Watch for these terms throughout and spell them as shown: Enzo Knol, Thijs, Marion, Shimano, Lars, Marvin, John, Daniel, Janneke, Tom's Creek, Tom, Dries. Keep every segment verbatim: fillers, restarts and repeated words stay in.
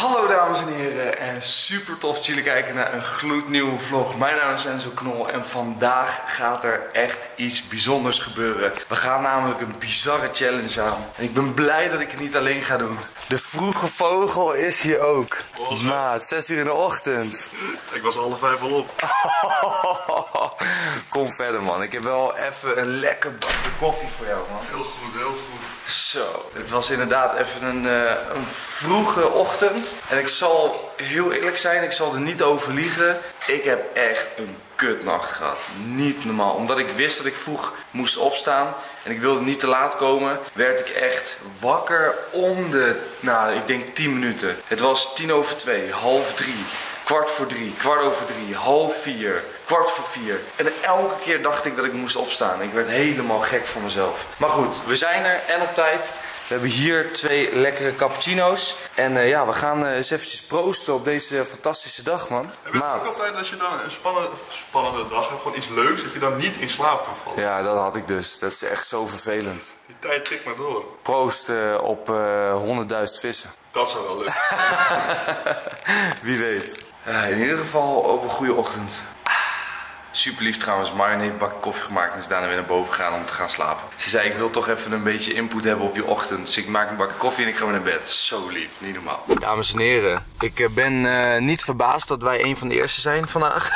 Hallo dames en heren en super tof dat jullie kijken naar een gloednieuwe vlog. Mijn naam is Enzo Knol en vandaag gaat er echt iets bijzonders gebeuren. We gaan namelijk een bizarre challenge aan. En ik ben blij dat ik het niet alleen ga doen. De vroege vogel is hier ook. Oh, maat, zes uur in de ochtend. Ik was half vijf al op. Kom verder man, ik heb wel even een lekker bakje koffie voor jou man. Heel goed, heel goed. Zo, het was inderdaad even een, uh, een vroege ochtend. En ik zal heel eerlijk zijn, ik zal er niet over liegen. Ik heb echt een kutnacht gehad. Niet normaal. Omdat ik wist dat ik vroeg moest opstaan en ik wilde niet te laat komen, werd ik echt wakker om de, nou ik denk tien minuten. Het was tien over twee, half drie. Kwart voor drie, kwart over drie, half vier, kwart voor vier. En elke keer dacht ik dat ik moest opstaan. Ik werd helemaal gek voor mezelf. Maar goed, we zijn er en op tijd. We hebben hier twee lekkere cappuccino's. En uh, ja, we gaan uh, eens eventjes proosten op deze fantastische dag, man. Heb je ook altijd dat je dan een spannende, spannende dag hebt, gewoon iets leuks, dat je dan niet in slaap kan vallen? Ja, dat had ik dus. Dat is echt zo vervelend. Die tijd tikt maar door. Proost uh, op uh, honderdduizend vissen. Dat zou wel lukken. Wie weet. Uh, in ieder geval op een goede ochtend. Super lief trouwens, Marion heeft een bakje koffie gemaakt en is daarna weer naar boven gegaan om te gaan slapen. Ze zei ik wil toch even een beetje input hebben op je ochtend. Dus ik maak een bakje koffie en ik ga weer naar bed. Zo lief, niet normaal. Dames en heren, ik ben uh, niet verbaasd dat wij een van de eerste zijn vandaag.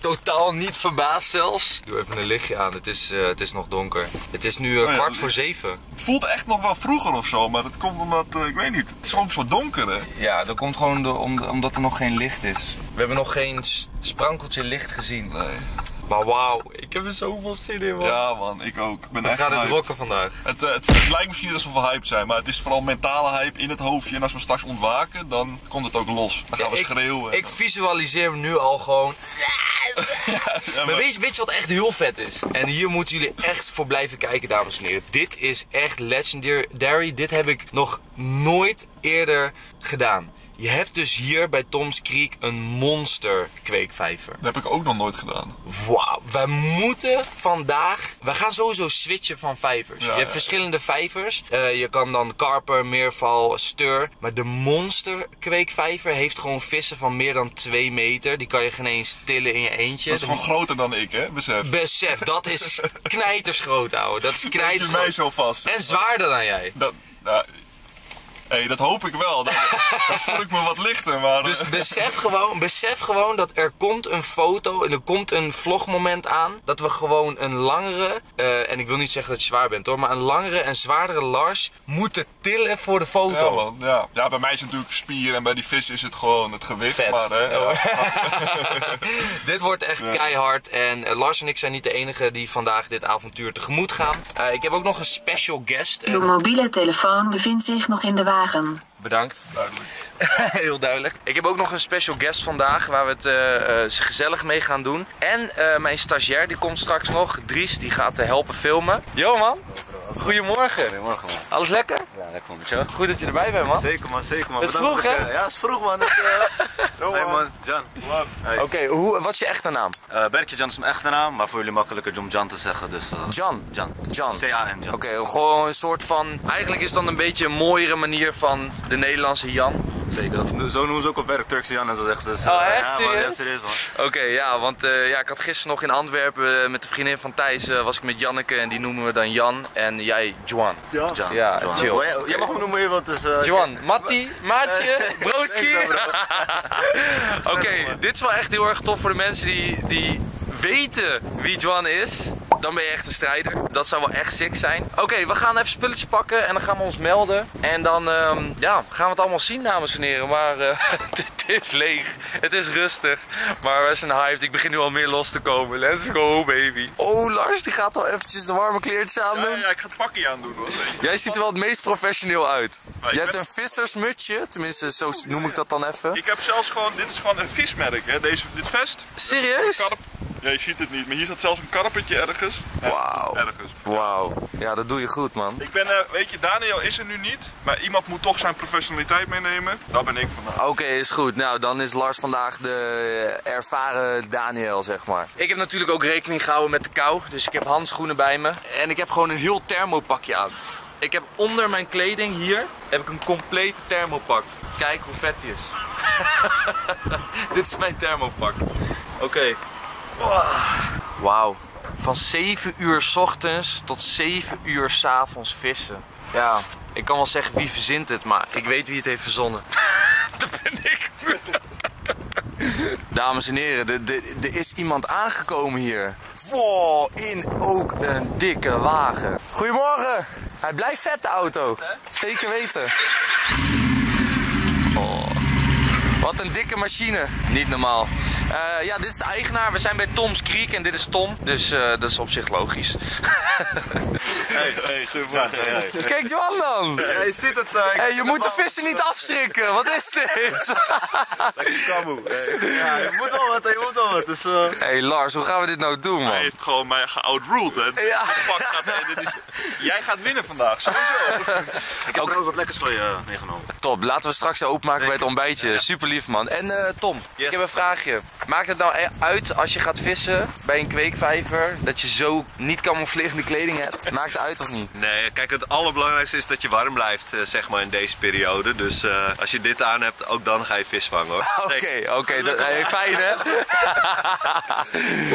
Totaal niet verbaasd zelfs. Ik doe even een lichtje aan, het is, uh, het is nog donker. Het is nu uh, kwart ja, voor zeven. Het voelt echt nog wel vroeger of zo, maar dat komt omdat, uh, ik weet niet, het is gewoon zo donker hè. Ja, dat komt gewoon de, om, omdat er nog geen licht is. We hebben nog geen sprankeltje licht gezien. Nee. Maar wauw, ik heb er zoveel zin in man. Ja man, ik ook. Ik ben echt hyped. We gaan dit rocken vandaag. Het, uh, het, het lijkt misschien alsof we hyped zijn, maar het is vooral mentale hype in het hoofdje. En als we straks ontwaken, dan komt het ook los. Dan gaan ja, we ik, schreeuwen. Ik visualiseer hem nu al gewoon. Ja, maar maar weet, weet je wat echt heel vet is? En hier moeten jullie echt voor blijven kijken dames en heren. Dit is echt legendary. Dit heb ik nog nooit eerder gedaan. Je hebt dus hier bij Tom's Creek een monster kweekvijver. Dat heb ik ook nog nooit gedaan. Wauw, wij moeten vandaag... We gaan sowieso switchen van vijvers. Ja, je hebt ja. verschillende vijvers. Uh, je kan dan karper, meerval, steur. Maar de monster kweekvijver heeft gewoon vissen van meer dan twee meter. Die kan je geen eens tillen in je eentje. Dat is gewoon groter dan ik, hè? Besef. Besef, dat is knijtersgroot, ouwe. Dat is knijtersgroot. Je mij zo vast. En zwaarder dan jij. Dat... Nou... Hé, hey, dat hoop ik wel. Dan, dan voel ik me wat lichter. Maar... Dus besef gewoon, besef gewoon dat er komt een foto en er komt een vlogmoment aan. Dat we gewoon een langere, uh, en ik wil niet zeggen dat je zwaar bent hoor, maar een langere en zwaardere Lars moeten tillen voor de foto. Ja, man, ja. ja bij mij is het natuurlijk spier en bij die vis is het gewoon het gewicht. Vet. Maar, hè, ja. Dit wordt echt ja. keihard en uh, Lars en ik zijn niet de enige die vandaag dit avontuur tegemoet gaan. Uh, ik heb ook nog een special guest. Uw mobiele telefoon bevindt zich nog in de wagen. Bedankt. Duidelijk. Heel duidelijk. Ik heb ook nog een special guest vandaag waar we het uh, uh, gezellig mee gaan doen. En uh, mijn stagiair die komt straks nog, Dries, die gaat uh, helpen filmen. Yo man, goedemorgen. Goedemorgen man. Alles lekker? Ja, lekker man. Tja. Goed dat je erbij bent man. Zeker man, zeker man. Het is vroeg hè? Ja, het is vroeg man. Hey man, John. Hey. Oké, okay, wat is je echte naam? Uh, Berkje John is mijn echte naam, maar voor jullie makkelijker om John te zeggen. Dus, uh, John? John. John. C A N John. Oké, okay, gewoon een soort van, eigenlijk is dat een beetje een mooiere manier van de Nederlandse Jan. Zeker, dat, zo noemen ze ook op werk, Turkse Jan en zo zegt ze. Dus, oh echt? Ja, serieus? Ja, serieus man. Oké, okay, ja, want uh, ja, ik had gisteren nog in Antwerpen uh, met de vriendin van Thijs, uh, was ik met Janneke en die noemen we dan Jan en jij Juan. Ja, John. Ja, John. Chill. Oh, jij, jij mag me noemen hier wat dus... Uh, Juan, Matti, Maatje, Broski. Oké, okay, dit is wel echt heel erg tof voor de mensen die, die weten wie Juan is. Dan ben je echt een strijder. Dat zou wel echt sick zijn. Oké, okay, we gaan even spulletjes pakken en dan gaan we ons melden. En dan um, ja, gaan we het allemaal zien, dames en heren. Maar uh, het is leeg. Het is rustig. Maar we zijn hyped. Ik begin nu al meer los te komen. Let's go, baby. Oh, Lars, die gaat al eventjes de warme kleertjes aandoen. Ja, ja, ik ga het pakje aandoen. Hoor. Jij ziet er wel het meest professioneel uit. Ja, je hebt ben... een vissersmutsje. Tenminste, zo noem ja, ik dat dan even. Ik heb zelfs gewoon... Dit is gewoon een vismerk, hè. Deze, dit vest. Serieus? Ja, je ziet het niet, maar hier zat zelfs een karpetje ergens. Wauw. Ergens. Wauw. Ja, dat doe je goed, man. Ik ben, uh, weet je, Daniel is er nu niet, maar iemand moet toch zijn professionaliteit meenemen. Daar ben ik vandaag. Oké, okay, is goed. Nou, dan is Lars vandaag de ervaren Daniel, zeg maar. Ik heb natuurlijk ook rekening gehouden met de kou, dus ik heb handschoenen bij me. En ik heb gewoon een heel thermopakje aan. Ik heb onder mijn kleding hier heb ik een complete thermopak. Kijk hoe vet die is. Dit is mijn thermopak. Oké. Okay. Wauw. Van zeven uur 's ochtends tot zeven uur 's avonds vissen. Ja, ik kan wel zeggen wie verzint het, maar ik weet wie het heeft verzonnen. Dat vind ik. Dames en heren, er is iemand aangekomen hier. Wow, in ook een dikke wagen. Goedemorgen. Hij blijft vet, de auto. Zeker weten. Oh, wat een dikke machine. Niet normaal. Uh, ja, dit is de eigenaar. We zijn bij Tom's Creek en dit is Tom. Dus uh, dat is op zich logisch. Hey, hey, goedemorgen. Hey, hey. Kijk John dan. Hey, zit het, uh, hey, je moet de vissen niet afschrikken. Wat is dit? Lekker kamoe. Hey. Ja, je moet wel wat, je moet wel wat. Dus, uh... hey Lars, hoe gaan we dit nou doen, man? Hij heeft gewoon mij geoutruled, hè. Ja. Fuck, dat, hey, dit is... Jij gaat winnen vandaag, sowieso. Ik heb ook trouwens wat lekkers voor je meegenomen. Top, laten we straks openmaken bij het ontbijtje. Ja. Super lief, man. En uh, Tom, yes. Ik heb een vraagje. Maakt het nou uit als je gaat vissen bij een kweekvijver, dat je zo niet camouflerende kleding hebt? Maakt het uit of niet? Nee, kijk, het allerbelangrijkste is dat je warm blijft, zeg maar, in deze periode. Dus uh, als je dit aan hebt, ook dan ga je vis vangen, hoor. Oké, okay, oké. Okay, hey, fijn, hè?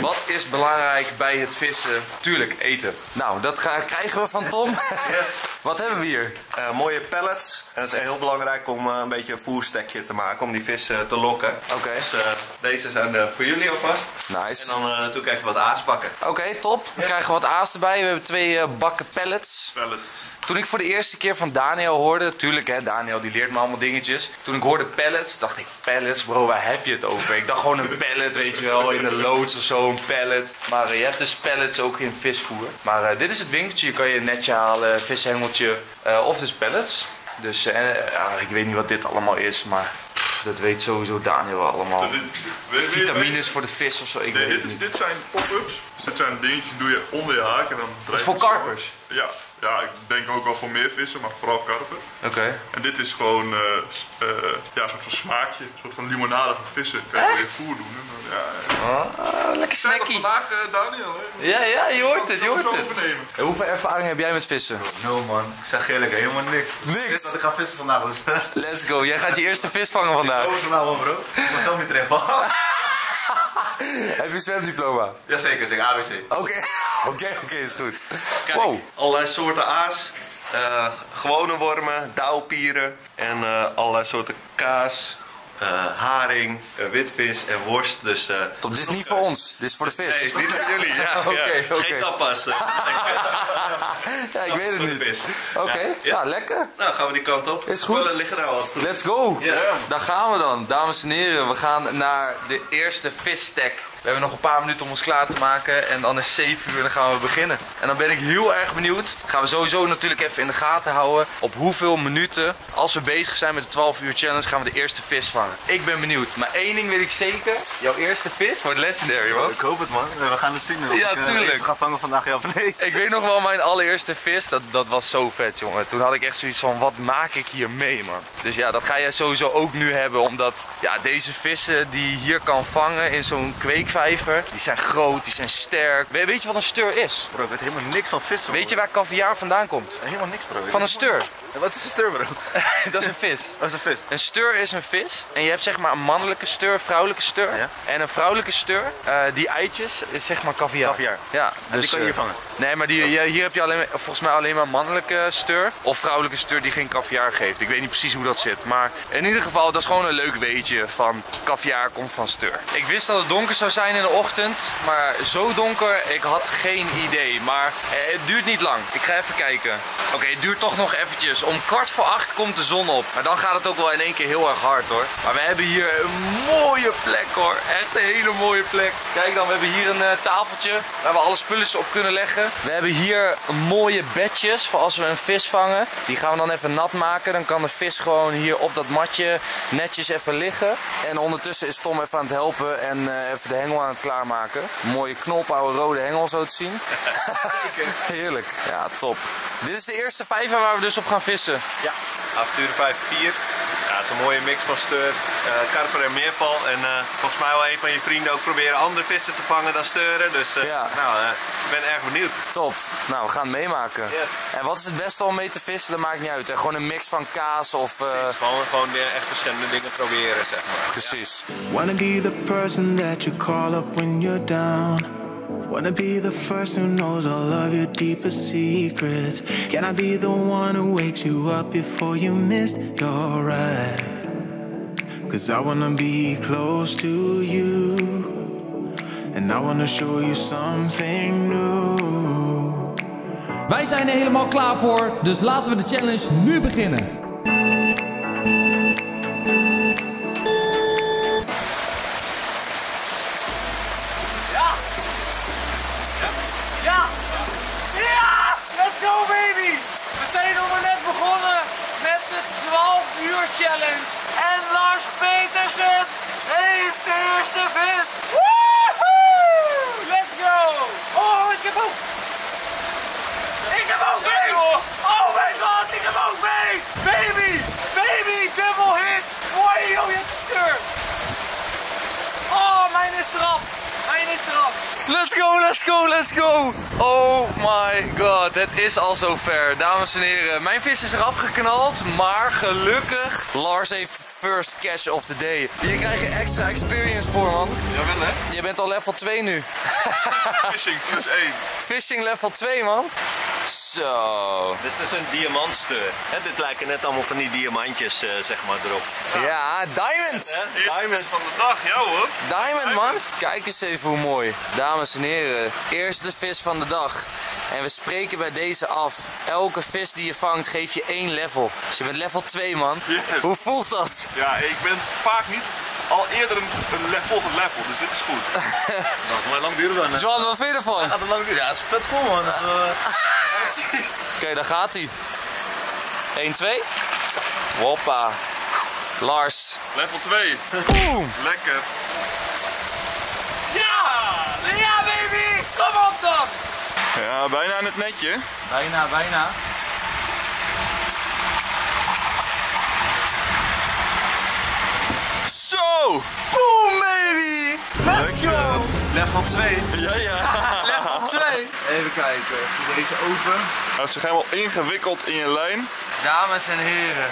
Wat is belangrijk bij het vissen? Tuurlijk, eten. Nou, dat gaan, krijgen we van Tom. Yes. Wat hebben we hier? Uh, mooie pellets. En het is heel belangrijk om uh, een beetje een voerstekje te maken, om die vis uh, te lokken. Oké. Okay. Dus, uh, deze zijn uh, voor jullie alvast. Nice. En dan uh, natuurlijk even wat aas pakken. Oké, okay, top. We yes. krijgen wat aas erbij. We hebben twee uh, bakken pellets. Pellets. Toen ik voor de eerste keer van Daniel hoorde, tuurlijk hè, Daniel die leert me allemaal dingetjes. Toen ik hoorde pellets, dacht ik, pellets bro, waar heb je het over? Ik dacht gewoon een pellet, weet je wel, in de loods of zo, een pellet. Maar uh, je hebt dus pellets ook in visvoer. Maar uh, dit is het winkeltje, je kan je een netje halen, vishengeltje uh, of dus pellets. Dus uh, uh, uh, ik weet niet wat dit allemaal is, maar... Dat weet sowieso Daniel allemaal. Vitamines voor de vis ofzo, ik nee, weet dit is, niet. Dit zijn pop-ups. Dus dit zijn dingetjes die doe je onder je haak en dan draai je. Dus voor karpers? Ja, ja, ik denk ook wel voor meer vissen, maar vooral karpen. Oké. Okay. En dit is gewoon uh, uh, ja, een soort van smaakje, een soort van limonade voor vissen. Kan je weer voer doen. En, ja, ja. Oh, lekker snackie. Vandaag uh, Daniel. Hè? Ja, ja, je hoort het, je hoort het. Hey, hoeveel ervaring heb jij met vissen? No man, ik zeg eerlijk, helemaal niks. Niks? Dat ik ga vissen vandaag. Dus. Let's go, jij gaat je eerste vis vangen vandaag. Ik hoor vanavond nou, bro, ik moet zelf niet treffen. Heb je een zwemdiploma? Jazeker, zeker, A B C. Oké, okay. oké, okay, okay, is goed. Kijk, wow. Allerlei soorten aas, uh, gewone wormen, dauwpieren en uh, allerlei soorten kaas, uh, haring, uh, witvis en worst. Dus, uh, Tom, dit is niet voor ons, dit is voor de vis. Nee, is niet voor jullie, ja. Oké, okay, ja. Okay. Geen tapas. Uh, ja, ik weet het niet. Oké, okay. ja, ja. Nou, lekker. Nou, gaan we die kant op. Is goed. Liggen nou als het Let's go. Yes. Yeah. Daar gaan we dan, dames en heren. We gaan naar de eerste visstek. We hebben nog een paar minuten om ons klaar te maken. En dan is zeven uur en dan gaan we beginnen. En dan ben ik heel erg benieuwd. Gaan we sowieso natuurlijk even in de gaten houden. Op hoeveel minuten, als we bezig zijn met de twaalf uur challenge, gaan we de eerste vis vangen. Ik ben benieuwd. Maar één ding weet ik zeker. Jouw eerste vis wordt legendary, man. Ik hoop het, man. We gaan het zien. Ja, ik, tuurlijk. We gaan vangen vandaag, ja of nee. Ik weet nog wel mijn allereerste vis. Dat, dat was zo vet, jongen. Toen had ik echt zoiets van, wat maak ik hier mee, man. Dus ja, dat ga jij sowieso ook nu hebben. Omdat ja, deze vissen die je hier kan vangen in zo'n kweek. Vijver. Die zijn groot, die zijn sterk. We, weet je wat een steur is? Bro, ik weet helemaal niks van vissen. Weet je waar kaviaar vandaan komt? Helemaal niks, bro. Van een steur. En wat is een steur, bro? Dat is een vis. Dat is een vis. Een steur is een vis. En je hebt zeg maar een mannelijke steur, een vrouwelijke steur. Ja. En een vrouwelijke steur, uh, die eitjes, is zeg maar kaviaar. Kaviaar. Ja. Dus, die kan je hier vangen? Nee, maar die, ja, hier heb je alleen, volgens mij alleen maar een mannelijke steur. Of vrouwelijke steur die geen kaviaar geeft. Ik weet niet precies hoe dat zit. Maar in ieder geval, dat is gewoon een leuk weetje van kaviaar komt van steur. Ik wist dat het donker zou zijn in de ochtend, maar zo donker, ik had geen idee. Maar eh, het duurt niet lang. Ik ga even kijken. Oké, okay, het duurt toch nog eventjes. Om kwart voor acht komt de zon op. Maar dan gaat het ook wel in één keer heel erg hard, hoor. Maar we hebben hier een mooie plek, hoor. Echt een hele mooie plek. Kijk dan, we hebben hier een uh, tafeltje waar we alle spulletjes op kunnen leggen. We hebben hier mooie bedjes voor als we een vis vangen. Die gaan we dan even nat maken. Dan kan de vis gewoon hier op dat matje netjes even liggen. En ondertussen is Tom even aan het helpen en uh, even de hengel aan het klaarmaken. Mooie knolpauwe rode hengel zo te zien. Heerlijk. Ja, top. Dit is de eerste vijver waar we dus op gaan vissen. Ja, avonturen vijf vier. Ja, het is een mooie mix van steur, uh, karper en meerval. En uh, volgens mij wil een van je vrienden ook proberen andere vissen te vangen dan steuren. Dus uh, ja. nou, uh, ik ben erg benieuwd. Top. Nou, we gaan het meemaken. Yes. En wat is het beste om mee te vissen? Dat maakt niet uit. Hè? Gewoon een mix van kaas of... Uh... Precies, gewoon, gewoon echt verschillende dingen proberen, zeg maar. Precies. Ja. Wanna be the person that you call up when you're down. Wanna be the first who knows all of your deepest secrets. Can I be the one who wakes you up before you miss your ride? Cause I wanna be close to you, and I wanna show you something new. Wij zijn er helemaal klaar voor, dus laten we de challenge nu beginnen. Challenge. En Lars Petersen heeft de eerste vis. Woehoe! Let's go! Oh, ik heb ook... Ik heb ook beet! Oh my god, ik heb ook beet! Baby! Baby! Double hit! Oei, joh, je hebt de steur! Oh, mijn is eraf! Mijn is eraf! Let's go, let's go, let's go! Oh my god, het is al zover. Dames en heren, mijn vis is eraf geknald, maar gelukkig... Lars heeft first catch of the day. Hier krijg je extra experience voor, man. Jawel, hè? Je bent al level twee nu. Fishing plus één. Fishing level twee, man. Zo. Dit is dus een diamantsteur. He, dit lijken net allemaal van die diamantjes, uh, zeg maar, erop. Ja, ja, diamond! Ja, diamond van de dag, jou hoor. Diamond, diamond, man. Kijk eens even hoe mooi. Dames en heren, eerste vis van de dag. En we spreken bij deze af. Elke vis die je vangt, geef je één level. Dus je bent level twee, man. Yes. Hoe voelt dat? Ja, ik ben vaak niet al eerder een, een volgend level, dus dit is goed. Dat gaat lang duren dan. Hè? John, wat vind je ervan? Dat gaat lang duren. Ja, het is vet cool, man. Dat is, uh... Oké, okay, daar gaat hij. één, twee. Hoppa. Lars. level twee. Boom. Lekker. Ja! Ja, baby! Kom op dan! Ja, bijna in het netje. Bijna, bijna. Zo! Boom, baby! Let's go! level twee. Ja, ja. level twee. Even kijken. Deze open. Hij is zich helemaal ingewikkeld in je lijn. Dames en heren.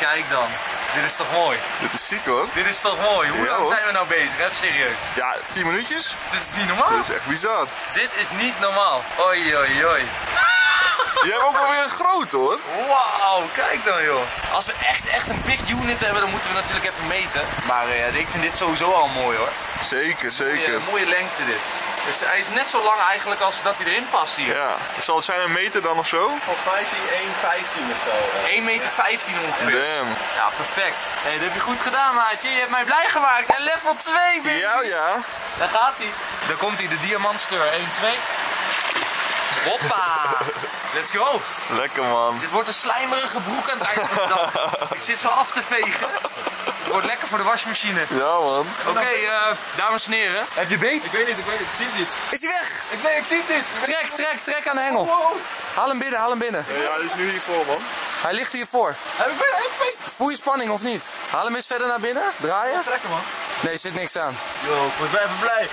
Kijk dan. Dit is toch mooi? Dit is ziek, hoor. Dit is toch mooi? Hoe ja, lang hoor. zijn we nou bezig? Even serieus. Ja, tien minuutjes. Dit is niet normaal. Dit is echt bizar. Dit is niet normaal. Oei, oei, oei. Je hebt ook alweer een groot, hoor. Wauw, kijk dan, joh. Als we echt, echt een big unit hebben, dan moeten we natuurlijk even meten. Maar uh, ik vind dit sowieso al mooi, hoor. Zeker, zeker. Mooie, mooie lengte dit. Dus hij is net zo lang eigenlijk als dat hij erin past hier. Ja. Zal het zijn een meter dan of zo? Volgens mij is hij één vijftien of zo. één meter vijftien ongeveer. Damn. Ja, perfect. Hey, dat heb je goed gedaan, maatje. Je hebt mij blij gemaakt. En level twee, baby. Ja, ja. Daar gaat hij. Daar komt hij, de diamantsteur. één, twee. Hoppa. Let's go! Lekker, man. Dit wordt een slijmerige broek aan het eind van de dag. Ik zit zo af te vegen. Het wordt lekker voor de wasmachine. Ja, man. Oké, okay, uh, dames en heren. Heb je beet? Ik weet niet, ik weet niet. Ik zie het niet. Is hij weg? Ik, nee, ik zie het niet. Trek, trek, trek aan de hengel. Wow. Haal hem binnen, haal hem binnen. Ja, ja, hij is nu hiervoor, man. Hij ligt hiervoor. Heb ik beet? Voel je spanning of niet? Haal hem eens verder naar binnen. Draaien. Trekken, man. Nee, er zit niks aan. Yo, ik ben even blij.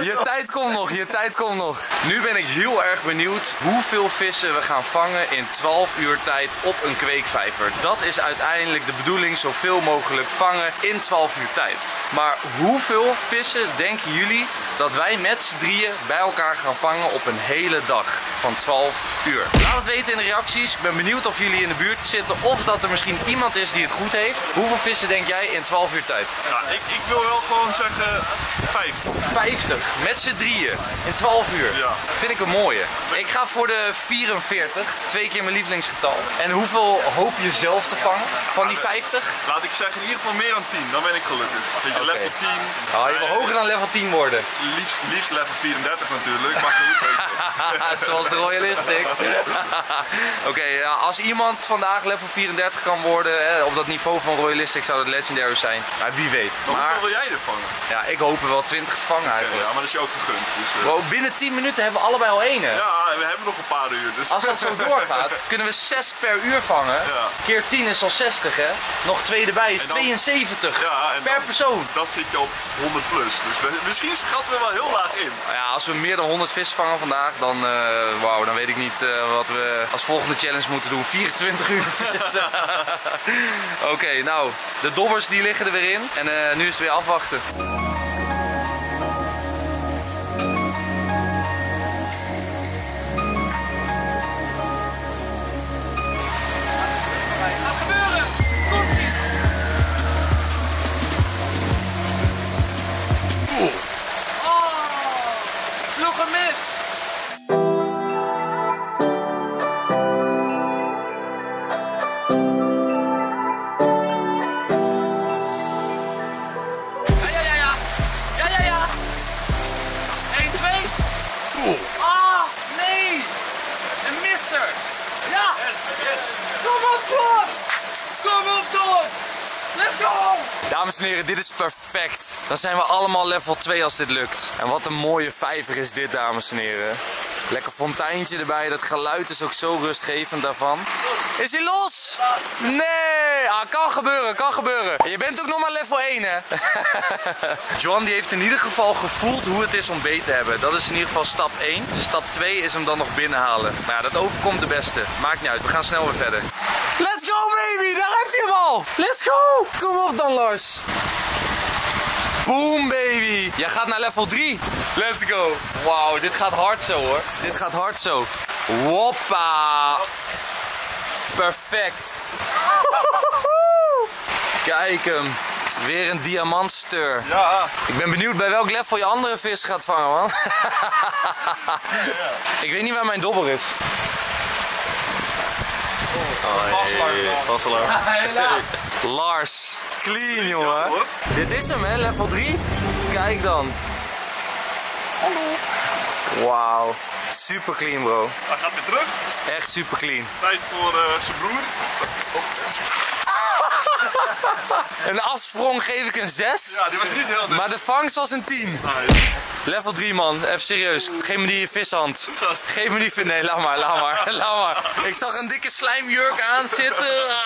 Je tijd komt nog, je tijd komt nog. Nu ben ik heel erg benieuwd hoeveel vissen we gaan vangen in twaalf uur tijd op een kweekvijver. Dat is uiteindelijk de bedoeling, zoveel mogelijk vangen in twaalf uur tijd. Maar hoeveel vissen denken jullie dat wij met z'n drieën bij elkaar gaan vangen op een hele dag van twaalf uur? Laat het weten in de reacties. Ik ben benieuwd of jullie in de buurt zitten of dat er misschien iemand is die het goed heeft. Hoeveel vissen denk jij in twaalf uur tijd? Ja, ik, ik wil wel gewoon zeggen vijftig. vijftig, met z'n drieën, in twaalf uur. Ja. Vind ik een mooie. Ik ga voor de vierenveertig, twee keer mijn lievelingsgetal. En hoeveel hoop je zelf te vangen van die vijftig? Laat ik zeggen, in ieder geval meer dan tien, dan ben ik gelukkig. Dus je okay. level tien. Oh, je wil nee, hoger dan level tien worden. Liefst, liefst level vierendertig natuurlijk, maar goed weten. Zoals de Royalistic. Oké, okay, als iemand vandaag level vierendertig kan worden, hè, op dat niveau van Royalistic zou het legendary zijn. Maar wie weet. Maar hoeveel wil jij er vangen? Ja, ik hoop er wel twintig te vangen eigenlijk. Okay, ja, maar dat is je ook gegund. Dus, uh... wow, binnen tien minuten hebben we allebei al ene. Ja, en we hebben nog een paar uur. Dus... Als dat zo doorgaat, kunnen we zes per uur vangen. Ja. Keer tien is al zestig, hè. Nog twee erbij is en dan... tweeënzeventig ja, en per dan, persoon. Dat zit je op honderd plus. Dus misschien schatten we wel heel laag in. Ja, als we meer dan honderd vis vangen vandaag, dan, uh, wow, dan weet ik niet uh, wat we als volgende challenge moeten doen. vierentwintig uur vis. Oké, okay, nou, de dobbers die liggen er weer in. En uh, nu is het weer afwachten. Dames en heren, dit is perfect. Dan zijn we allemaal level twee als dit lukt. En wat een mooie vijver is dit, dames en heren. Lekker fonteintje erbij. Dat geluid is ook zo rustgevend daarvan. Is hij los? Nee! Ah, kan gebeuren, kan gebeuren. En je bent ook nog maar level één, hè? John die heeft in ieder geval gevoeld hoe het is om beet te hebben. Dat is in ieder geval stap één. Dus stap twee is hem dan nog binnenhalen. Maar ja, dat overkomt de beste. Maakt niet uit, we gaan snel weer verder. Let's go, baby! Daar heb je hem al! Let's go! Kom op dan, Lars. Boom, baby! Jij gaat naar level drie. Let's go! Wauw, dit gaat hard zo, hoor. Dit gaat hard zo. Hoppa! Perfect! Kijk hem. Weer een diamantsteur. Ja. Ik ben benieuwd bij welk level je andere vis gaat vangen, man. Ik weet niet waar mijn dobber is. Vast alarm. Lars, clean jongen. Ja, dit is hem, hè, level drie. Kijk dan. Hallo. Wauw, super clean, bro. Hij gaat weer terug. Echt super clean. Tijd voor uh, zijn broer. Een afsprong geef ik een zes. Ja, die was niet heel duur. Maar de vangst was een tien. Nice. level drie, man, even serieus. Geef me die vishand. Geef me die vis. Nee, laat maar, laat maar, laat maar. Ik zag een dikke slijmjurk aan zitten. Ah.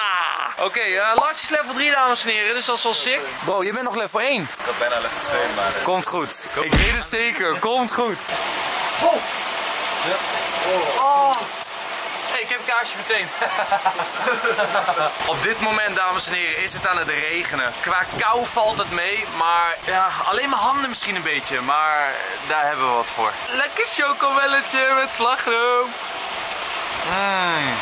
Oké, okay, uh, Lars is level drie, dames en heren, dus dat is wel sick. Bro, je bent nog level één. Ik had bijna level twee, maar. Uh... Komt goed. Komt ik weet het zeker, komt goed. Oh. Ja. Oh. Oh. Ik heb een kaarsje meteen. Op dit moment, dames en heren, is het aan het regenen. Qua kou valt het mee, maar ja, alleen mijn handen misschien een beetje. Maar daar hebben we wat voor. Lekker chocomelletje met slagroom. Mm.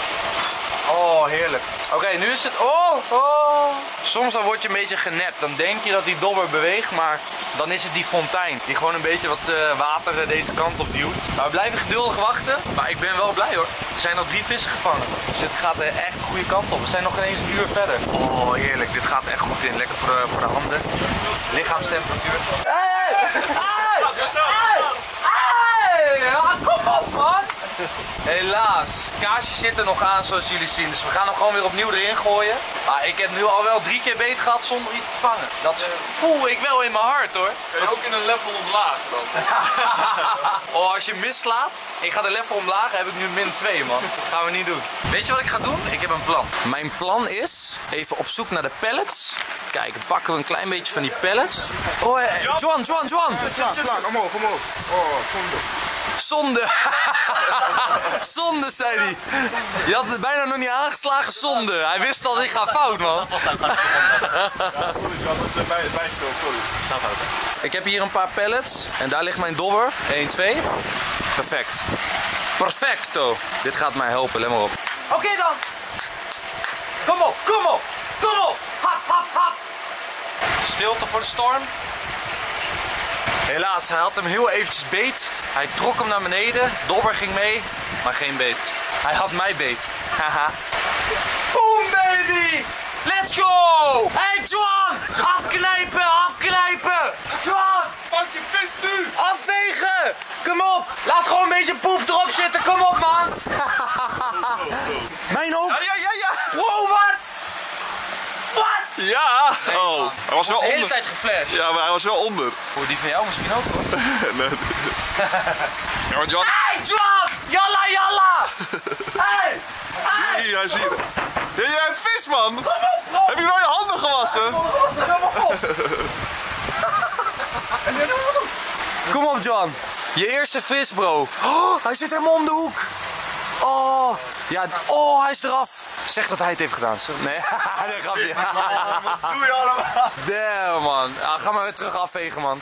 Oh, heerlijk. Oké, okay, nu is het... Oh, oh. Soms dan word je een beetje genept. Dan denk je dat die dobber beweegt, maar dan is het die fontein. Die gewoon een beetje wat uh, water deze kant op duwt. Maar we blijven geduldig wachten. Maar ik ben wel blij, hoor. Er zijn al drie vissen gevangen. Dus het gaat uh, echt de goede kant op. We zijn nog ineens een uur verder. Oh, heerlijk. Dit gaat echt goed in. Lekker voor, uh, voor de handen. Lichaamstemperatuur. Hey! Hey! Hey! Hey! Ah, kom op, man! Helaas, kaasje zit er nog aan zoals jullie zien, dus we gaan hem gewoon weer opnieuw erin gooien. Maar ik heb nu al wel drie keer beet gehad zonder iets te vangen. Dat voel ik wel in mijn hart, hoor. Kun je ook in een level omlaag dan? Oh, als je mislaat, ik ga de level omlaag, heb ik nu min twee, man. Dat gaan we niet doen. Weet je wat ik ga doen? Ik heb een plan. Mijn plan is even op zoek naar de pallets. Kijk, pakken we een klein beetje van die pallets. Oh, eh, John, John, John! Slaan, slaan, omhoog, omhoog. Oh, zonde. Zonde! Zonde, zei hij. Je had het bijna nog niet aangeslagen, zonde. Hij wist al, dit gaat fout, man. Ja, sorry, dat is mijn schuld, sorry. Staat fout. Ik heb hier een paar pallets en daar ligt mijn dobber. één, twee. Perfect. Perfecto. Dit gaat mij helpen, let maar op. Oké okay, dan. Kom op, kom op, kom op. Hap, hap, hap. Stilte voor de storm. Helaas, hij had hem heel eventjes beet. Hij trok hem naar beneden, dobber ging mee, maar geen beet. Hij had mij beet. Haha. Boom, baby! Let's go! Hey, John! Afknijpen, afknijpen! John! Pak je vis nu! Afvegen! Kom op! Laat gewoon een beetje poep erop zitten, kom op, man! Mijn ook! Ja, ja, ja, ja! Wow, wat? Wat? Ja! Nee, oh, man. Hij was wel onder. De hele tijd geflasht. Ja, maar hij was wel onder. Voor die van jou misschien ook hoor. Nee. Ja, maar John... Hey John! Jalla jalla! Hey! Hey! Hier, hij zie je. Ja, jij hebt vis man! Kom op, kom. Heb je nou je handen gewassen? Kom op, kom op, op. Kom op John! Je eerste vis bro! Oh, hij zit helemaal om de hoek! Oh! Ja, oh, hij is eraf! Zeg dat hij het heeft gedaan. Nee, dat gaat niet. Wat doe je allemaal? Damn man. Ah, ga maar weer terug afvegen man.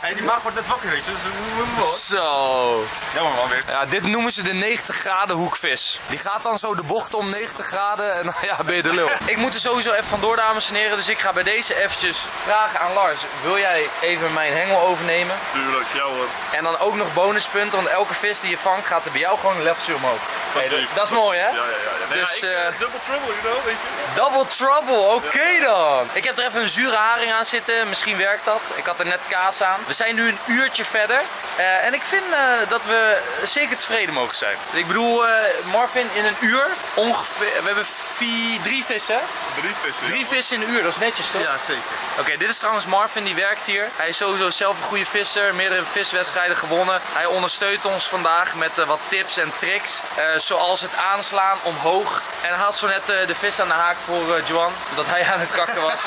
Hey, die maag wordt net wakker weet je, dus we zo. Jammer man weer. Ja, dit noemen ze de negentig graden hoekvis. Die gaat dan zo de bocht om negentig graden en ja, ben je de lul. Ik moet er sowieso even vandoor dames en heren, dus ik ga bij deze eventjes vragen aan Lars. Wil jij even mijn hengel overnemen? Tuurlijk, jou hoor. En dan ook nog bonuspunten, want elke vis die je vangt gaat er bij jou gewoon een leveltje omhoog. Dat is, hey, dat, dat is mooi hè? Ja, ja, ja. Nee, dus, ja ik, uh, double trouble, you know, weet je. Double trouble, oké okay ja. Dan. Ik heb er even een zure haring aan zitten, misschien werkt dat. Ik had er net kaas aan. We zijn nu een uurtje verder uh, en ik vind uh, dat we zeker tevreden mogen zijn. Ik bedoel, uh, Marvin in een uur, ongeveer, we hebben vier, drie vissen. Drie vissen, Drie ja, vissen in een uur, dat is netjes toch? Ja, zeker. Oké, okay, dit is trouwens Marvin, die werkt hier. Hij is sowieso zelf een goede visser, meerdere viswedstrijden gewonnen. Hij ondersteunt ons vandaag met uh, wat tips en tricks. Uh, Zoals het aanslaan omhoog. En hij had zo net uh, de vis aan de haak voor uh, Johan. Omdat hij aan het kakken was.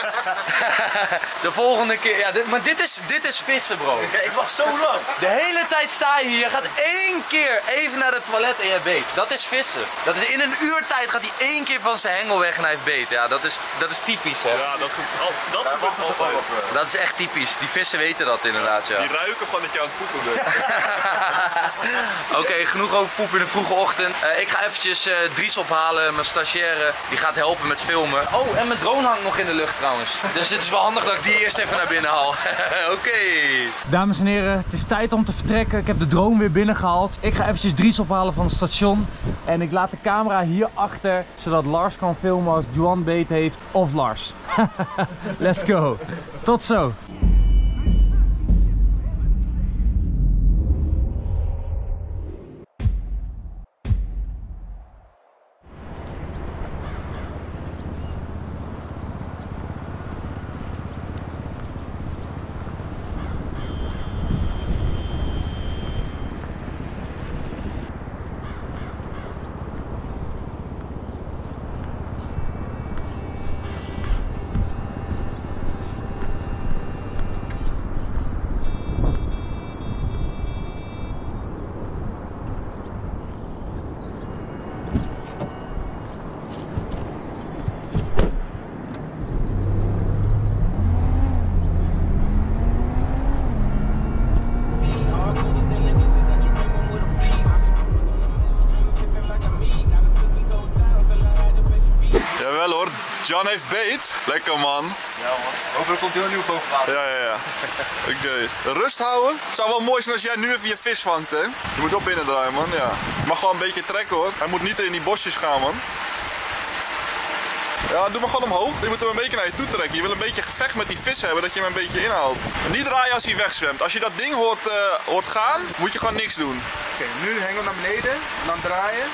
De volgende keer. Ja, dit, maar dit is, dit is vissen, bro. Ja, ik wacht zo lang. De hele tijd sta je hier. Je gaat één keer even naar het toilet en je beet. Dat is vissen. Dat is in een uur tijd gaat hij één keer van zijn hengel weg en hij heeft beet. Ja, dat is, dat is typisch, hè? Ja, dat gebeurt altijd. Dat is echt typisch. Die vissen weten dat inderdaad, ja. Die ruiken van dat je aan het poepen bent. Oké, okay, genoeg over poep in de vroege ochtend. Uh, ik ga eventjes uh, Dries ophalen, mijn stagiaire, die gaat helpen met filmen. Oh, en mijn drone hangt nog in de lucht trouwens. Dus het is wel handig dat ik die eerst even naar binnen haal. Oké. Okay. Dames en heren, het is tijd om te vertrekken. Ik heb de drone weer binnengehaald. Ik ga eventjes Dries ophalen van het station. En ik laat de camera hier achter, zodat Lars kan filmen als Johan beet heeft of Lars. Let's go. Tot zo. John heeft beet. Lekker man. Ja man. Hopelijk komt hij heel nieuw boven water. Ja, ja, ja. Oké. Okay. Rust houden. Het zou wel mooi zijn als jij nu even je vis vangt, hè. Je moet op binnendraaien, man. Ja. Je mag gewoon een beetje trekken, hoor. Hij moet niet in die bosjes gaan, man. Ja, doe maar gewoon omhoog. Je moet hem een beetje naar je toe trekken. Je wil een beetje gevecht met die vis hebben, dat je hem een beetje inhaalt. En niet draaien als hij wegzwemt. Als je dat ding hoort, uh, hoort gaan, moet je gewoon niks doen. Oké, okay, nu hengel naar beneden. Dan draaien.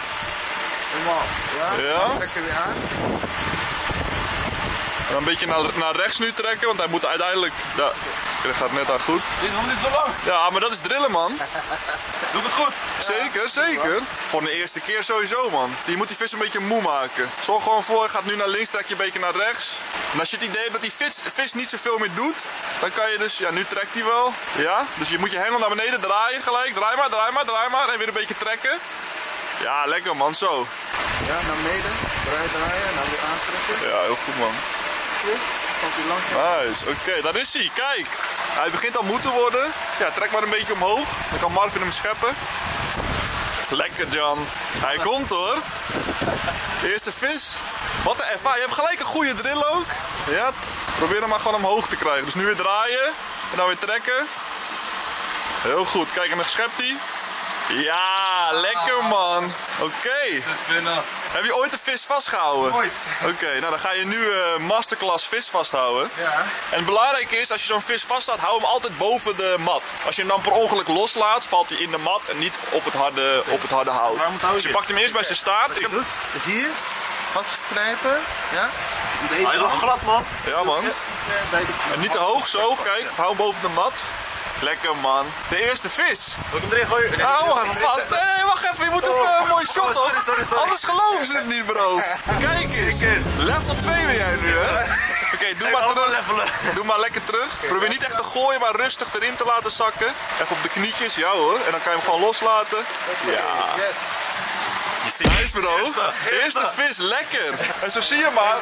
Normaal. Ja. Ja. Dan trek je weer aan. En een beetje naar, naar rechts nu trekken, want hij moet uiteindelijk... Ja, dat gaat net aan goed. Dit is nog niet zo lang. Ja, maar dat is drillen, man. Doe het goed. Zeker, ja, zeker. Voor de eerste keer sowieso, man. Je moet die vis een beetje moe maken. Zorg gewoon voor, je gaat nu naar links, trek je een beetje naar rechts. En als je het idee hebt dat die vis, vis niet zoveel meer doet, dan kan je dus... Ja, nu trekt hij wel. Ja, dus je moet je hengel naar beneden draaien gelijk. Draai maar, draai maar, draai maar. En weer een beetje trekken. Ja, lekker, man. Zo. Ja, naar beneden. Draai, draaien. En dan weer aantrekken. Ja, heel goed, man. Nice, oké, okay, daar is hij, kijk. Hij begint al moe te worden. Ja, trek maar een beetje omhoog. Dan kan Marvin hem scheppen. Lekker, John. Hij komt hoor. Eerste vis. Wat een ervaring. Je hebt gelijk een goede drill ook. Ja, probeer hem maar gewoon omhoog te krijgen. Dus nu weer draaien. En dan weer trekken. Heel goed, kijk, en dan schept hij. Ja, lekker man. Oké. Okay. Heb je ooit een vis vastgehouden? Ooit. Oké, okay, nou dan ga je nu uh, masterclass vis vasthouden. Ja. En het belangrijke is, als je zo'n vis vasthoudt, hou hem altijd boven de mat. Als je hem dan per ongeluk loslaat, valt hij in de mat en niet op het harde, op het harde hout. Dus je pakt hem eerst bij zijn staart. Ik heb... Dus hier, vastknijpen. Ja? Hij is wel glad, man. Ja, man. En niet te hoog zo, kijk, hou boven de mat. Lekker, man. De eerste vis. Moet ik hem erin gooien? Nee, hou hem vast. Nee, nee, wacht even. Je moet even oh, een mooi shot op. Sorry, sorry, sorry. Anders geloven ze het niet, bro. Kijk eens. level twee ben jij nu, hè? Oké, okay, doe maar terug. Doe maar lekker terug. Probeer niet echt te gooien, maar rustig erin te laten zakken. Even op de knietjes. Ja hoor. En dan kan je hem gewoon loslaten. Ja. Nice, bro. Eerste, eerste vis, lekker. En zo zie je maar,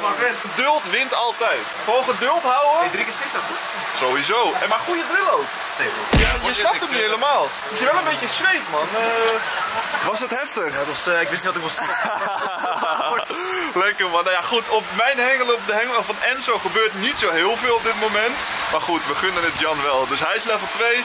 geduld wint altijd. Gewoon geduld houden. Hey, drie keer stikt dat goed. Sowieso. En maar goede drill ook. Ja, je snapt hem niet helemaal. Je wel een beetje zweet, man. Uh, was het heftig? Ja, dat was, uh, ik wist niet wat ik moest doen. Lekker, man. Nou ja, goed. Op mijn hengel, op de hengel van Enzo gebeurt niet zo heel veel op dit moment. Maar goed, we gunnen het Jan wel. Dus hij is level twee.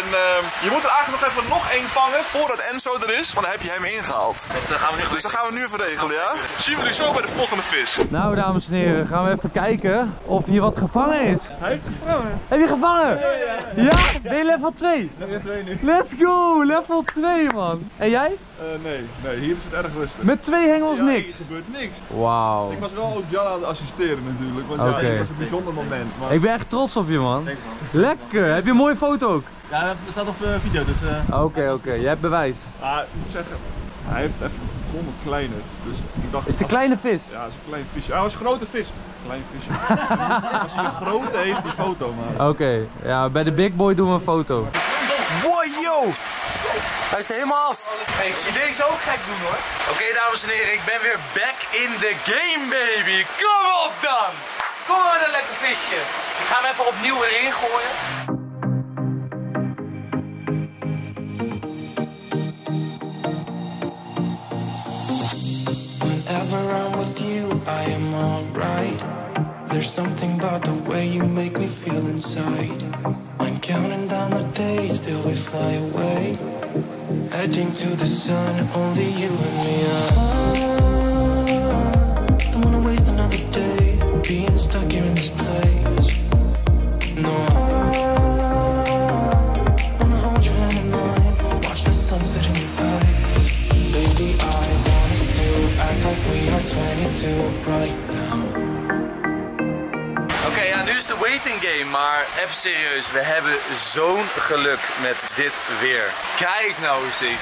En uh, je moet er eigenlijk nog even nog één vangen voordat Enzo er is. Want dan heb je hem ingehaald. Dat gaan we nu dus dat gaan we nu even regelen, ja? Zien we jullie zo bij de volgende vis. Nou, dames en heren, gaan we even kijken of hier wat gevangen is. Hij heeft gevangen. Heb je gevangen? Ja, ja, ja. Ja? Ben je level twee? level twee nu. Let's go, level twee, man. En jij? Uh, nee, nee, hier is het erg rustig. Met twee hengels ja, niks? Er gebeurt niks. Wauw. Ik was wel ook Jan aan het assisteren natuurlijk, want okay. Ja, het was een bijzonder moment. Maar... Ik ben echt trots op je, man. Denk man. Lekker. Ja. Heb je een mooie foto ook? Ja, dat staat op uh, video, dus... Oké, uh... oké. Okay, okay. Jij hebt bewijs. Ah, ik moet zeggen... Hij heeft even honderd kleiner, dus ik dacht... Is het een kleine vis? Ja, het is een klein visje. Hij was een grote vis. Klein visje. Als hij een grote heeft, die foto maar. Oké, okay. Ja, bij de big boy doen we een foto. Boy, yo! Hij is er helemaal af. Hey, ik zie deze ook gek doen hoor. Oké, okay, dames en heren, ik ben weer back in the game, baby. Kom op dan! Kom maar met een lekker visje. Ik ga hem even opnieuw erin gooien. Whenever I'm with you, I am alright. There's something about the way you make me feel inside. I'm counting down the days till we fly away, heading to the sun, only you and me. I don't wanna waste another day being stuck here in this place. No, I wanna hold your hand in mine, watch the sunset in your eyes. Baby, I wanna still act like we are twenty-two right now. Oké, okay, ja, nu is de waiting game, maar even serieus, we hebben zo'n geluk met dit weer. Kijk nou eens eventjes,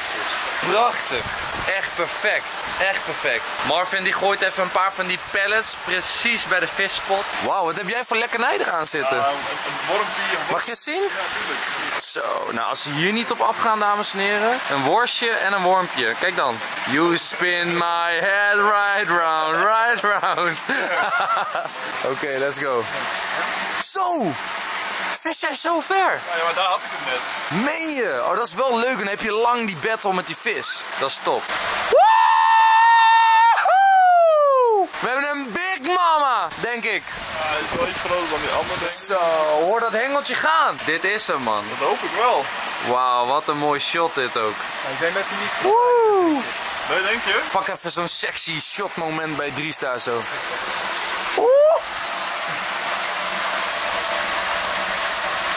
prachtig, echt perfect, echt perfect. Marvin die gooit even een paar van die pellets precies bij de visspot. Wauw, wat heb jij voor lekkernij eraan zitten? Uh, een wormpje. Een worm. Mag je het zien? Ja, tuurlijk. Zo, nou als ze hier niet op afgaan, dames en heren, een worstje en een wormpje. Kijk dan. You spin my head right round, right round. Oké, okay, let's go. Zo! Vis jij zo ver? Ja, maar daar had ik hem net. Meen je? Oh, dat is wel leuk. Dan heb je lang die battle met die vis. Dat is top. Woehoe! We hebben een big mama, denk ik. Ja, hij is wel iets groter dan die andere, denk ik. Zo, hoor dat hengeltje gaan. Dit is hem, man. Dat hoop ik wel. Wauw, wat een mooi shot dit ook. Ja, ik denk dat hij niet... Woehoe! Nee, denk je? Pak even zo'n sexy shot moment bij Dries daar zo.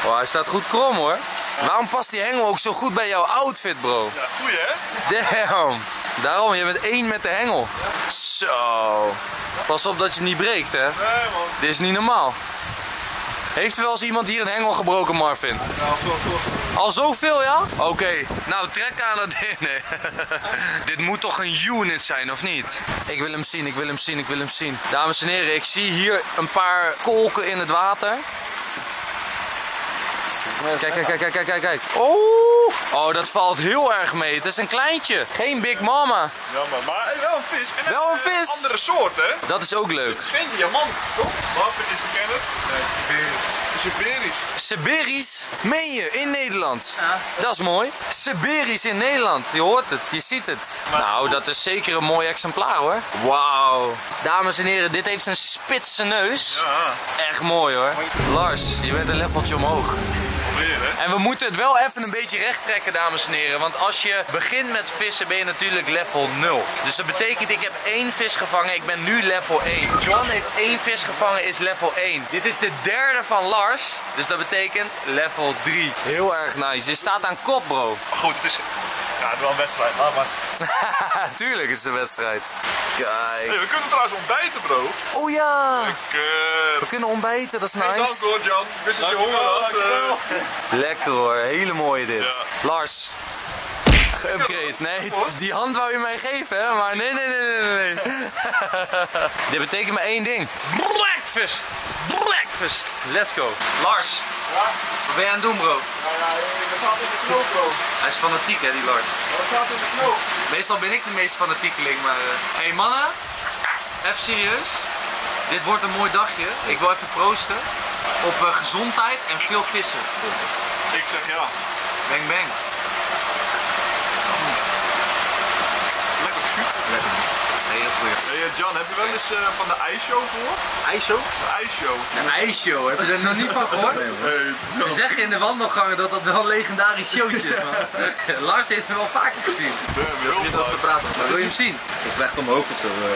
Wow, hij staat goed krom hoor. Ja. Waarom past die hengel ook zo goed bij jouw outfit, bro? Ja, goeie hè? Damn. Daarom, je bent één met de hengel. Ja. Zo. Pas op dat je hem niet breekt, hè? Nee, man. Dit is niet normaal. Heeft er wel eens iemand hier een hengel gebroken, Marvin? Ja, al zoveel. Al zoveel, ja? Oké. Okay. Nou, trek aan het in. Nee. Dit moet toch een unit zijn, of niet? Ik wil hem zien, ik wil hem zien, ik wil hem zien. Dames en heren, ik zie hier een paar kolken in het water. Kijk, kijk, kijk, kijk, kijk, kijk. Oh, oh, dat valt heel erg mee. Het is een kleintje. Geen big mama. Jammer, maar wel een vis. En wel een vis. Een andere soort, hè? Dat is ook leuk. Het is geen diamant, toch? Wat is de kenner? Nee, Siberisch. Siberisch. Siberisch? Meen je? In Nederland? Ja. Dat is mooi. Siberisch in Nederland. Je hoort het, je ziet het. Nou, dat is zeker een mooi exemplaar, hoor. Wauw. Dames en heren, dit heeft een spitse neus. Ja. Echt mooi, hoor. Lars, je bent een leveltje omhoog. En we moeten het wel even een beetje recht trekken, dames en heren. Want als je begint met vissen ben je natuurlijk level nul. Dus dat betekent ik heb één vis gevangen, ik ben nu level één. John heeft één vis gevangen, is level één. Dit is de derde van Lars, dus dat betekent level drie. Heel erg nice. Dit staat aan kop, bro. Goed, het is... Ja, het is wel een wedstrijd, maar... maar... Tuurlijk is het een wedstrijd. Kijk. Hey, we kunnen trouwens ontbijten, bro. Oh ja! Lekker. We kunnen ontbijten, dat is nice. Dank hoor, Jan. Wist dat je honger had. Lekker hoor, hele mooie dit. Ja. Lars. Geupgrade. Nee, die hand wou je mij geven, hè? Maar nee, nee, nee, nee, nee. Dit betekent maar één ding. Breakfast! Breakfast! Let's go. Lars. Ja? Wat ben je aan het doen, bro? Nou ja, dat staat in de knoop, bro. Hij is fanatiek, hè, die Lars. Dat staat in de knoop. Meestal ben ik de meest fanatiekeling, maar... Hé, hey, mannen. Even serieus. Dit wordt een mooi dagje. Ik wil even proosten op uh, gezondheid en veel vissen. Ik zeg ja. Bang, bang. Hey John, heb je wel eens uh, van de ijsshow gehoord? IJsshow? De ijsshow. De ijsshow, heb je er nog niet van gehoord? Nee, ze zeggen in de wandelgangen dat dat wel een legendarisch showtje is, man. Lars heeft hem wel vaker gezien. Nee, heel vaak. Wil je hem, wil je hem zien? Is het echt omhoog of zo? Uh,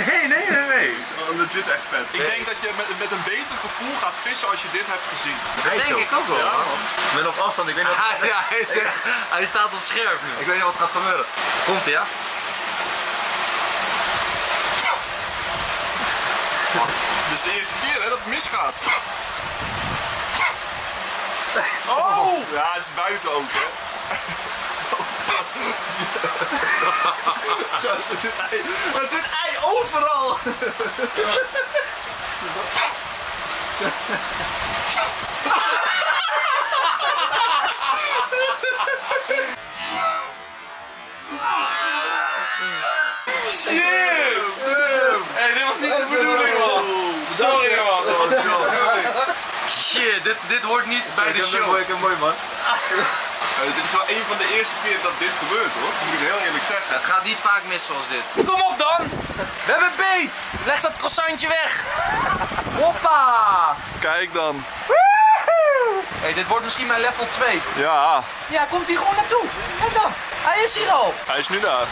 nee, nee, nee, nee. nee. Het is wel legit echt vet. Ik denk dat je met, met een beter gevoel gaat vissen als je dit hebt gezien. Dat de denk ik ook wel, ja, man. Met op afstand, ik weet niet wat... ja, hij, is, hij staat op scherp nu. Ik weet niet wat gaat gebeuren. Komt hij, ja? Dit is de eerste keer, hè, dat het misgaat. Oh! Ja, het is buiten ook, hè. Ja, er zit ei. Er zit ei overal! Ja. Shit, dit, dit hoort niet bij de show. Dat is mooi, man. Ja, dit is wel een van de eerste keer dat dit gebeurt, hoor. Dat moet ik heel eerlijk zeggen. Ja, het gaat niet vaak mis zoals dit. Kom op dan! We hebben beet! Leg dat croissantje weg! Hoppa! Kijk dan. Hey, dit wordt misschien mijn level twee. Ja. Ja, komt hij gewoon naartoe. Kijk dan. Hij is hier al. Hij is nu daar.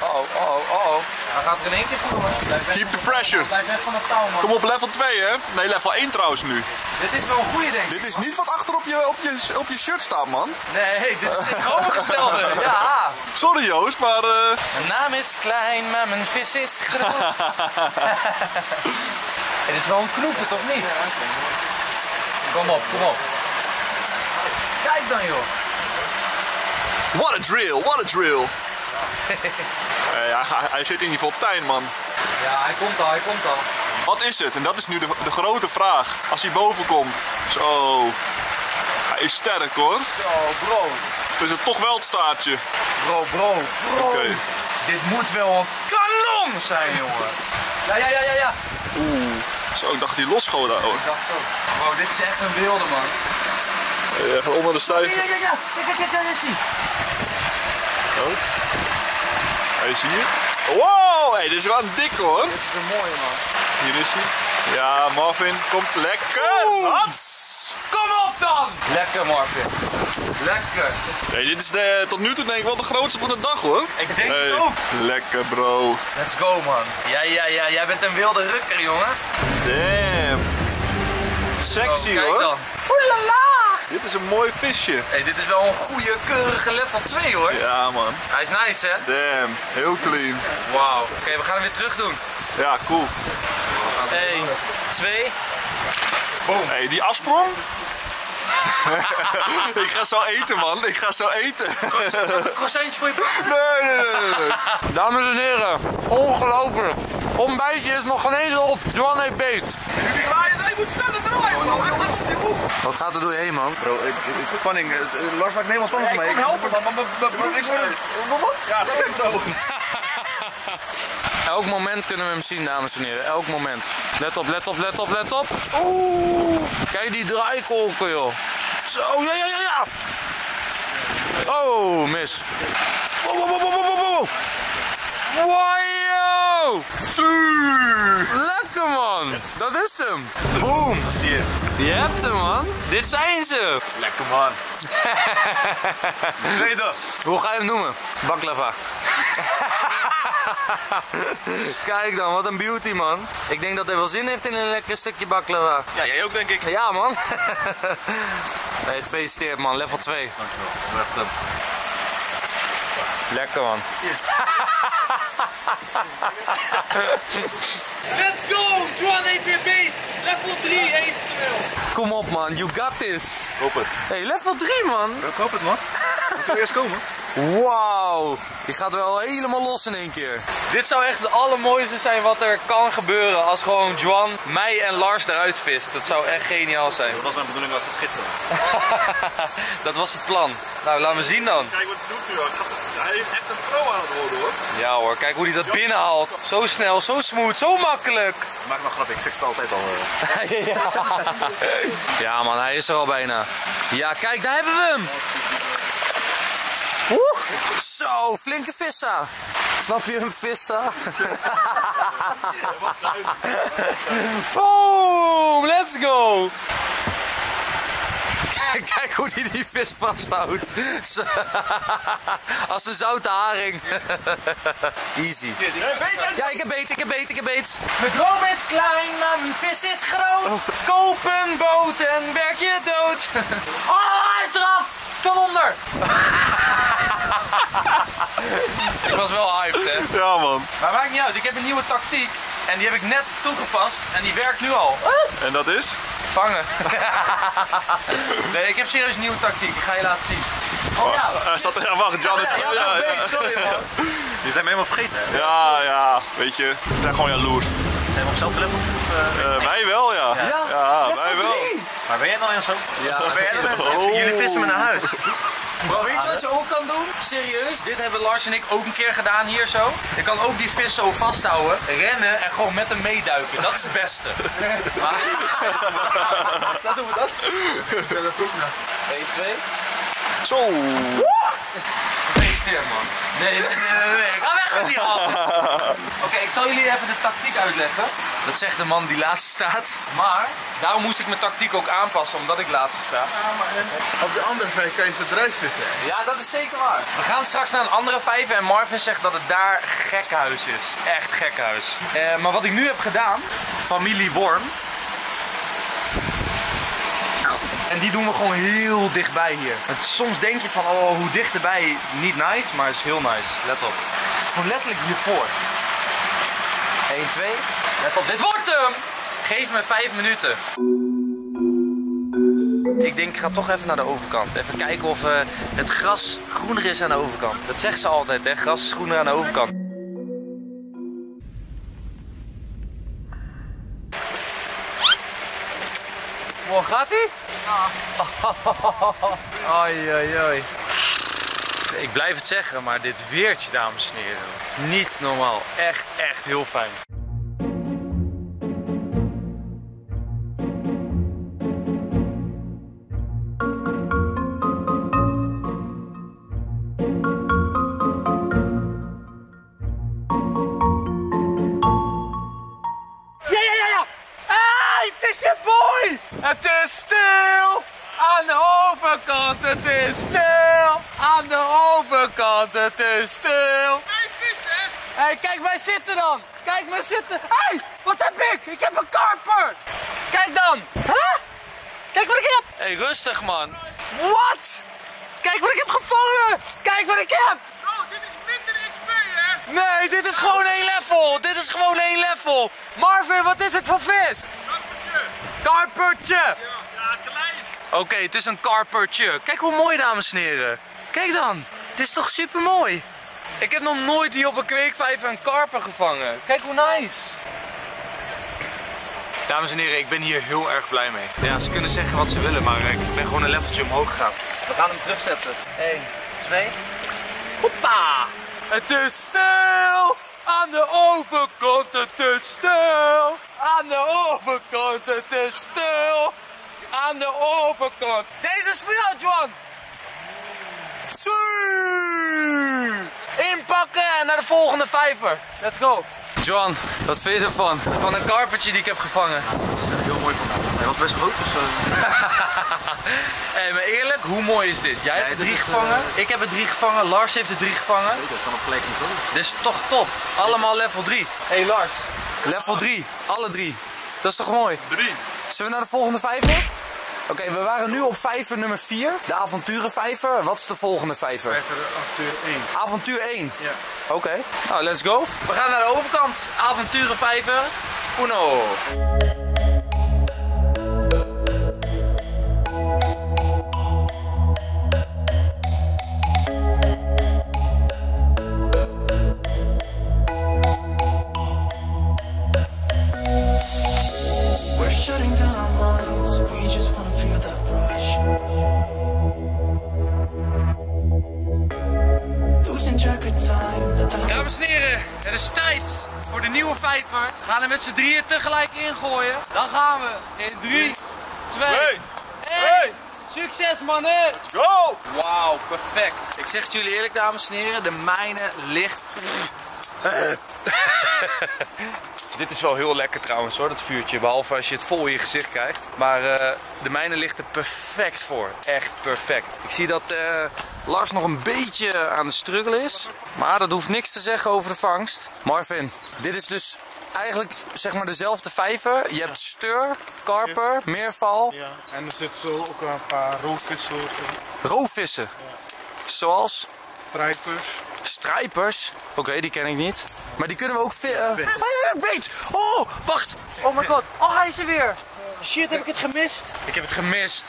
Oh, oh, oh, oh. Hij gaat er in één keer voor, man. Keep the pressure. Blijf weg van het touw, man. Kom op, level twee, hè? Nee, level één trouwens nu. Dit is wel een goede, denk ik. Dit is niet wat achter op je, op je, op je shirt staat, man. Nee, dit is het overgestelde. Ja. Sorry, Joost, maar... Uh... Mijn naam is klein, maar mijn vis is groot. Het is wel een knoepen, toch niet? Kom op, kom op. Kijk dan, joh. What a drill, what a drill. Hey, hij, hij zit in die fontein, man. Ja, hij komt al, hij komt al. Wat is het? En dat is nu de, de grote vraag. Als hij boven komt. Zo. Hij is sterk, hoor. Zo, bro. Dus het toch wel het staartje. Bro, bro, bro. Okay. Dit moet wel een kanon zijn, jongen. Ja, ja, ja, ja, ja. Oeh. Zo, ik dacht die losschoot daar, hoor. Ik dacht zo. Bro, dit is echt een wilde, man. Hey, even onder de stuiver. Ja, ja, ja, ja. Kijk, kijk, daar is hij. Oh. Hij is hier. Wow, hey, dit is wel een dikke, hoor. Dit is een mooie, man. Hier is hij. Ja, Marvin komt lekker. Hops. Kom op dan. Lekker, Marvin. Lekker. Hey, dit is de, tot nu toe denk ik wel de grootste van de dag, hoor. Ik denk hey, het ook. Lekker, bro. Let's go, man. Ja, ja, ja. Jij bent een wilde rukker, jongen. Damn. Sexy, oh, hoor. Oelala. Dit is een mooi visje. Hey, dit is wel een goede, keurige level twee, hoor. Ja, man. Hij is nice, hè? Damn, heel clean. Wauw. Oké, okay, we gaan hem weer terug doen. Ja, cool. één, twee. Boom. Hé, hey, die afsprong. Ik ga zo eten, man. Ik ga zo eten. Croissantje voor je broek. Nee, nee, nee, nee. Dames en heren, ongelooflijk. Ontbijtje is nog geen eens op. John heeft beet. Jullie waaien, hij moet sneller draaien, man. Wat gaat er doorheen, man? Bro, ik, ik, spanning. Lars maakt helemaal spanning van mij. Ik kan helpen, man. Wat? Ja, schip zo. Elk moment kunnen we hem zien, dames en heren. Elk moment. Let op, let op, let op, let op. Oeh. Kijk die draaikolken, joh. Zo, ja, ja, ja, ja. Oh, mis. Wow, wow, wow, wow, wow. Wow. Lekker, man. Dat is hem. Boom. Dat zie je. Je hebt hem, man. Dit zijn ze. Lekker, man. Tweede. Hoe ga je hem noemen? Baklava. Kijk dan, wat een beauty, man. Ik denk dat hij wel zin heeft in een lekker stukje baklava. Ja, jij ook, denk ik. Ja, man. Nee, gefeliciteerd, man. Level twee. Dankjewel. Lekker man. Let's go! John heeft weer beet. Level drie eventueel. Kom op man, you got this. Ik hoop het. Hey, level drie man. Ik hoop het man. Moeten we eerst komen? Wauw, die gaat wel helemaal los in één keer. Dit zou echt het allermooiste zijn wat er kan gebeuren als gewoon John mij en Lars eruit vist. Dat zou echt geniaal zijn. Dat was mijn bedoeling als het gisteren. Dat was het plan. Nou, laten we zien dan. Kijk wat hij doet nu hoor. Hij heeft echt een pro aan het worden hoor. Ja hoor, kijk hoe hij dat binnenhaalt. Zo snel, zo smooth, zo makkelijk. Maak maar grap, ik fix het altijd al. Ja. Ja man, hij is er al bijna. Ja kijk, daar hebben we hem. Oeh, zo, flinke vissa. Snap je een vissa? Boom, let's go. Kijk hoe die die vis vasthoudt. Als een zoute haring. Easy. Ja, ik heb beet, ik heb beet, ik heb beet. Mijn droom is klein, maar mijn vis is groot. Koop een boot en werk je dood. Oh, hij is eraf. Kom onder. Ik was wel hyped, hè? Ja, man. Maar maakt niet uit, ik heb een nieuwe tactiek. En die heb ik net toegepast. En die werkt nu al. En dat is? Vangen. Nee, ik heb serieus een nieuwe tactiek. Ik ga je laten zien. Oh ja. Hij staat er. Wacht, Jan. Sorry, man. Die zijn me helemaal vergeten. Hè? Ja, ja. Weet je, we zijn gewoon jaloers. Zijn we op zelf level? Uh, uh, nee. Wij wel, ja. Ja, ja, ja wij wel. Drie. Maar ben jij dan, Enzo? Ja, ben jij dan? Oh. Jullie vissen me naar huis. Bro, weet je wat je ook kan doen? Serieus, dit hebben Lars en ik ook een keer gedaan hier zo. Je kan ook die vis zo vasthouden, rennen en gewoon met hem meeduiken. Dat is het beste. Maar... dat doen we dat. Ja, dat doen we. een, twee. Zo. Nee, sterk man. Nee, nee, nee, nee. Ga weg met die hand. Oké, okay, ik zal jullie even de tactiek uitleggen. Dat zegt de man die laatste staat. Maar daarom moest ik mijn tactiek ook aanpassen, omdat ik laatste sta. Ja, maar op de andere vijf kan je ze eruit vissen. Ja, dat is zeker waar. We gaan straks naar een andere vijver en Marvin zegt dat het daar gekhuis is. Echt gekhuis. Uh, maar wat ik nu heb gedaan, familie worm. En die doen we gewoon heel dichtbij hier. Want soms denk je van, oh, hoe dichterbij, niet nice, maar het is heel nice. Let op. Gewoon letterlijk hiervoor. een, twee. Let op, dit wordt hem! Geef me vijf minuten. Ik denk, ik ga toch even naar de overkant. Even kijken of uh, het gras groener is aan de overkant. Dat zegt ze altijd, hè? Gras is groener aan de overkant. Wow, gaat ie? Ah. Oi, oi, oi. Ik blijf het zeggen, maar dit weertje, dames en heren. Niet normaal. Echt, echt heel fijn. Het is stil aan de overkant, het is stil aan de overkant, het is stil. Hey, vissen! Hé, hey, kijk mij zitten dan! Kijk mij zitten! Hé, hey, wat heb ik? Ik heb een karper! Kijk dan! Huh? Kijk wat ik heb! Hé, hey, rustig man! Wat? Kijk wat ik heb gevangen! Kijk wat ik heb! Oh, dit is minder X P hè? Nee, dit is gewoon één level! Dit is gewoon één level! Marvin, wat is het voor vis? Karpertje! Ja, ja, klein! Oké, okay, het is een karpertje. Kijk hoe mooi, dames en heren. Kijk dan, dit is toch super mooi. Ik heb nog nooit hier op een kweekvijver een karper gevangen. Kijk hoe nice. Dames en heren, ik ben hier heel erg blij mee. Ja, ze kunnen zeggen wat ze willen, maar ik ben gewoon een leveltje omhoog gegaan. We gaan hem terugzetten. een, twee. Hoppa! Het is stil! Aan de overkant, het is stil. Aan de overkant, het is stil. Aan de overkant. Deze is voor jou, John. Inpakken en naar de volgende vijver. Let's go. John, wat vind je ervan? Van een karpertje die ik heb gevangen. Dat is heel mooi van mij. Hij was best groot. Dus, uh... hey, maar eerlijk, hoe mooi is dit? Jij ja, hebt er drie is, gevangen, uh... ik heb er drie gevangen, Lars heeft er drie gevangen. Nee, dat is dan een plek niet goed. Dit is toch top. Allemaal level drie. Hé hey, Lars, level drie. Alle drie. Dat is toch mooi? drie. Zullen we naar de volgende vijver? Oké, okay, we waren nu op vijver nummer vier, de avonturenvijver. Wat is de volgende vijver? Vijver avontuur één. Avontuur één? Ja. Oké, okay. Nou, let's go. We gaan naar de overkant. Avonturenvijver, uno. We gaan er met z'n drieën tegelijk ingooien. Dan gaan we in drie, twee, één. Succes, mannen! Let's go! Wauw, perfect. Ik zeg het jullie eerlijk, dames en heren, de mijne ligt... Dit is wel heel lekker trouwens hoor, dat vuurtje. Behalve als je het vol in je gezicht krijgt. Maar uh, de mijne ligt er perfect voor. Echt perfect. Ik zie dat uh, Lars nog een beetje aan de struggelen is. Maar dat hoeft niks te zeggen over de vangst. Marvin, dit is dus... Eigenlijk zeg maar dezelfde vijver. Je hebt steur, karper, meerval. Ja, en er zitten zo ook een paar roofvissen. Roofvissen? Ja. Zoals? Strijpers. Strijpers? Oké, okay, die ken ik niet. Maar die kunnen we ook... Ja, beet. Ah, beet! Oh, wacht! Oh my god, oh hij is er weer! Shit, heb ik het gemist? Ik heb het gemist.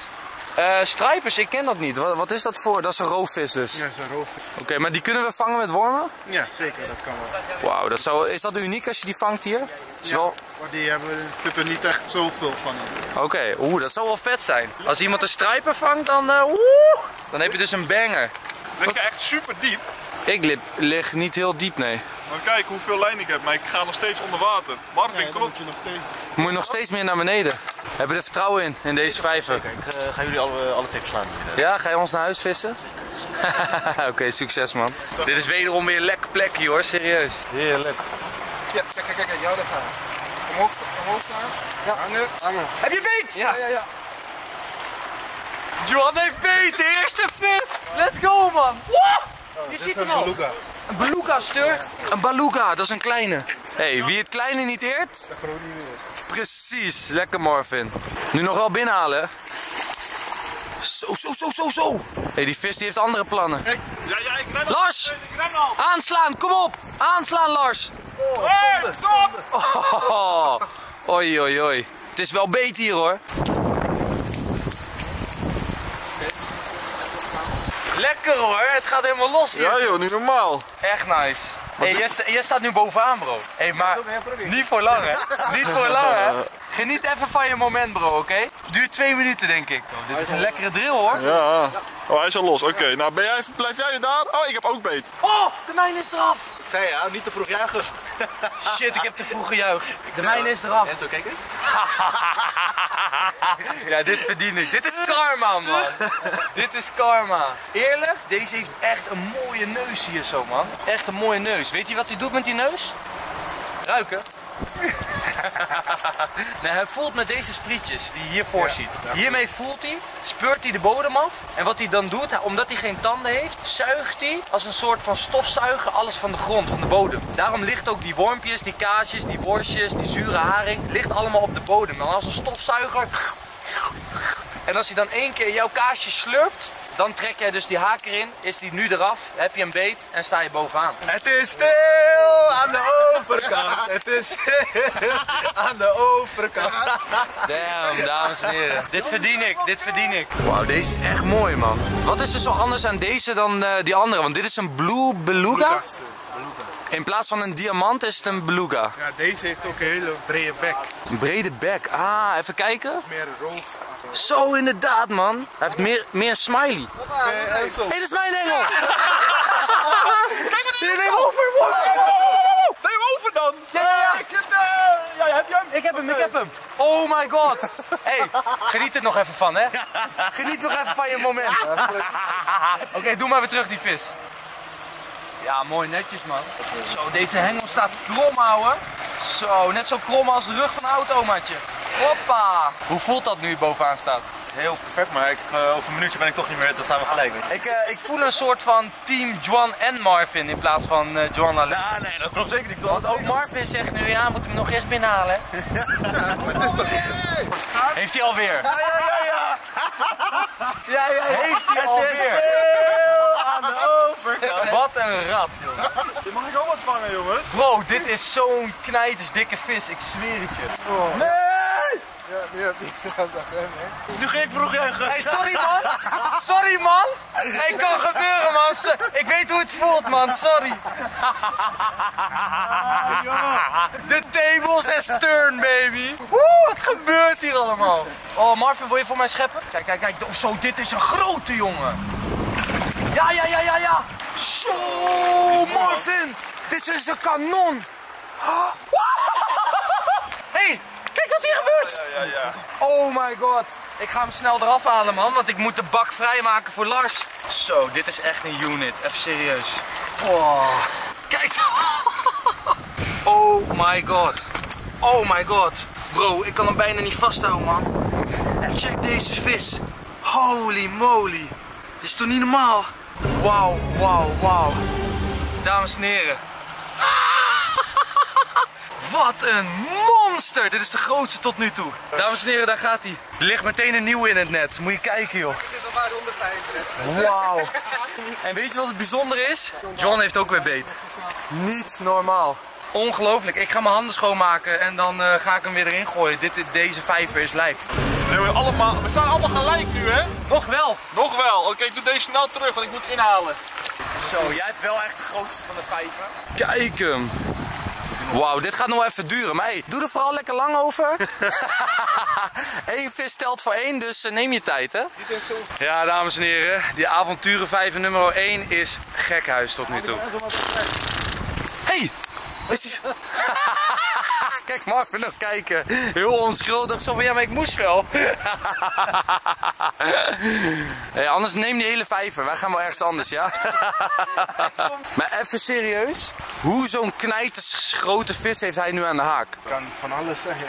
Uh, strijpers, ik ken dat niet. Wat, wat is dat voor? Dat is een roofvis dus? Ja, dat is een roofvis. Oké, okay, maar die kunnen we vangen met wormen? Ja, zeker. Dat kan wel. Wauw, dat zou, is dat uniek als je die vangt hier? Ja, wel... maar die hebben, zit er niet echt zoveel van in. Oké, okay, oeh, dat zou wel vet zijn. Als iemand een strijper vangt, dan, uh, oeh, dan heb je dus een banger. Lig je echt super diep? Ik lig, lig niet heel diep, nee. Maar kijk hoeveel lijn ik heb, maar ik ga nog steeds onder water. Marvin, ja, klopt. Moet je, nog steeds... moet je nog steeds meer naar beneden. We hebben er vertrouwen in, in deze vijver. Ik uh, ga jullie alle, alle twee verslaan. Ja, ga je ons naar huis vissen? Oké, okay, succes man. Stop. Dit is wederom weer een lekker plekje hoor, serieus. Heerlijk. Ja, kijk, kijk, kijk, jou daar gaan. Omhoog, omhoog staan. Ja. Hangen, hangen. Heb je beet? Ja, ja, ja. ja. John heeft beet, de eerste vis. Let's go man. Wow! Je oh, ziet hem al. Beluga. Een beluga steur. Een beluga, dat is een kleine. Hé, hey, wie het kleine niet eert? Dat groot niet meer. Precies, lekker Marvin. Nu nog wel binnenhalen. Zo, zo, zo, zo, zo. Hé, hey, die vis die heeft andere plannen. Hey. Ja, ja, ik ren al. Lars, ik ren al. Aanslaan, kom op. Aanslaan, Lars. Oh, hey, stop. Oh, oi, oi, oi. Het is wel beet hier hoor. Lekker hoor, het gaat helemaal los hier. Ja joh, niet normaal. Echt nice. Hey, jij, jij staat nu bovenaan bro. Hé, hey, maar niet voor lang hè. Niet voor lang hè. Geniet even van je moment bro, oké? Okay? Duurt twee minuten denk ik. Oh, dit is een lekkere drill hoor. Ja. Oh, hij is al los, oké. Okay. Nou, ben jij, blijf jij daar? Oh, ik heb ook beet. Oh, de mijn is eraf. Ik zei ja, niet te vroeg juichen. Shit, ik heb te vroeg gejuicht. De mijn is eraf. Enzo, kijk eens. Ja, dit verdien ik. Dit is karma, man. Dit is karma. Eerlijk, deze heeft echt een mooie neus hier zo, man. Echt een mooie neus. Weet je wat hij doet met die neus? Ruiken. Nee, hij voelt met deze sprietjes die je hiervoor ja, ziet. Ja. Hiermee voelt hij, speurt hij de bodem af. En wat hij dan doet, omdat hij geen tanden heeft, zuigt hij als een soort van stofzuiger alles van de grond, van de bodem. Daarom ligt ook die wormpjes, die kaasjes, die worstjes, die zure haring, ligt allemaal op de bodem. Dan als een stofzuiger... En als hij dan één keer jouw kaasje slurpt, dan trek jij dus die haak erin, is die nu eraf, heb je hem beet en sta je bovenaan. Het is stil aan de overkant, het is stil aan de overkant. Damn, dames en heren. Dit verdien ik, dit verdien ik. Wauw, deze is echt mooi man. Wat is er zo anders aan deze dan uh, die andere? Want dit is een blue beluga. In plaats van een diamant is het een beluga. Ja, deze heeft ook een hele brede bek. Een brede bek, ah, even kijken. Meer roof. Zo inderdaad man, hij heeft meer, meer smiley. Hé, uh, hey, dit is mijn engel! Kijk wat hij neem over! Wow. Neem over dan! Ja, ja, ja. Ik heb, uh, ja, heb je hem? Ik heb hem, ik heb hem! Oh my god! Hey, geniet er nog even van hè! Geniet nog even van je moment! Oké, okay, doe maar weer terug die vis. Ja, mooi netjes man. Zo, deze hengel staat krom houden. Zo, net zo krom als de rug van een auto, matje. Hoppa! Hoe voelt dat nu bovenaan staat? Heel perfect, maar ik, uh, over een minuutje ben ik toch niet meer, dan staan we gelijk. Ik, uh, ik voel een soort van team John en Marvin in plaats van uh, John alleen. Ja, nee, dat klopt zeker niet. Want ook Marvin zegt nu, ja, moet hem nog eerst binnenhalen. Hè? Heeft hij alweer? Ja, ja, ja, ja. Ja, ja, heeft hij alweer. Het is stil aan de overkant. Wat een rap, jongen. Je mag ik ook wat vangen, jongens. Bro, dit is zo'n knijtersdikke vis, ik zweer het je. Oh. Nee! Ja, nu heb ik dat hè. Nu ging ik vroeg juichen. Hey, sorry man. Sorry man. Hey, kan gebeuren man. Ik weet hoe het voelt man, sorry. De tables is turn baby. Woe, wat gebeurt hier allemaal? Oh, Marvin, wil je voor mij scheppen? Kijk, kijk, kijk. Oh, zo, dit is een grote jongen. Ja, ja, ja, ja, ja. Zo, Marvin. Dit is een kanon. Hey. Kijk wat hier gebeurt! Ja, ja, ja. Oh my god. Ik ga hem snel eraf halen man, want ik moet de bak vrijmaken voor Lars. Zo, dit is echt een unit. Even serieus. Oh. Kijk. Oh my god. Oh my god. Bro, ik kan hem bijna niet vasthouden man. En check deze vis. Holy moly. Dit is toch niet normaal? Wauw, wauw, wauw. Dames en heren. Wat een monster! Dit is de grootste tot nu toe. Dames en heren, daar gaat hij. Er ligt meteen een nieuwe in het net. Moet je kijken, joh. Het is al maar honderdvijfendertig. Wauw. En weet je wat het bijzondere is? John heeft ook weer beet. Niet normaal. Ongelooflijk. Ik ga mijn handen schoonmaken en dan uh, ga ik hem weer erin gooien. Dit, dit, deze vijver is lijp. Nee, allemaal, we staan allemaal gelijk nu, hè? Nog wel. Nog wel. Oké, ik doe deze snel terug, want ik moet inhalen. Zo, jij hebt wel echt de grootste van de vijver. Kijk hem. Wauw, dit gaat nog even duren, maar hey, doe er vooral lekker lang over. Eén vis telt voor één, dus neem je tijd, hè? Ja, dames en heren, die avonturenvijver nummer één is gekhuis tot nu toe. Hey! Kijk, Marvin, nog kijken. Heel onschuldig, zo van ja, maar ik moest wel. Hey, anders neem die hele vijver, wij gaan wel ergens anders, ja? Maar even serieus, hoe zo'n knijters grote vis heeft hij nu aan de haak? Ik kan van alles zeggen,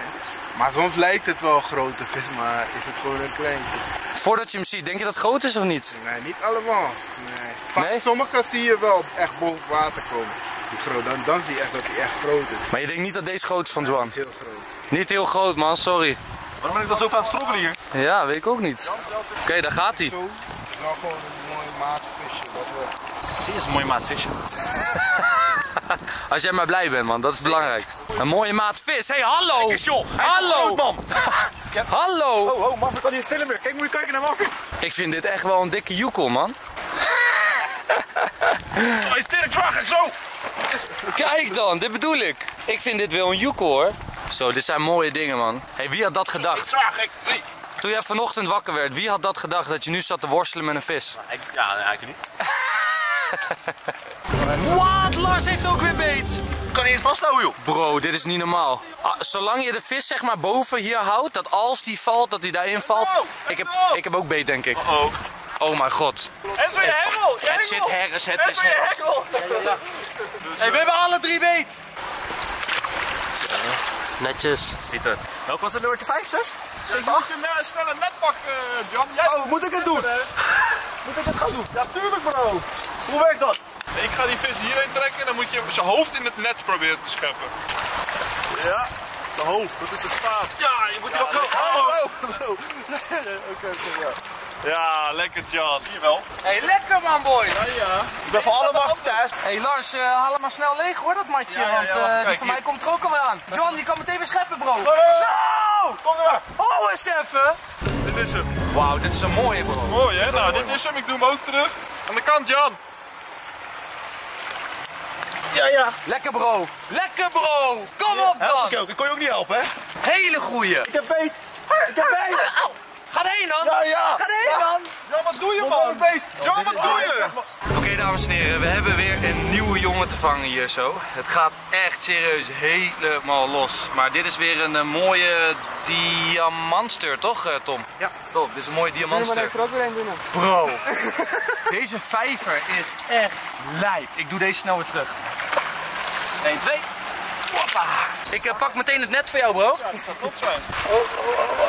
maar soms lijkt het wel een grote vis, maar is het gewoon een kleintje. Voordat je hem ziet, denk je dat het groot is of niet? Nee, niet allemaal. Nee. Van nee? Sommige zie je wel echt boven water komen. Dan, dan zie je echt dat hij echt groot is. Maar je denkt niet dat deze groot is van Zwan? Ja, heel groot. Niet heel groot man, sorry. Waarom ben ik dan zo vaak strobbelen hier? Ja, weet ik ook niet. Oké, okay, daar gaat hij. Het is wel gewoon een mooi maatvisje. Zie je, is een mooi maatvisje. Als jij maar blij bent man, dat is het belangrijkste. Een mooie maat vis. Hé, hey, hallo! Kijk, joh. Hallo! Man. Hallo! Oh, oh, Marvin kan hier stillen meer. Kijk, moet je kijken naar Marvin. Ik vind dit echt wel een dikke joekel man. Oh, je sterk draag ik zo! Kijk dan, dit bedoel ik. Ik vind dit wel een joekel hoor. Zo, dit zijn mooie dingen man. Hé, hey, wie had dat gedacht? Toen jij vanochtend wakker werd, wie had dat gedacht dat je nu zat te worstelen met een vis? Ja, eigenlijk niet. Wat? Lars heeft ook weer beet! Kan hij het vasthouden joh? Bro, dit is niet normaal. Ah, zolang je de vis zeg maar boven hier houdt, dat als die valt, dat hij daarin valt. Ik heb, ik heb ook beet denk ik. Uh oh. Oh mijn god. En zo je hengel! Het zit herres, het is hengel! Hey, we hebben alle drie beet! Netjes. Ziet het. Welk was het nummertje vijf, zes? zeven, acht? Je moet een snelle net pakken, John. Oh, moet ik het doen? Moet ik het gaan doen? Ja, tuurlijk bro. Hoe werkt dat? Ik ga die vis hierheen trekken en dan moet je zijn hoofd in het net proberen te scheppen. Ja. De hoofd, dat is de staart. Ja, je moet die ook wel. Oké, ja. Ja, lekker John. Zie je wel. Hé, hey, lekker man boy. Ja, ja. Ik ben voor allemaal thuis. Hé hey, Lars, uh, haal hem maar snel leeg hoor, dat matje. Ja, ja, ja, want uh, kijk, die van hier. Mij komt er ook alweer aan. John, die kan meteen weer scheppen bro. Hey, hey. Zo! Kom maar. Hou eens even. Dit is hem. Wauw, dit is een mooie bro. Mooi hè? Nou, dit is hem. Ik doe hem ook terug. Aan de kant John. Ja, ja. Lekker bro. Lekker bro. Kom ja, op dan. Help ik ook. Ik kon je ook niet helpen hè? Hele goeie. Ik heb beet. Ik heb beet. Au. Ga erheen dan! Ja, ja! Ga erheen dan! Ja. John, wat doe je man? John, wat doe je? Oké okay, dames en heren, we hebben weer een nieuwe jongen te vangen hier zo. Het gaat echt serieus helemaal los. Maar dit is weer een mooie diamantster, toch Tom? Ja. Top, dit is een mooie diamantster. Maar heeft er ook weer een binnen. Bro, deze vijver is echt lijp. Ik doe deze snel weer terug. een, twee. Hoppa. Ik uh, pak meteen het net voor jou bro. Ja, dat gaat top zijn. Oh, oh, oh, oh.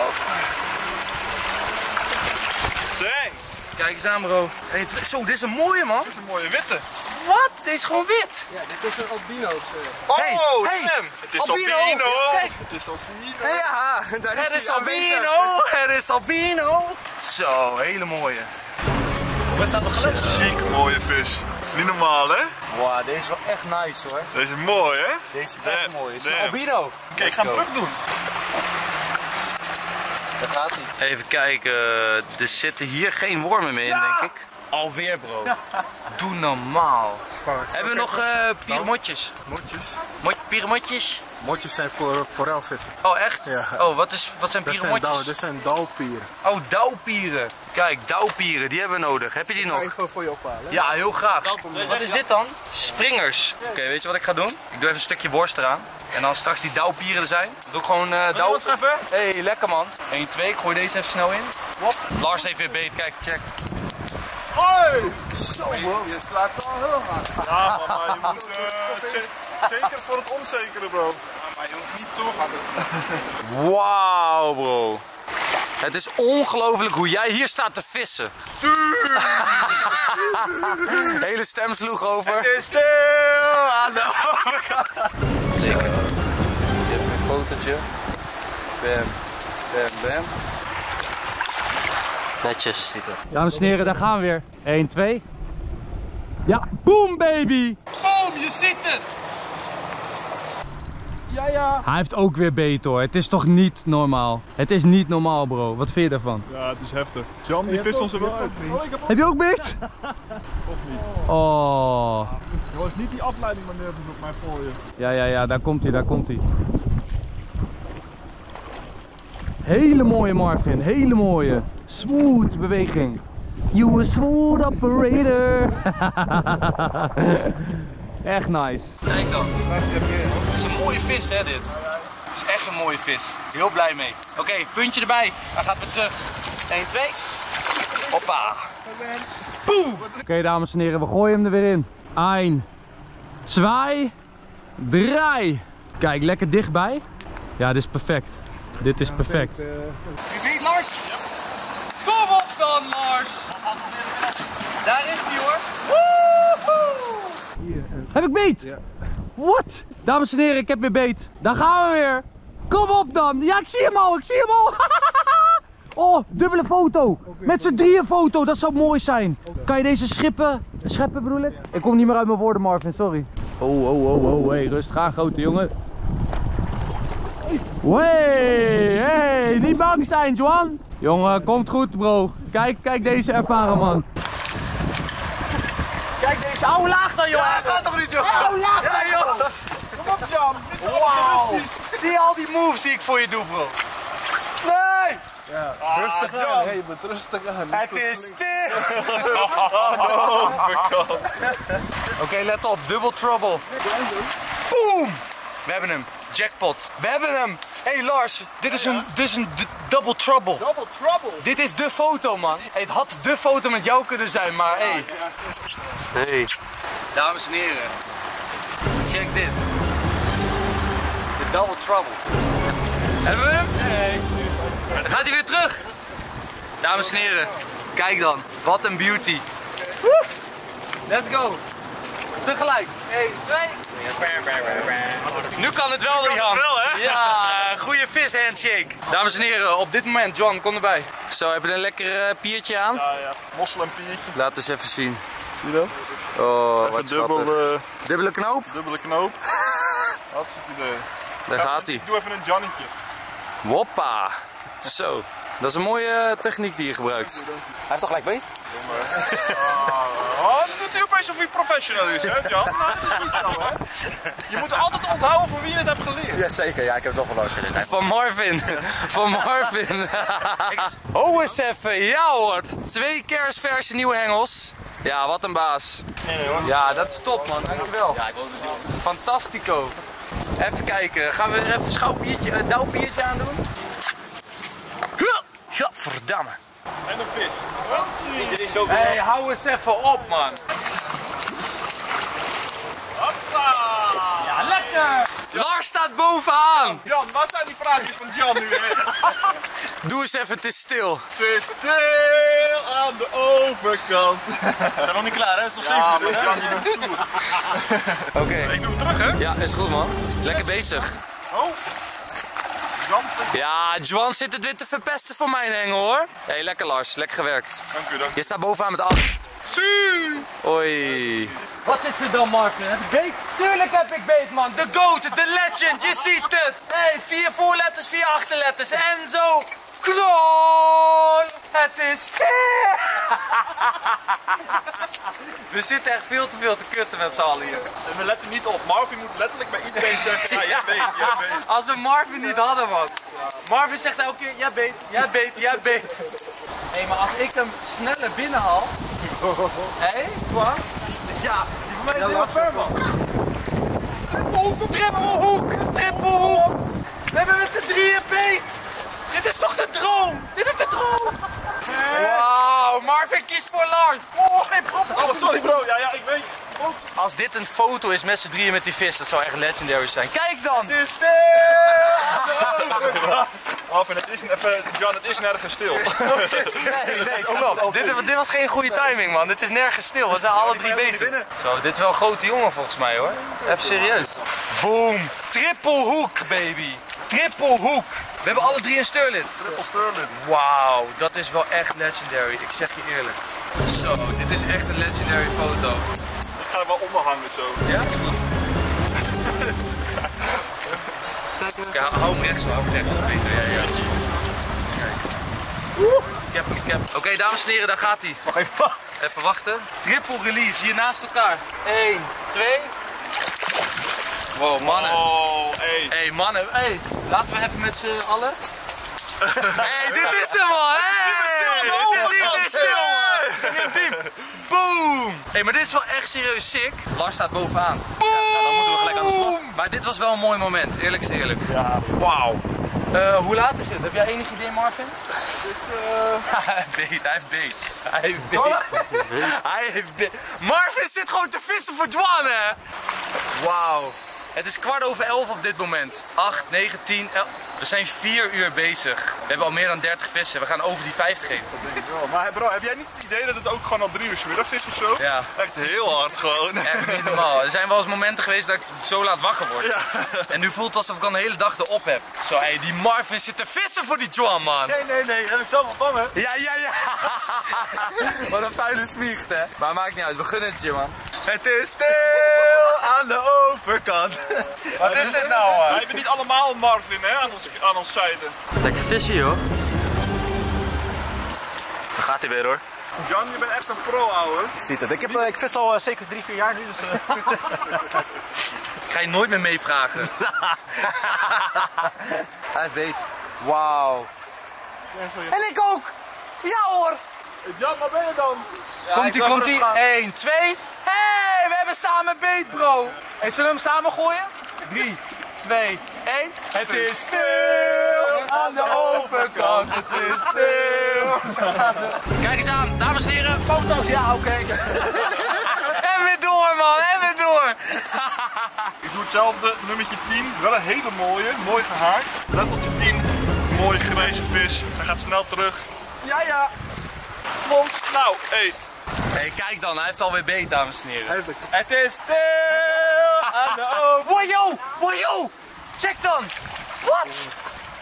Thanks. Kijk eens aan bro. Hey, zo, dit is een mooie man. Dit is een mooie witte. Wat? Dit is gewoon wit. Ja, dit is een albino. Oh, hey, hey. Het is albino. Albino. Kijk. Het is albino. Ja, daar is, er is albino. Er is albino. Zo, hele mooie. Wat staat nog gelukkig? Ziek mooie vis. Niet normaal, hè? Wow, deze is wel echt nice, hoor. Deze is mooi, hè? Deze is echt mooi. Het is een albino. Kijk, ik ga hem terug doen. Daar gaat hij. Even kijken, er zitten hier geen wormen meer in, ja, denk ik. Alweer, bro. Doe normaal. Park. Hebben we nog uh, piramotjes? Motjes. Mot piramotjes? Motjes zijn voor forelvissen. Oh, echt? Ja. Oh, wat, is, wat zijn piramotjes? Dit zijn dauwpieren. Oh, dauwpieren. Kijk, dauwpieren, die hebben we nodig. Heb je die nog? Ik ga even voor je ophalen. Ja, heel graag. Wat is dit dan? Springers. Oké, okay, weet je wat ik ga doen? Ik doe even een stukje worst eraan. En dan straks die dauwpieren er zijn. Doe ik gewoon uh, dauw. Hé, hey, lekker man. één, twee, ik gooi deze even snel in. Hop. Lars heeft weer beet, kijk, check. Hoi! Zo man! Je slaat wel heel hard. Ja, maar je moet uh, zeker voor het onzekere, bro. Ja, maar je hoeft niet zo hard. Wauw, bro. Het is ongelooflijk hoe jij hier staat te vissen. Hele stem sloeg over. Het is stil aan de overkant. Zeker. Even een fotootje. Bam, bam, bam. Netjes zitten. Dames en heren, daar gaan we weer. één, twee. Ja, boom baby! Boom, je ziet het! Ja, ja. Hij heeft ook weer beet, hoor. Het is toch niet normaal? Het is niet normaal, bro. Wat vind je daarvan? Ja, het is heftig. Jan, die vist ons er wel uit. Oh, heb, heb je ook beet? Ja. Of niet? Oh. Er was niet die afleiding manoeuvres op mijn voor je. Ja, ja, ja. Daar komt hij, daar komt hij. Hele mooie, Marvin. Hele mooie. Smooth beweging. You a smooth operator. Echt nice. Kijk dan. Het is een mooie vis, hè, dit. Het is echt een mooie vis. Heel blij mee. Oké, okay, puntje erbij. Hij gaat weer terug. één, twee. Hoppa. Boem. Oké, okay, dames en heren. We gooien hem er weer in. één, twee, drie. Kijk, lekker dichtbij. Ja, dit is perfect. Dit is perfect. Wie ja, weet, Lars? Ja. Kom op dan, Lars! Daar is hij, hoor. Woehoe! Heb ik beet? Ja. Wat? Dames en heren, ik heb weer beet. Daar gaan we weer. Kom op dan. Ja, ik zie hem al, ik zie hem al. Oh, dubbele foto. Met z'n drieën foto, dat zou mooi zijn. Kan je deze schippen, scheppen bedoel ik? Ik kom niet meer uit mijn woorden, Marvin, sorry. Oh, oh, oh, oh, hey, rustig aan, grote jongen. Hey, hey, niet bang zijn, John. Jongen, komt goed, bro. Kijk, kijk deze ervaren man. Kijk deze. Hou laag dan, jongen. Ja, dat gaat toch niet, jongen. Hou laag dan, jongen. Kom op, John. Wow. Zie al die moves die ik voor je doe, bro. Nee. Ja, rustig ah, aan. Hey, je bent rustig aan. Het is stil. Oké, okay, let op. Double trouble. Boom. We hebben hem. Jackpot. We hebben hem. Hé hey Lars, dit is een, dit is een double trouble. Double trouble? Dit is de foto, man. Hey, het had de foto met jou kunnen zijn, maar hé. Hey. Hey. Dames en heren, check dit. De double trouble. Hebben we hem? Nee. Dan gaat hij weer terug. Dames en heren, kijk dan. Wat een beauty. Woe. Let's go. Tegelijk. één, twee. Nu kan het wel, Jan. Ja, goede vis handshake. Dames en heren, op dit moment, John, kom erbij. Zo, heb je een lekker uh, piertje aan? Ja, ja. Mossel en piertje. Laat eens even zien. Zie je dat? Oh, even wat dubbel, uh, dubbele knoop? Dubbele knoop. Hartstikke idee. Daar ja, gaat hij. Doe even een Janneke. Woppa. Zo, dat is een mooie techniek die je gebruikt. Hij heeft toch gelijk beet? Oh, dat doet hij opeens of hij professional is, hè, Jan? Nou, dat is niet zo, hè? Je moet altijd onthouden van wie je het hebt geleerd. Jazeker, ja, ik heb het nog wel eens geleerd. Van Marvin, van Marvin. Oh, eens even, ja hoor. Twee kerstverse nieuwe hengels. Ja, wat een baas. Ja, dat is top, man, dankjewel. Fantastico. Even kijken, gaan we er even een schouwpiertje, een douwpiertje aan doen? Ja, verdamme. En een vis. Hé, hey, hou eens even op, man. Hopsa. Ja, lekker. Jan. Lars staat bovenaan. Jan, waar zijn die praatjes van Jan nu? Doe doe eens even, het is stil. Het is stil aan de overkant. We zijn nog niet klaar, hè? Het is nog ja, zeven minuten. Oké. Okay. Ik doe hem terug, hè? Ja, is goed, man. Lekker bezig. Oh. Ja, John zit het dit te verpesten voor mijn hengel, hoor. Hé, hey, lekker Lars, lekker gewerkt. Dank u, dank u. Je staat bovenaan met acht. Zie! Oei. Wat is er dan, Marvin? Heb ik beet? Tuurlijk heb ik beet, man. De GOAT, de legend, je ziet het. Hé, hey, vier voorletters, vier achterletters. Enzo Knol. Het is... We zitten echt veel te veel te kutten met z'n allen hier. En we letten niet op. Marvin moet letterlijk bij iedereen zeggen, ja, jij beet, jij beet. Als we Marvin niet hadden, man. Marvin zegt elke keer, jij beet, jij beet, jij beet. Hé, hey, maar als ik hem sneller binnenhaal... Hé, hey, wat? Ja, die voor mij is helemaal ver, man. Trippelhoek, trippelhoek, trippelhoek. We hebben met z'n drieën beet. Dit is toch de droom? Dit is de droom! Wauw, Marvin kiest voor Lars! Oh, nee, bro! Oh, sorry bro, ja, ja, ik weet. Oh. Als dit een foto is met z'n drieën met die vis, dat zou echt legendary zijn. Kijk dan! Het is stil! Marvin, het is, even, John, het is nergens stil. Nee, nee, kom op. Dit, dit was geen goede timing, man. Dit is nergens stil, we zijn alle drie bezig. Zo, dit is wel een grote jongen volgens mij, hoor. Even serieus. Boom! Trippelhoek, baby! Trippelhoek! We hebben alle drie een stirlid. Triple stirlid. Wauw, dat is wel echt legendary. Ik zeg je eerlijk. Zo, dit is echt een legendary foto. Ik ga er wel onder hangen zo. Ja? Is goed. Oké, okay, hou hem rechts, hou hem rechts. Beter, ja, ja. Kijk. Cap hem, cap. Oké, okay, dames en heren, daar gaat hij. Mag even. Even wachten. Triple release, hier naast elkaar. één, twee. Wow, mannen. Oh, hey. Hey, mannen. Hey, laten we even met z'n allen. Hey, dit is hem, man. Hey, dit is niet meer stil, man. Dit is niet diep. Boom. Hey, maar dit is wel echt serieus sick. Lars staat bovenaan. Boom. Ja, nou, dan moeten we gelijk aan de klok. Maar dit was wel een mooi moment, eerlijk is eerlijk. Ja, wauw. Uh, hoe laat is het? Heb jij enig idee, Marvin? Het is eh... Hij heeft beet, hij heeft beet. Hij heeft beet. Hij heeft beet. Marvin zit gewoon te vissen voor Dwan, hè. Wauw. Het is kwart over elf op dit moment. acht, negen, tien, elf. We zijn vier uur bezig. We hebben al meer dan dertig vissen. We gaan over die vijftig heen. Dat denk ik wel. Maar bro, heb jij niet het idee dat het ook gewoon al drie uur 's middags is of zo? Ja. Echt heel hard gewoon. Echt niet normaal. Er zijn wel eens momenten geweest dat ik zo laat wakker word. Ja. En nu voelt het alsof ik al een hele dag erop heb. Zo, hé, hey, die Marvin zit te vissen voor die John, man. Nee, nee, nee. Heb ik zelf al van, hè? Ja, ja, ja. Wat een vuile smiecht, hè. Maar maakt niet uit. We gunnen het je, man. Het is stil aan de overkant. Wat is dit nou, man? Wij hebben niet allemaal Marvin, hè, aan ons, aan ons zijde. Lekker visje, joh. Dan gaat hij weer, hoor. John, je bent echt een pro, ouwe. Je ziet het. Ik, heb, ik vis al uh, zeker drie, vier jaar nu, dus... Uh... Ik ga je nooit meer meevragen. Hij weet. Wauw. En ik ook! Ja, hoor! John, waar ben je dan? Ja, komt-ie, komt-ie. één, twee. Hé, hey, we hebben samen beet, bro. Hey, zullen we hem samen gooien? drie, twee, één. Het is stil aan de overkant. Het is stil aan de... Kijk eens aan, dames en heren. Foto's. Ja, oké. Okay. En weer door, man. En weer door. Ik doe hetzelfde. Nummertje tien. Wel een hele mooie. Mooi gehaakt. Letteltje tien. Mooie grijze vis. Hij gaat snel terug. Ja, ja. Nou, hé. Hey, kijk dan, hij heeft alweer beet, dames en heren. Eindelijk. Het is stil aan de oog. Wojo, wojo. Check dan. Wat?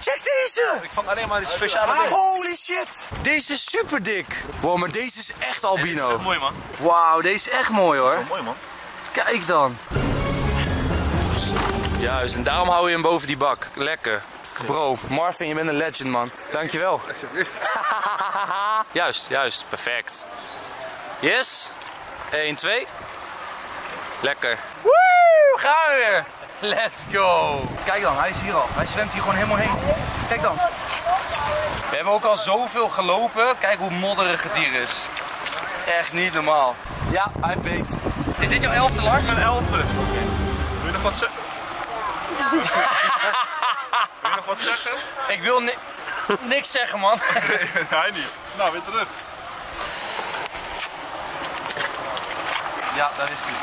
Check deze. Ik vang alleen maar die speciale dingen. Holy shit. Deze is super dik. Wow, maar deze is echt albino. Hey, is echt mooi, man. Wauw, deze is echt mooi, hoor. Dat is wel mooi, man. Kijk dan. Juist, en daarom hou je hem boven die bak. Lekker. Bro, Marvin, je bent een legend, man. Dankjewel. Juist, juist. Perfect. Yes. één, twee. Lekker. Woe, gaan we weer. Let's go. Kijk dan, hij is hier al. Hij zwemt hier gewoon helemaal heen. Kijk dan. We hebben ook al zoveel gelopen. Kijk hoe modderig het hier is. Echt niet normaal. Ja, hij heeft beet. Is dit jouw elfde, Lars? Mijn elfde. Wil je nog wat zeggen? Wil je nog wat zeggen? Ik wil ni niks zeggen, man. Nee, hij niet. Nou, weer terug. Ja, daar is hij.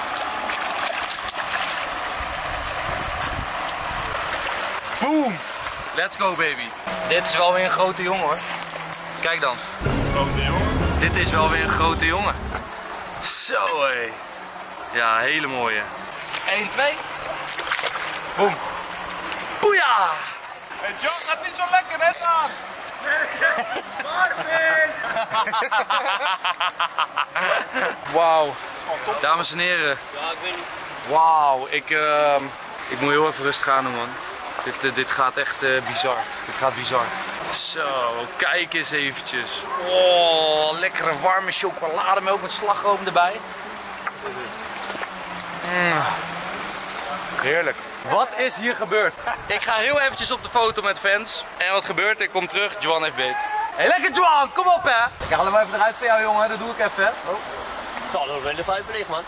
Boom! Let's go baby. Dit is wel weer een grote jongen hoor. Kijk dan. Grote jongen. Dit is wel weer een grote jongen. Zo hé. Ja, hele mooie. één, twee. Boom. Boeia! Hey, John gaat niet zo lekker net aan. Marvin! Wauw. Dames en heren. Wauw, ik, uh, ik moet heel even rustig aan doen man. Dit, uh, dit gaat echt uh, bizar. Dit gaat bizar. Zo, kijk eens eventjes. Oh, lekkere warme chocolademelk met slagroom erbij. Mm. Heerlijk. Wat is hier gebeurd? Ik ga heel eventjes op de foto met fans. En wat gebeurt er? Ik kom terug. John heeft beet. Hé, lekker John! Kom op hè! Ik haal hem even eruit voor jou jongen. Dat doe ik even hè. Het zal nog wel de vijf liggen man.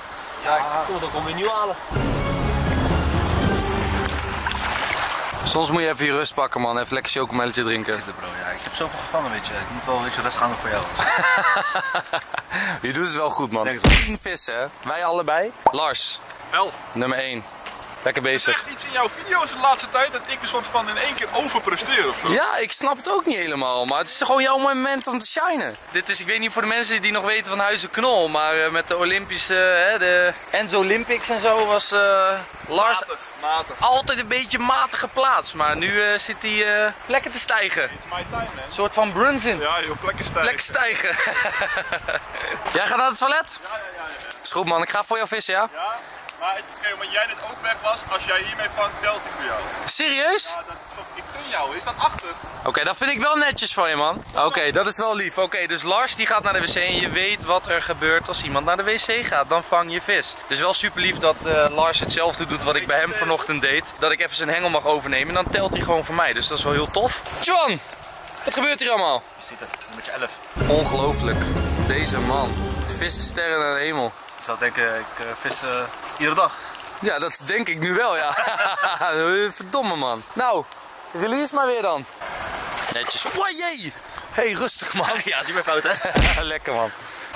Ja, ik kom weer nieuw halen. Soms moet je even je rust pakken man, even lekker chocomelletje drinken. Ik zit er bro, ja. Ik heb zoveel gevangen weet je, ik moet wel een beetje rest gaan doen voor jou. Je doet het wel goed man. tien vissen, wij allebei. Lars. elf. Nummer één. Lekker bezig. Er is echt iets in jouw video's de laatste tijd dat ik een soort van in één keer overpresteer ofzo. Ja, ik snap het ook niet helemaal, maar het is gewoon jouw moment om te shinen. Dit is, ik weet niet voor de mensen die nog weten van Enzo Knol, maar uh, met de Olympische, uh, de Enzo Olympics en zo was uh, Lars matig, matig. Altijd een beetje matig geplaatst, maar nu uh, zit hij uh, lekker te stijgen. It's my time, man. Een soort van Brunson. Ja joh, plekken stijgen. Plekken stijgen. Jij gaat naar het toilet? Ja, ja, ja, ja. Is goed man, ik ga voor jou vissen ja? Ja. Maar oké, omdat jij net ook weg was, als jij hiermee vangt, telt hij voor jou. Serieus? Ja, dat, ik gun jou, is dat achter? Oké, okay, dat vind ik wel netjes van je man. Oké, okay, dat is wel lief. Oké, okay, dus Lars die gaat naar de wc en je weet wat er gebeurt als iemand naar de wc gaat. Dan vang je vis. Dus wel super lief dat uh, Lars hetzelfde doet wat ik bij hem vanochtend deed. Dat ik even zijn hengel mag overnemen en dan telt hij gewoon voor mij. Dus dat is wel heel tof. John, wat gebeurt hier allemaal? Je ziet het, nummertje elf. Ongelooflijk, deze man. Vissen sterren naar de hemel. Ik zou denken, ik uh, vis uh, iedere dag. Ja, dat denk ik nu wel, ja. Verdomme, man. Nou, release maar weer dan. Netjes. Oh, jee. Hé, hey, rustig, man. Ja, niet meer fout, hè. Lekker, man.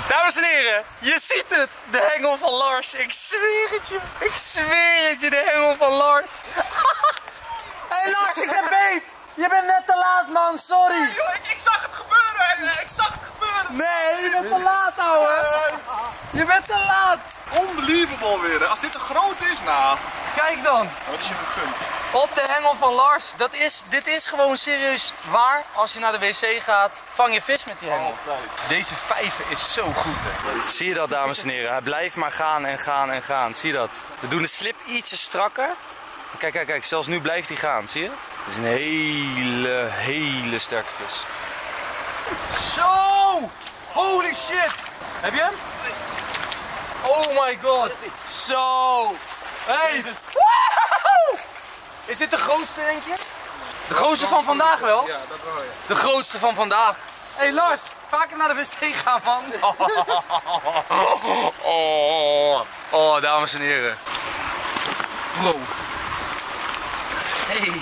Dames en heren, je ziet het. De hengel van Lars. Ik zweer het je. Ik zweer het je, de hengel van Lars. Hé, hey, Lars, ik ben beet. Je bent net te laat, man. Sorry. Hey, joh, ik, ik zag het gebeuren. Ik zag het gebeuren. Nee, je bent te laat, ouwe. Je bent te laat! Unbelievable weer, als dit te groot is, nou... Kijk dan! Wat is je punt? Op de hengel van Lars, dat is, dit is gewoon serieus waar. Als je naar de wc gaat, vang je vis met die hengel. Oh, deze vijver is zo goed, hè. Zie je dat, dames en heren? Hij blijft maar gaan en gaan en gaan, zie je dat? We doen de slip ietsje strakker. Kijk, kijk, kijk, zelfs nu blijft hij gaan, zie je? Dat is een hele, hele sterke vis. Zo! Holy shit! Heb je hem? Oh my god, zo! Hey! Wow! Is dit de grootste, denk je? De grootste van vandaag wel? Ja, dat wel, ja. De grootste van vandaag. Hé hey, Lars, vaker naar de wc gaan, man. Oh, oh, oh. Oh, dames en heren. Bro. Hey.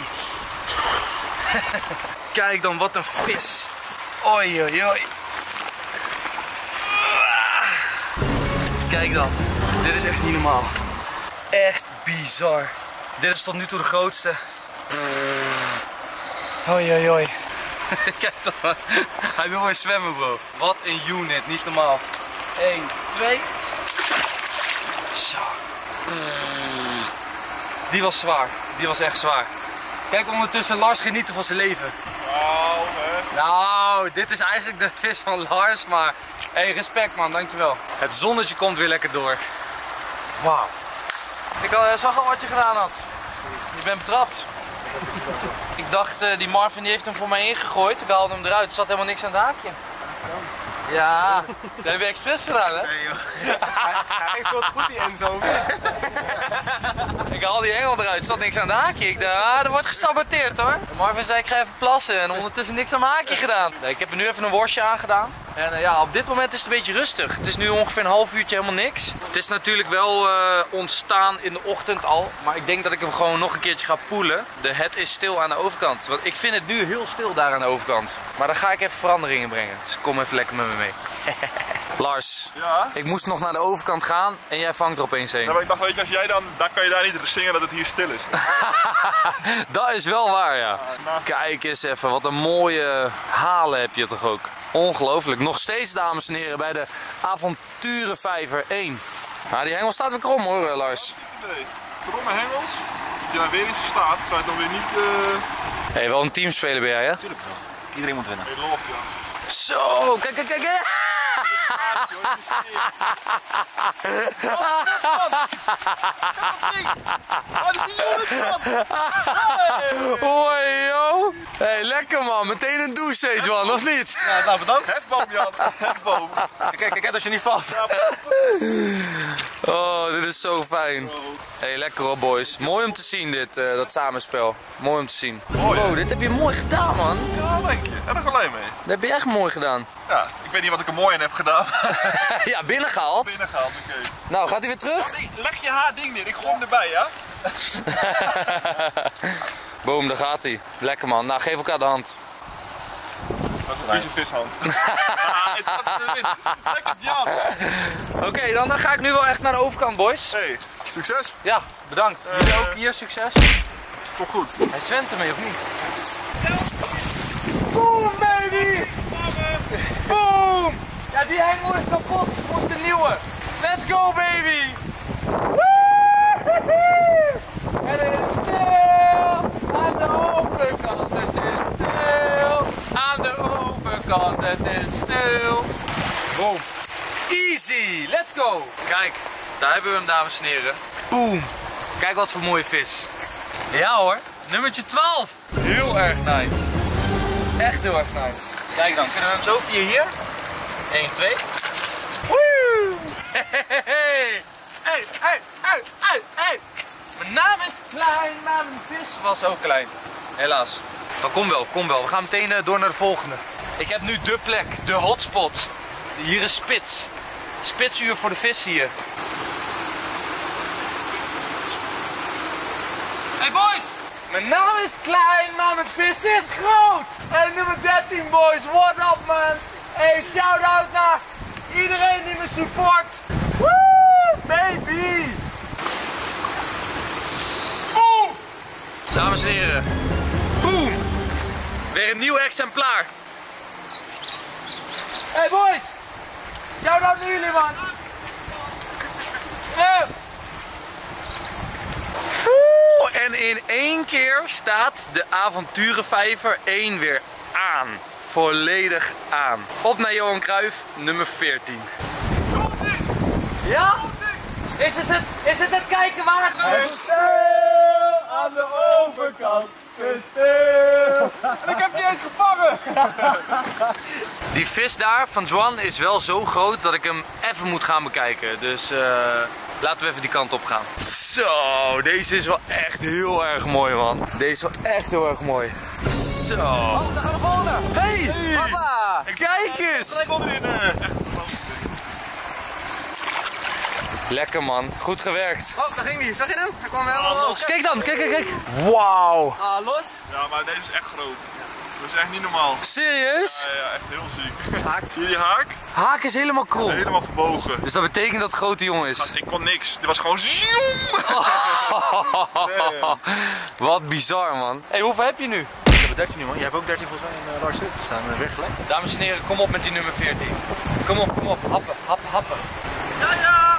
Kijk dan, wat een vis. Oi, oi, oi. Kijk dan, dit is echt niet normaal. Echt bizar. Dit is tot nu toe de grootste. Hoi, hoi, hoi. Kijk dat maar. Hij wil weer zwemmen, bro. Wat een unit, niet normaal. één, twee. Zo. Die was zwaar. Die was echt zwaar. Kijk ondertussen, Lars genieten van zijn leven. Wow, hè. Nou, dit is eigenlijk de vis van Lars, maar... Hé, hey, respect man, dankjewel. Het zonnetje komt weer lekker door. Wauw. Ik al, zag al wat je gedaan had. Je bent betrapt. Ik dacht, uh, die Marvin die heeft hem voor mij ingegooid. Ik haalde hem eruit, er zat helemaal niks aan het haakje. Ja, dat heb je expres gedaan hè? Nee joh. Hij heeft wel goed die Enzo. Ik haal die hengel eruit, er zat niks aan het haakje. Ik dacht, ah, er wordt gesaboteerd hoor. Marvin zei ik ga even plassen en ondertussen niks aan mijn haakje gedaan. Nee, ik heb er nu even een worstje aangedaan. En uh, ja, op dit moment is het een beetje rustig. Het is nu ongeveer een half uurtje helemaal niks. Het is natuurlijk wel uh, ontstaan in de ochtend al. Maar ik denk dat ik hem gewoon nog een keertje ga poelen. De het is stil aan de overkant. Want ik vind het nu heel stil daar aan de overkant. Maar daar ga ik even veranderingen brengen. Dus kom even lekker met me mee. Lars, ja? Ik moest nog naar de overkant gaan en jij vangt er opeens heen. Ja, maar ik dacht, weet je, als jij dan, dan kan je daar niet zingen dat het hier stil is. Dat is wel waar, ja. Kijk eens even, wat een mooie halen heb je toch ook. Ongelooflijk. Nog steeds, dames en heren, bij de avonturenvijver één. Nou, die hengel staat weer krom hoor, Lars. Kromme hengels, als je daar weer in staat, zou je dan weer niet... Uh... Hey, wel een teamspeler ben jij, hè? Tuurlijk wel. Iedereen moet winnen. Hey, loop, ja. Zo, kijk, kijk, kijk, hè. Hoi joh! Hey, lekker man, meteen een douche, hey, John, of niet? Ja, nou bedankt. Hefboom, Jan, hefboom. Kijk, kijk, als je niet valt. Oh, dit is zo fijn. Hey, lekker hoor, boys. Mooi om te zien, dit, uh, dat samenspel. Mooi om te zien. Wow, dit heb je mooi gedaan, man. Ja, dank je. Heb ik alleen mee. Dat heb je echt mooi gedaan. Ja, ik weet niet wat ik er mooi in heb gedaan. Ja, binnengehaald. Binnengehaald, oké. Okay. Nou, gaat hij weer terug? Leg je haar ding neer, ik gooi hem erbij, ja? Boom, daar gaat hij. Lekker man. Nou, geef elkaar de hand. Dat is een vieze vishand. Ah, het gaat de wind. Lekker Jan. Oké, okay, dan, dan ga ik nu wel echt naar de overkant, boys. Hey, succes. Ja, bedankt. Uh, Jullie ook hier, succes. Kom goed. Hij zwemt ermee, of niet? Boom, baby! Boom! Ja, die hengel is kapot. Voor de nieuwe. Let's go, baby! En het is stil aan de overkant. Het is stil aan de overkant. Het is stil. Boom. Easy. Let's go. Kijk, daar hebben we hem, dames en heren. Boom. Kijk wat voor mooie vis. Ja hoor. Nummertje twaalf. Heel erg nice. Echt heel erg nice. Kijk dan, kunnen we hem zo via hier? één, twee. Woe! Hey, hey, hey, hey, hey, hey. Mijn naam is klein, maar mijn vis was ook klein. Helaas. Maar kom wel, kom wel. We gaan meteen door naar de volgende. Ik heb nu de plek, de hotspot. Hier is spits. Spitsuur voor de vis hier. Hey boys! Mijn naam is klein, maar mijn vis is groot! Hey, nummer dertien boys, what up man! Hey, shout out naar iedereen die me support! Woo, baby! Boom! Dames en heren, boom! Weer een nieuw exemplaar! Hey boys! Shout out naar jullie man! Hey. En in één keer staat de avonturenvijver één weer aan. Volledig aan. Op naar Johan Cruijff, nummer veertien. Ja? Is het het, is het, het kijken waard? Het is stil aan de overkant. Het is stil. En ik heb die eens gevangen. Die vis daar van Juan is wel zo groot dat ik hem even moet gaan bekijken. Dus uh, laten we even die kant op gaan. Zo, deze is wel echt heel erg mooi, man. Deze is wel echt heel erg mooi. Zo. Oh, daar gaat de volgende. Hey, hey. Papa, ik, kijk uh, eens. Kijk onderin. Lekker, man. Goed gewerkt. Oh, daar ging die. Zag je hem? Hij kwam helemaal oh, los. Kijk dan, kijk, kijk, kijk. Wauw. Ah, uh, los? Ja, maar deze is echt groot. Dat is echt niet normaal. Serieus? Ja, ja, echt heel ziek. Haak. Zie je die haak? Haak is helemaal krom. Ja, helemaal verbogen. Dus dat betekent dat het grote jongen is. Gast, ik kon niks. Dit was gewoon zoom. Oh. Nee. Wat bizar man. Hé, hey, hoeveel heb je nu? Ik heb er dertien nu man. Jij hebt ook dertien volgens mij in uh, Lars te staan. Weggelijk. Dames en heren, kom op met die nummer veertien. Kom op, kom op. Happen, happen, happen. Ja, ja.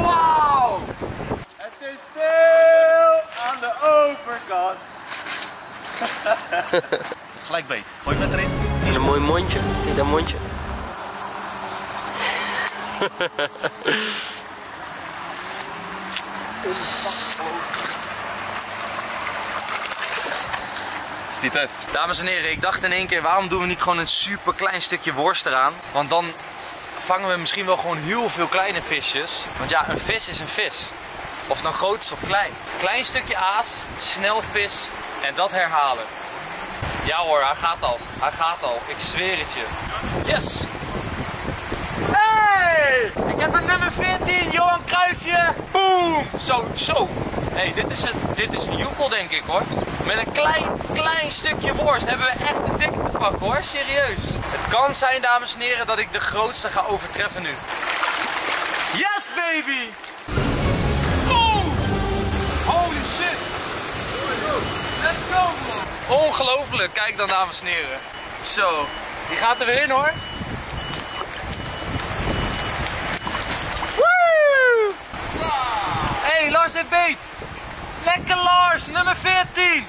Wauw. Het is stil aan de overkant. Gelijk beet. Gooi met erin. Dit is een mooi mondje. Dit een mondje. Ziet het. Dames en heren, ik dacht in één keer, waarom doen we niet gewoon een super klein stukje worst eraan? Want dan vangen we misschien wel gewoon heel veel kleine visjes. Want ja, een vis is een vis. Of dan groot of klein. Klein stukje aas, snel vis. En dat herhalen. Ja hoor, hij gaat al. Hij gaat al. Ik zweer het je. Yes! Hey! Ik heb een nummer veertien, Johan Cruijffje. Boom! Zo, zo. Hey, dit is een, dit is een joepel denk ik hoor. Met een klein, klein stukje worst hebben we echt een dikke te pakken hoor. Serieus. Het kan zijn, dames en heren, dat ik de grootste ga overtreffen nu. Yes, baby! Oh! Holy shit! Let's go, man! Ongelooflijk! Kijk dan, dames en heren. Zo, die gaat er weer in hoor. Woo! Hé, hey, Lars heeft beet! Lekker Lars, nummer veertien!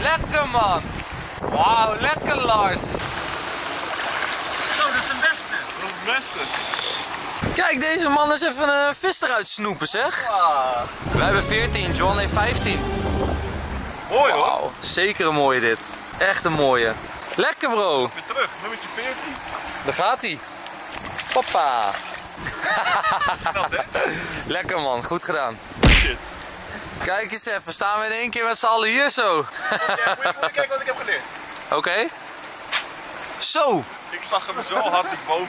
Lekker man! Wauw, lekker Lars! Zo, dat is de beste! Dat is de beste! Kijk, deze man is even een vis eruit snoepen, zeg. Wow. Wij hebben veertien, John heeft vijftien. Mooi hoor. Wow, zeker een mooie dit. Echt een mooie. Lekker bro. Weer terug, nummertje veertien. Daar gaat hij. Papa. Lekker man, goed gedaan. Shit. Kijk eens even, staan we in één keer met z'n allen hier zo. Okay, moet, je, moet je kijken wat ik heb geleerd. Oké. Okay. Zo. Ik zag hem zo hard die boom.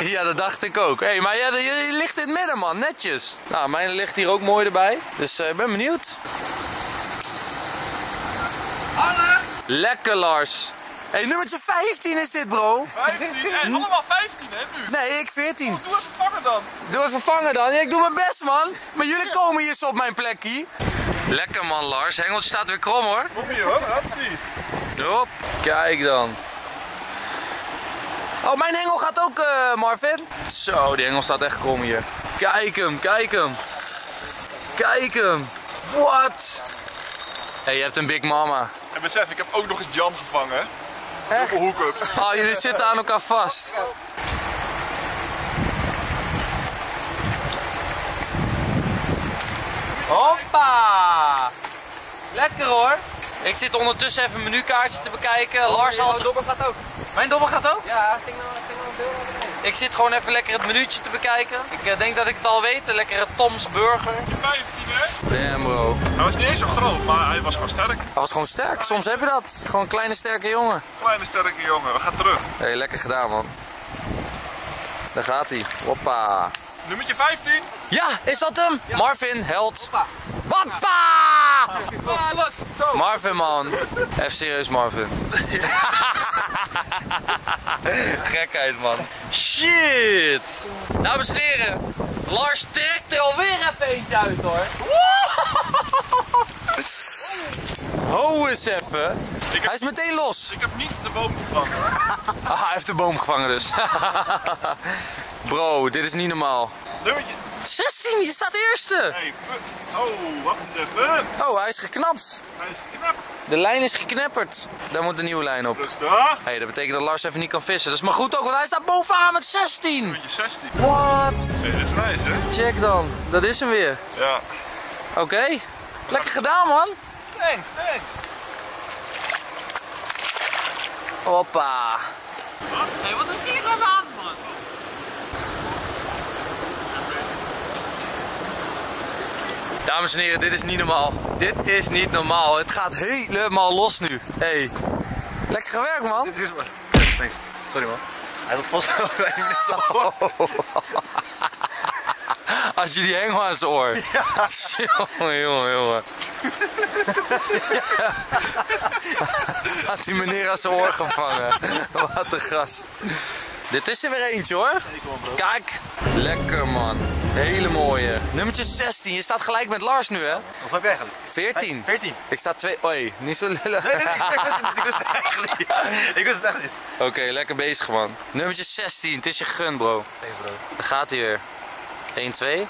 Ja, dat dacht ik ook. Hé, hey, maar jij, je ligt in het midden, man. Netjes. Nou, mijn ligt hier ook mooi erbij. Dus ik uh, ben benieuwd. Alle. Lekker, Lars. Hé, hey, nummertje vijftien is dit, bro. vijftien? Hey, allemaal vijftien, hè, nu? Nee, ik veertien. Oh, doe het vervangen dan. Doe ik vervangen dan? Ja, ik doe mijn best, man. Maar jullie komen hier zo op mijn plekje. Lekker, man, Lars. Hengeltje staat weer krom, hoor. Kom hier, hoor. Hatsie. Hop. Kijk dan. Oh, mijn hengel gaat ook, uh, Marvin. Zo, die hengel staat echt krom hier. Kijk hem, kijk hem. Kijk hem. Wat? Hé, hey, je hebt een big mama. En besef, ik heb ook nog eens Jan gevangen. Echt? Double hook-up. Oh, jullie zitten aan elkaar vast. Hoppa. Lekker hoor. Ik zit ondertussen even een menukaartje te bekijken. Oh, Lars al. Dobber gaat ook. Mijn dobbel gaat ook? Ja, ging nog een deel naar beneden. Ik zit gewoon even lekker het menuutje te bekijken. Ik uh, denk dat ik het al weet. Een lekkere Tom's burger. vijftien hè? Damn bro. Hij was niet eens zo groot, maar hij was gewoon sterk. Hij was gewoon sterk. Soms heb je dat. Gewoon een kleine sterke jongen. Kleine sterke jongen. We gaan terug. Hé, hey, lekker gedaan man. Daar gaat hij. Hoppa. Nummertje vijftien. Ja, is dat hem? Ja. Marvin, held. Hoppa. Hoppa! Hoppa. Zo. Marvin man. Even serieus Marvin. Gekheid man. Shit! Dames en heren, Lars trekt er alweer even eentje uit hoor. Ho eens even. Heb, hij is meteen los. Ik heb niet de boom gevangen. Ah, hij heeft de boom gevangen dus. Bro, dit is niet normaal. Nummertje. zestien, je staat eerste. Hey, oh, wat een fuck. Oh, hij is geknapt. Hij is geknapt. De lijn is geknepperd. Daar moet een nieuwe lijn op. Rustig. Hey, dat betekent dat Lars even niet kan vissen. Dat is maar goed ook, want hij staat bovenaan met zestien. Met je zestien. Wat? Hey, dit is nice, hè? Check dan. Dat is hem weer. Ja. Oké. Okay. Lekker gedaan, man. Thanks, thanks. Hoppa. Wat? Hey, wat is hier aan de hand, man? Dames en heren, dit is niet normaal. Dit is niet normaal. Het gaat helemaal los nu. Hey. Lekker gewerkt, man. Dit is maar. Thanks. Sorry, man. Hij had vast wel even zo. Als je die hengel aan zijn oor. Ja. Jongen, jongen, jongen. Ja. Had die meneer aan zijn oor gevangen. Wat een gast. Dit is er weer eentje hoor. Kijk. Lekker man. Hele mooie. Nummertje zestien. Je staat gelijk met Lars nu hè. Wat heb je eigenlijk? veertien. veertien. Ik sta twee. Oei, niet zo lullig. Nee, nee, nee, ik wist het, ik wist het eigenlijk niet. Ik wist het echt niet. Oké, okay, lekker bezig man. Nummertje zestien. Het is je gun bro. Thanks bro. Daar gaat hij weer. een, twee.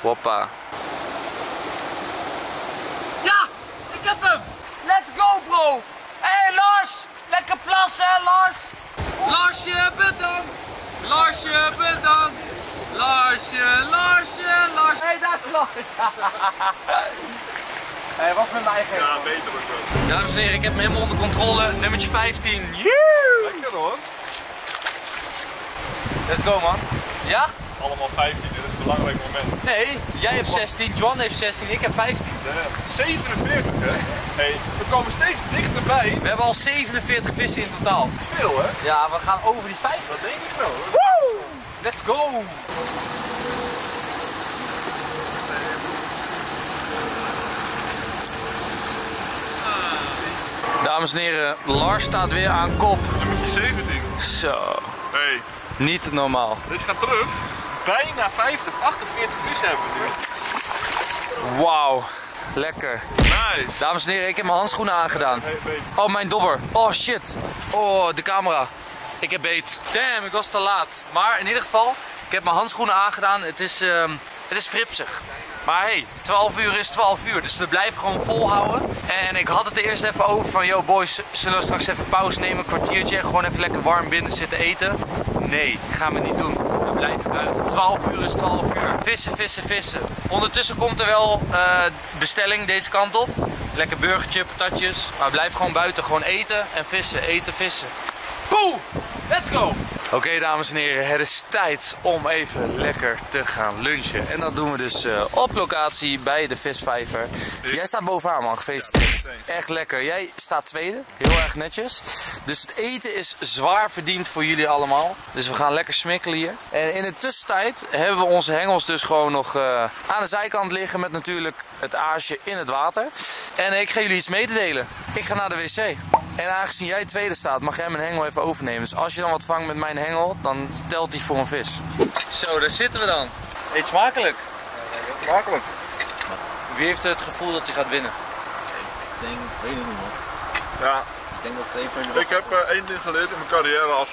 Hoppa. Ja, ik heb hem. Let's go bro. Hé hey, Lars. Lekker plassen hè Lars. Larsje bedankt, Larsje bedankt, Larsje, Larsje, Larsje. Hé, hey, daar is Lars. Hé, hey, wat met mijn eigen. Ja, beter wordt wel. Dames en heren, ik heb hem helemaal onder controle. Nummertje vijftien. Joe! Lekker hoor. Let's go man. Ja? Allemaal vijftien, dit is belangrijk moment. Nee, jij hebt zestien, John heeft zestien, ik heb vijftien. Ja, zevenenveertig hè? Hey, we komen steeds dichterbij. We hebben al zevenenveertig vissen in totaal. Dat is veel hè? Ja, we gaan over die vijftig. Dat denk ik wel hoor. Woe! Let's go! Dames en heren, Lars staat weer aan kop. Nummer zeventien. Zo. Hey. Niet normaal. Dit gaat terug. Bijna vijftig, achtenveertig vis hebben we nu. Wauw. Lekker. Nice. Dames en heren, ik heb mijn handschoenen aangedaan. Hey, hey, hey. Oh, mijn dobber. Oh shit. Oh, de camera. Ik heb beet. Damn, ik was te laat. Maar in ieder geval, ik heb mijn handschoenen aangedaan. Het is, um, het is fripsig. Maar hey, twaalf uur is twaalf uur, dus we blijven gewoon volhouden. En ik had het er eerst even over van, yo boys, zullen we straks even pauze nemen, een kwartiertje, en gewoon even lekker warm binnen zitten eten? Nee, gaan we niet doen. We blijven buiten. twaalf uur is twaalf uur. Vissen, vissen, vissen. Ondertussen komt er wel uh, bestelling deze kant op. Lekker burgertje, patatjes. Maar blijf gewoon buiten, gewoon eten en vissen, eten, vissen. Poeh! Let's go! Oké okay, dames en heren, het is tijd om even lekker te gaan lunchen. En dat doen we dus uh, op locatie bij de visvijver. Jij staat bovenaan man, gefeliciteerd. Echt lekker. Jij staat tweede, heel erg netjes. Dus het eten is zwaar verdiend voor jullie allemaal. Dus we gaan lekker smikkelen hier. En in de tussentijd hebben we onze hengels dus gewoon nog uh, aan de zijkant liggen. Met natuurlijk het aasje in het water. En ik ga jullie iets mee te delen. Ik ga naar de wc. En aangezien jij tweede staat, mag jij mijn hengel even overnemen. Dus als je dan wat vangt met mijn hengel, dan telt die voor een vis. Zo, daar zitten we dan. Eet smakelijk. Ja, smakelijk. Wie heeft het gevoel dat hij gaat winnen? Ik denk, weet ik niet man. Ja. Ik denk dat het een van je... Ik heb uh, één ding geleerd in mijn carrière als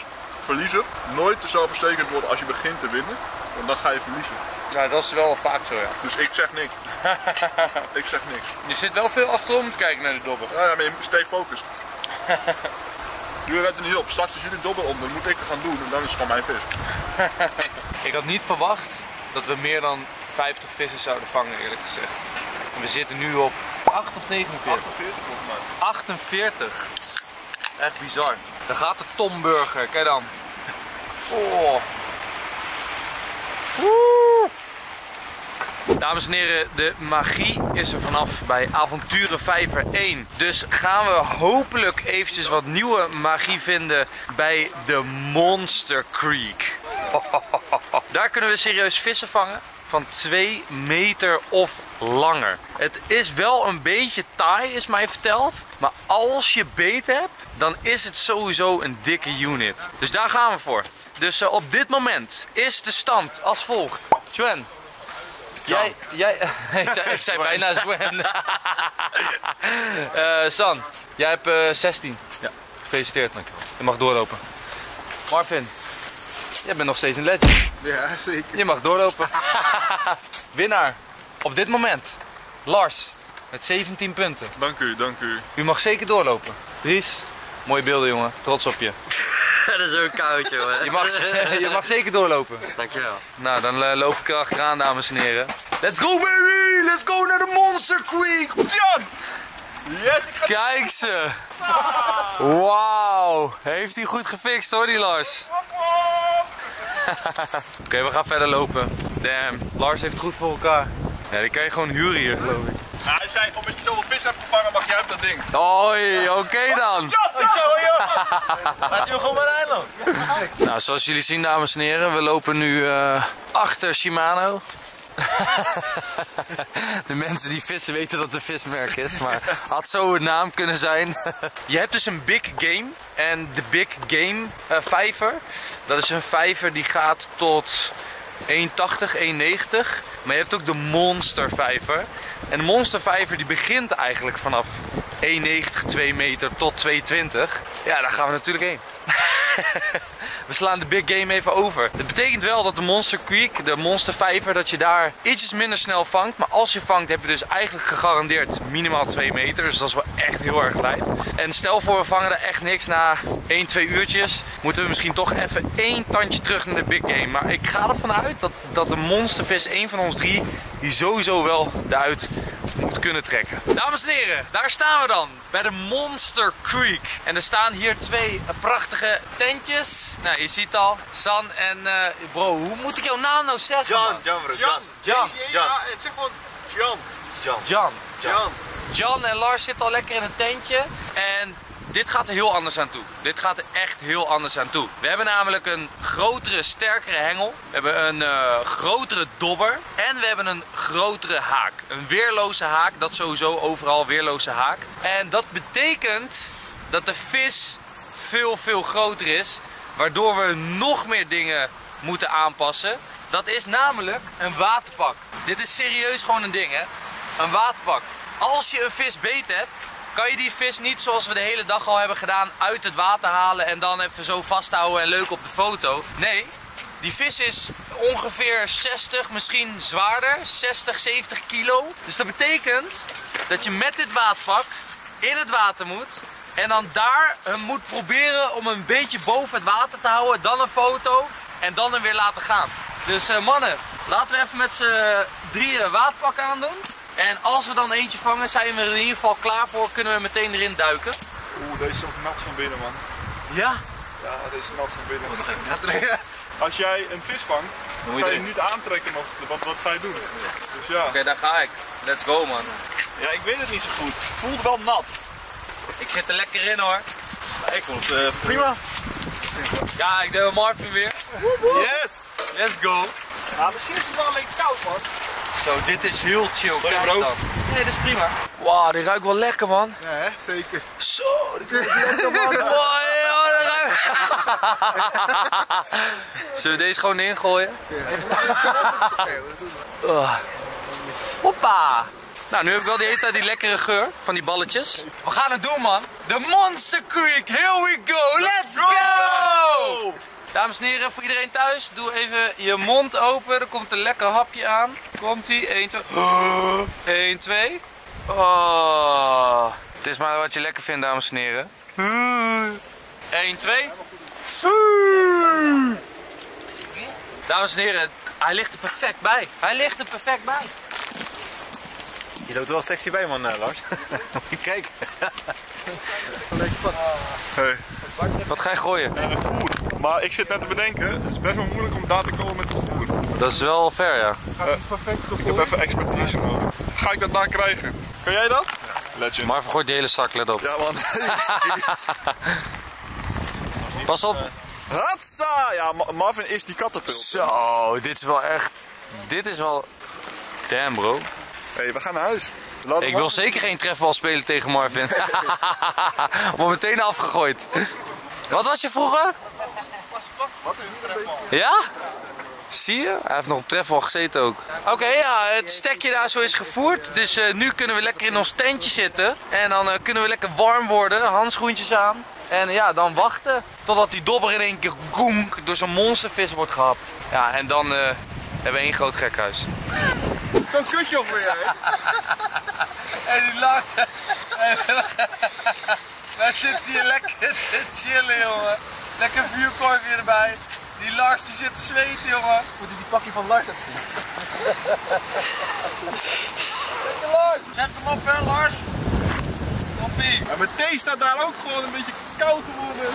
verliezer. Nooit te zelfverzekerd worden als je begint te winnen. Want dan ga je verliezen. Ja, dat is wel vaak zo ja. Dus ik zeg niks. Ik zeg niks. Je zit wel veel achterom te kijken naar de dobber. Ja, ja maar je stay focused. Jullie weten niet op, straks is jullie dobber om, dan moet ik het gaan doen en dan is het gewoon mijn vis. Ik had niet verwacht dat we meer dan vijftig vissen zouden vangen eerlijk gezegd. En we zitten nu op acht of negenenveertig? achtenveertig volgens mij. achtenveertig? Echt bizar. Daar gaat de Tomburger, kijk dan. Oh. Woe. Dames en heren, de magie is er vanaf bij Avonturenvijver één. Dus gaan we hopelijk eventjes wat nieuwe magie vinden bij de Monster Creek. Oh, oh, oh, oh. Daar kunnen we serieus vissen vangen van twee meter of langer. Het is wel een beetje taai, is mij verteld. Maar als je beet hebt, dan is het sowieso een dikke unit. Dus daar gaan we voor. Dus uh, op dit moment is de stand als volgt. Twen. Jij, jij, ik zei, ik zei bijna Swen. uh, San, jij hebt uh, zestien. Ja. Gefeliciteerd. Dankjewel. Je mag doorlopen. Marvin, jij bent nog steeds een legend. Ja, zeker. Je mag doorlopen. Winnaar, op dit moment, Lars, met zeventien punten. Dank u, dank u. U mag zeker doorlopen. Dries, mooie beelden jongen, trots op je. Dat is ook koud, joh. Je mag, je mag zeker doorlopen. Dankjewel. Nou, dan uh, loop ik er achteraan, dames en heren. Let's go, baby! Let's go naar de Monster Creek! John! Yes! Kijk ze! Wauw! Heeft hij goed gefixt, hoor, die Lars. Oké, okay, we gaan verder lopen. Damn, Lars heeft het goed voor elkaar. Ja, die kan je gewoon huren hier, geloof ik. Nou, hij zei, omdat je zoveel vis hebt gevangen, mag jij op dat ding. Oei, oké okay dan. Laat je gewoon maar eiland. Nou, zoals jullie zien, dames en heren, we lopen nu uh, achter Shimano. De mensen die vissen weten dat het een vismerk is, maar had zo een naam kunnen zijn. Je hebt dus een big game en de big game uh, vijver. Dat is een vijver die gaat tot één tachtig, één negentig. Maar je hebt ook de monstervijver. En de monstervijver die begint eigenlijk vanaf één negentig, twee meter tot twee twintig. Ja, daar gaan we natuurlijk heen. We slaan de big game even over. Dat betekent wel dat de Monster Creek, de monstervijver, dat je daar ietsjes minder snel vangt. Maar als je vangt heb je dus eigenlijk gegarandeerd minimaal twee meter. Dus dat is wel echt heel erg lijp. En stel voor we vangen er echt niks na één, twee uurtjes. Moeten we misschien toch even één tandje terug naar de big game. Maar ik ga ervan uit dat, dat de monstervis, één van ons drie, die sowieso wel eruit moet kunnen trekken. Dames en heren, daar staan we dan, bij de Monster Creek. En er staan hier twee prachtige tentjes. Nou, je ziet al, San en... Uh, bro, hoe moet ik jouw naam nou zeggen? John, John, bro. John. John. John. Het zegt gewoon John. John. John. John. John en Lars zitten al lekker in een tentje. En... dit gaat er heel anders aan toe. Dit gaat er echt heel anders aan toe. We hebben namelijk een grotere, sterkere hengel. We hebben een uh, grotere dobber. En we hebben een grotere haak. Een weerloze haak. Dat sowieso overal weerloze haak. En dat betekent dat de vis veel, veel groter is. Waardoor we nog meer dingen moeten aanpassen. Dat is namelijk een waterpak. Dit is serieus gewoon een ding, hè. Een waterpak. Als je een vis beet hebt... kan je die vis niet, zoals we de hele dag al hebben gedaan, uit het water halen en dan even zo vasthouden en leuk op de foto. Nee, die vis is ongeveer zestig, misschien zwaarder, zestig, zeventig kilo. Dus dat betekent dat je met dit waterpak in het water moet en dan daar moet proberen om een beetje boven het water te houden, dan een foto en dan hem weer laten gaan. Dus uh, mannen, laten we even met z'n drieën waterpak aandoen. En als we dan eentje vangen, zijn we er in ieder geval klaar voor, kunnen we meteen erin duiken. Oeh, deze is ook nat van binnen, man. Ja? Ja, deze is nat van binnen. Oh, nog even natrekken. Als jij een vis vangt, dan ga je hem niet aantrekken, nog. Wat, wat ga je doen? Dus ja. Oké, okay, daar ga ik. Let's go, man. Ja, ik weet het niet zo goed. Het voelt wel nat. Ik zit er lekker in, hoor. Nou, ik vond het uh, prima. Ja, ik deed Marvin weer. Yes! Let's go. Nou, misschien is het wel een beetje koud, man. Zo, dit is heel chill. Kijk dan. Nee, dit is prima. Wauw, die ruikt wel lekker, man. Ja, hè? Zeker. Zo, dit ruikt lekker, man. Wow, joh, dat ruikt... Zullen we deze gewoon ingooien? Oh. Hoppa. Nou, nu heb ik wel de hele tijd die lekkere geur van die balletjes. We gaan het doen, man. De Monster Creek, here we go. Let's go! Dames en heren, voor iedereen thuis, doe even je mond open. Er komt een lekker hapje aan. Komt-ie. één, twee. één, twee. Oh. Het is maar wat je lekker vindt, dames en heren. één, twee. Dames en heren, hij ligt er perfect bij. Hij ligt er perfect bij. Je loopt er wel sexy bij, man, uh, Lars. Kijk. Hey. Wat ga je gooien? Uh, voer. Maar ik zit net te bedenken, het is best wel moeilijk om daar te komen met het voer. Dat is wel fair, ja. Uh, ik heb even expertise nodig. Ga ik dat daar krijgen? Kan jij dat? Legend. Maar vergooi die hele zak, let op. Ja, man. Pas op. Hatsa! Ja, Marvin is die katapult. Zo, dit is wel echt... Dit is wel... Damn, bro. Hé, hey, we gaan naar huis. Laat ik wil zeker geen trefbal spelen tegen Marvin. Wordt meteen afgegooid. Wat was je vroeger? Wat is trefbal? Ja? Zie je? Hij heeft nog op trefbal gezeten ook. Oké, okay, ja, het stekje daar zo is gevoerd. Dus uh, nu kunnen we lekker in ons tentje zitten. En dan uh, kunnen we lekker warm worden. Handschoentjes aan. En ja, dan wachten totdat die dobber in één keer goenk door zo'n monstervis wordt gehapt. Ja, en dan uh, hebben we één groot gekhuis. Zo'n kutje op weer, hè? En die laatste. Wij zitten hier lekker te chillen, jongen. Lekker vuurkorf weer erbij. Die Lars die zit te zweten, jongen. Moet je die pakje van Lars even zien? Lekker Lars! Zet hem op, hè, Lars! Toppie! Maar thee staat daar ook gewoon een beetje koud te worden.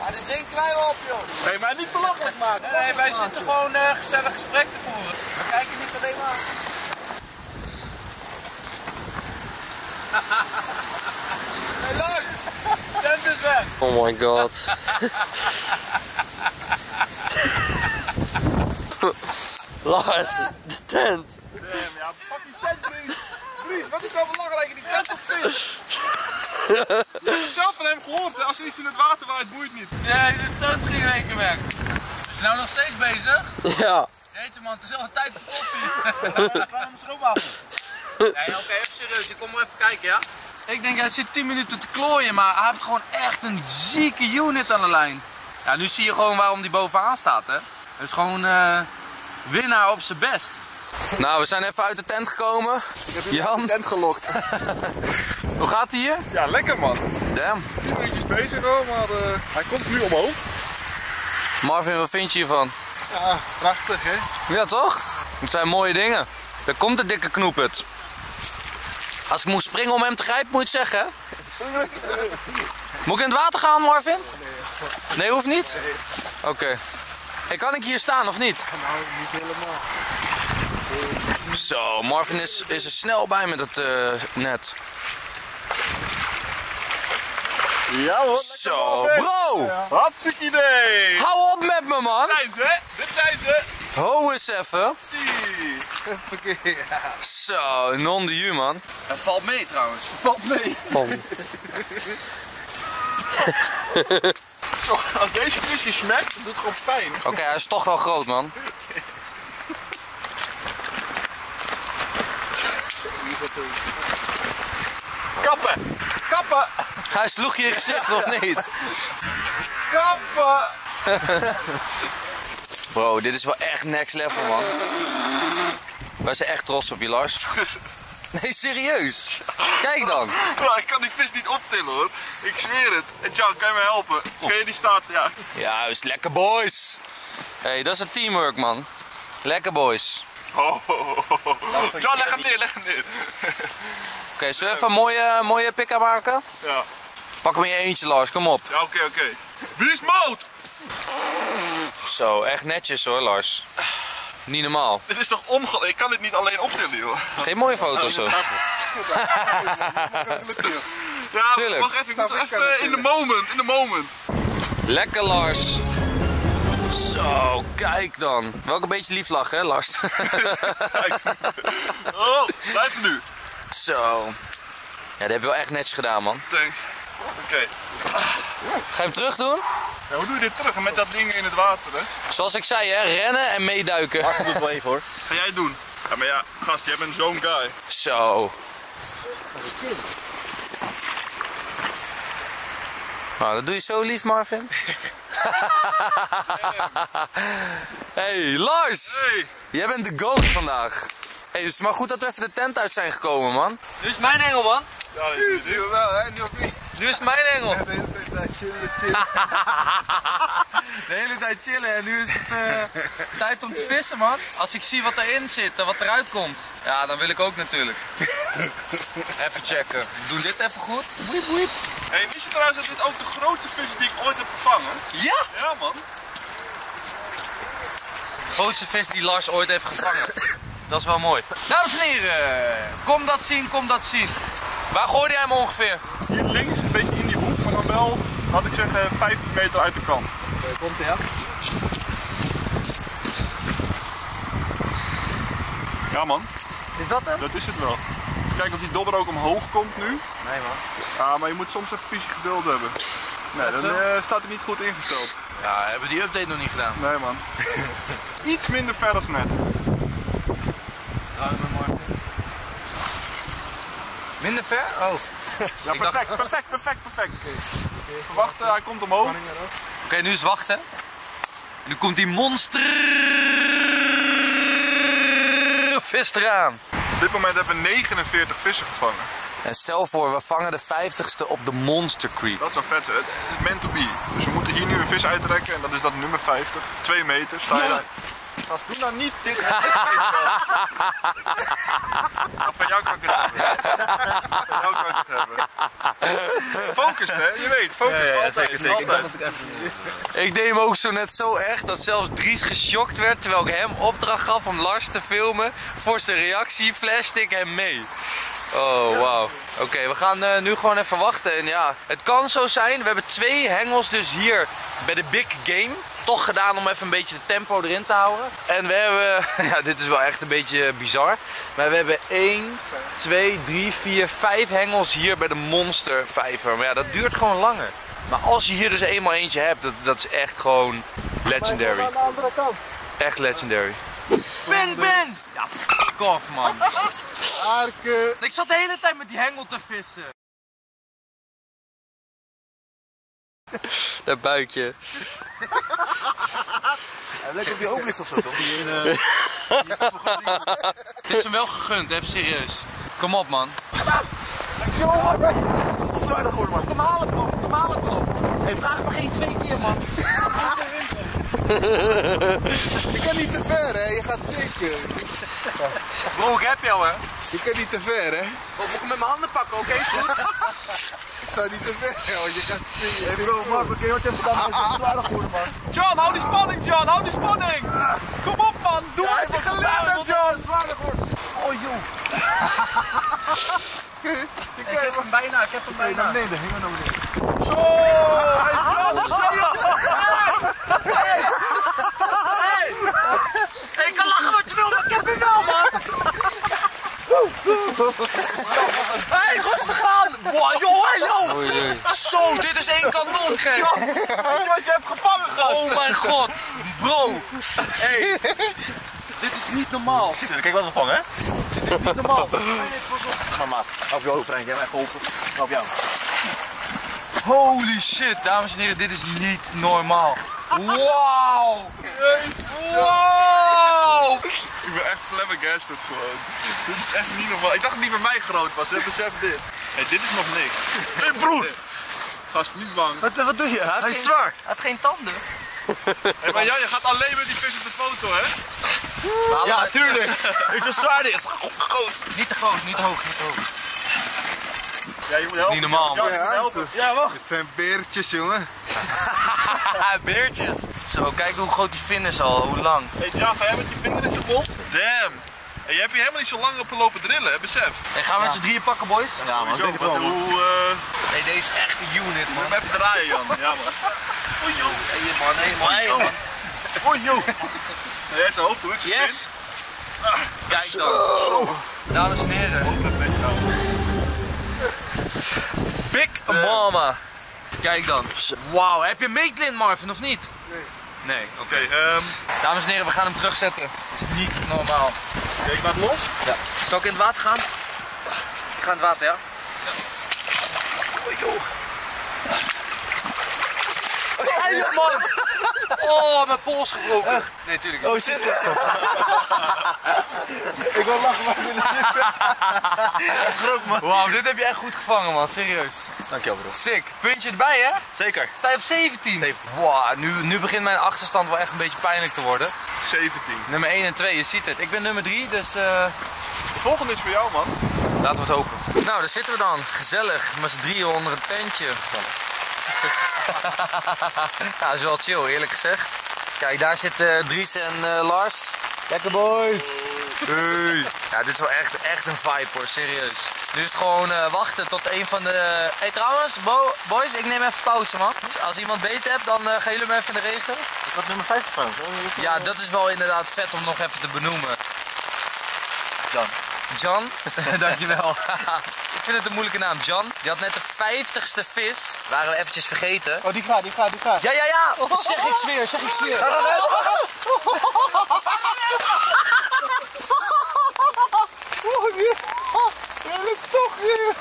Ja, dit drinken wij wel op, joh. Nee, maar niet belachelijk maken. Nee, nee, wij zitten gewoon uh, gezellig gesprek te voeren. We kijken niet alleen maar. Hey, Lars! Tent is weg! Oh my god. Lars, de tent! Damn, ja, pak die tent, Dries! Dries, wat is nou belangrijk in die tent of vis? Je hebt zelf van hem gehoord, als je niet in het water waait, boeit niet. Nee, de tent ging in één keer weg. Is je nou nog steeds bezig? Ja. Jeetje man, het is al een tijd voor koffie. Gaan we hem zo af. Nee, oké, okay, even serieus, ik kom maar even kijken, ja? Ik denk, hij zit tien minuten te klooien, maar hij heeft gewoon echt een zieke unit aan de lijn. Ja, nu zie je gewoon waarom die bovenaan staat, hè? Hij is gewoon uh, winnaar op zijn best. Nou, we zijn even uit de tent gekomen. Ik heb Jan uit de tent gelokt. Hoe gaat hij hier? Ja, lekker man. Damn. Een beetje bezig hoor, maar uh, hij komt nu omhoog. Marvin, wat vind je hiervan? Ja, prachtig hè? Ja toch? Het zijn mooie dingen. Daar komt de dikke knoepert. Als ik moet springen om hem te grijpen, moet je het zeggen. Moet ik in het water gaan, Marvin? Nee, hoeft niet? Oké. Okay. Hey, kan ik hier staan of niet? Nou, niet helemaal. Zo, Marvin is, is er snel bij met het uh, net. Ja hoor, zo, bro! Ja. Hartstikke idee! Hou op met me, man! Dit zijn ze, dit zijn ze! Ho eens even! Zie! Ja. Zo, non de ju, man. Dat valt mee trouwens. Valt mee! Valt mee. Zo, als deze visje smekt, doet het gewoon pijn. Oké, okay, hij is toch wel groot, man. Kappen! Kappen! Hij sloeg je gezicht of niet? Kappen! Bro, dit is wel echt next level, man. Wij zijn echt trots op je, Lars. Nee, serieus. Kijk dan. Ja, ik kan die vis niet optillen, hoor. Ik zweer het. En John, kan je me helpen? Kun je die staart jagen? Juist, lekker boys. Hé, hey, dat is een teamwork, man. Lekker boys. Oh, oh, oh. John, leg hem neer, leg hem neer. Oké, okay, zullen we even een mooie, mooie pika maken? Ja. Pak hem in je eentje, Lars, kom op. Ja, oké, okay, oké. Okay. Wie is mout? Zo, echt netjes hoor, Lars. Niet normaal. Dit is toch ongelooflijk? Ik kan dit niet alleen optillen, joh. Geen mooie foto's zo. Ja, tuurlijk. Wacht even, ik moet even in de moment, in de moment. Lekker, Lars. Zo, kijk dan. Wel een beetje lief lachen, hè, Lars? Kijk. Oh, blijf nu. Zo. Ja, dat heb je wel echt netjes gedaan, man. Thanks. Oké. Okay. Ga je hem terug doen? Ja, hoe doe je dit terug? Met dat ding in het water, hè? Zoals ik zei, hè. Rennen en meeduiken. Wacht, doe het wel even, hoor. Ga jij het doen? Ja, maar ja, gast, jij bent zo'n guy. Zo. Nou, dat doe je zo lief, Marvin. Hey, Lars! Hey. Jij bent de goat vandaag. Hey, dus maar goed dat we even de tent uit zijn gekomen, man. Nu is mijn engel, man. Ja, nu wel, hè? Nu of niet? Nu is mijn engel. Ja, de hele tijd chillen, chillen. De hele tijd chillen en nu is het uh, tijd om te vissen, man. Als ik zie wat erin zit en wat eruit komt, ja, dan wil ik ook natuurlijk. Even checken. We doen dit even goed. Boep, boep. Hé, hey, wist je trouwens dat dit ook de grootste vis is die ik ooit heb gevangen? Ja? Ja, man. De grootste vis die Lars ooit heeft gevangen. Dat is wel mooi. Dames en heren, kom dat zien, kom dat zien. Waar gooide jij hem ongeveer? Hier links, een beetje in die hoek, maar dan wel, had ik zeggen, vijftien meter uit de kant. Oké, komt hij aan. Ja, man. Is dat hem? Dat is het wel. Kijk of die dobber ook omhoog komt nu. Nee, man. Ja, maar je moet soms even fysiek geduld hebben. Nee, dan uh, staat hij niet goed ingesteld. Ja, hebben we die update nog niet gedaan? Nee, man. Iets minder ver als net. Minder ver? Oh. Ja, perfect, perfect, perfect, perfect. Wachten, hij komt omhoog. Oké, okay, nu is wachten. Nu komt die monster vis eraan. Op dit moment hebben we negenenveertig vissen gevangen. En stel voor, we vangen de vijftigste op de Monster Creek. Dat is wel vet, hè? Het is meant to be. Dus we moeten hier nu een vis uitrekken en dat is dat nummer vijftig. twee meter, sta je daar. Gast, doe nou niet dit. Van jou kan ik het hebben. Van jou kan ik het hebben. Focus, hè? Je weet, focus. Ja, ja, ja, altijd. Zeker, zeker. Altijd. Ik, even... ik deed hem ook zo net zo echt dat zelfs Dries geschokt werd terwijl ik hem opdracht gaf om Lars te filmen. Voor zijn reactie flashte ik hem mee. Oh, wauw. Oké, okay, we gaan uh, nu gewoon even wachten. En ja, het kan zo zijn. We hebben twee hengels dus hier bij de Big Game. Toch gedaan om even een beetje de tempo erin te houden. En we hebben, ja, dit is wel echt een beetje bizar. Maar we hebben één, twee, drie, vier, vijf hengels hier bij de Monster Vijver. Maar ja, dat duurt gewoon langer. Maar als je hier dus eenmaal eentje hebt, dat, dat is echt gewoon legendary. Aan de andere kant. Echt legendary. Ben, Ben! Ja, f**k off, man. Ik zat de hele tijd met die hengel te vissen. Dat buikje. Hij lijkt op die oogmix of zo, toch? Die in, uh, die het is hem wel gegund, even serieus. Kom op, man. Jongen, weg! Op vrijdag hoor, man. Kom halen, bro. Kom halen, bro. Hey, vraag me geen twee keer, man. Ik kan niet te ver, hè. Je gaat twee keer. Bro, ik heb jou, hè. Je kan niet te ver, hè? Of moet ik hem met mijn handen pakken? Oké, is goed. Ik ga niet te ver, want je gaat zien. Hé bro, Mark, ik word even gedaan. Ik ben niet klaar geworden, man. John, hou die spanning, John, hou die spanning! Kom op, man, doe ja, even geluid, John! Oh, joh. Ik heb hem bijna, ik heb hem bijna. Naar beneden, hang naar beneden. Zo! Hij is John, zie je het? Ik kan lachen wat je wil, maar ik heb hem wel, man! Hé, hey, rustig aan! Wow, joh, joh! Oei, oei. Zo, dit is één kanon, gek! John, weet je wat je hebt gevangen, gast? Oh mijn god, bro! Hey, dit is niet normaal. Ziet het, kijk wat we vangen, hè? Dit is niet normaal. Ga maar, op je hoofd, Frank, jij mij geholpen. Op jou. Holy shit, dames en heren, dit is niet normaal. Wauw! Wow! Ik ben echt flabbergasted gewoon. Dit is echt niet normaal. Ik dacht dat die bij mij groot was, hè? Besef dit. Hey, dit is nog niks. Hé hey, broer! Gast, niet bang. Wat, wat doe je? Hij, hij is zwaar. Hij had geen tanden. Hey, maar jij, je gaat alleen met die vis op de foto, hè? Ja, ja tuurlijk. Ik ben zwaar, dit is groot. Niet te groot, niet te hoog, niet te hoog. Ja, je moet helpen. Dat is niet normaal, man. Ja, ja, wacht. Het zijn beertjes, jongen. Beertjes. Zo, kijk hoe groot die vin is al, hoe lang. Hé hey, Java, jij met die vin in je mond? Damn. En je hebt hier helemaal niet zo lang op lopen drillen, hè, besef. Hey, gaan we ja. met z'n drieën pakken, boys? Ja, ja man, ik wel. Hoe, uh... hey, deze is echt een unit, man. Moet hem even draaien, Jan. Ja, man. Oei, joh. Hé, hey, man, hé, man. Hey, man. Oei, joh. Jij zijn hoofd, hoe ik ze yes. Ah, kijk dan. Zo. Dames en heren. Big uh. mama. Kijk dan. Wauw, heb je meetlint, Marvin, of niet? Nee. Nee, oké. Okay. Okay, um... Dames en heren, we gaan hem terugzetten. Dat is niet normaal. Okay, ik laat los? Ja. Zal ik in het water gaan? Ik ga in het water, ja? Ja. Oh, joh. Hey, man! Oh, mijn pols gebroken. Echt? Nee, tuurlijk niet. Oh, shit. Ik wil lachen, maar ik ben niet. Dat is groot, man. Wauw, dit heb je echt goed gevangen, man. Serieus. Dankjewel, bro. Sick. Puntje erbij, hè? Zeker. Sta je op zeventien? zeventien. Wow, nu, nu begint mijn achterstand wel echt een beetje pijnlijk te worden. zeventien. Nummer één en twee, je ziet het. Ik ben nummer drie, dus... Uh... De volgende is voor jou, man. Laten we het hopen. Nou, daar zitten we dan. Gezellig. Met z'n drieën onder een tentje. Gezellig. Ja, dat is wel chill, eerlijk gezegd. Kijk, daar zitten uh, Dries en uh, Lars. Lekker boys! Hey. Ja, dit is wel echt, echt een vibe hoor, serieus. Nu is het gewoon uh, wachten tot een van de... Hé hey, trouwens, bo boys, ik neem even pauze, man. Dus als iemand beter hebt, dan uh, gaan jullie hem even in de regen. Ik had nummer vijftig trouwens. Ja, dat is wel inderdaad vet om nog even te benoemen. John. John, dankjewel. Ik vind het een moeilijke naam, John. Die had net de vijftigste vis. Waren we eventjes vergeten. Oh, die gaat, die gaat, die gaat. Ja, ja, ja. Oh, zeg ik zweer, zeg ik zweer. Ga nog eens. Ja, dat is toch weer.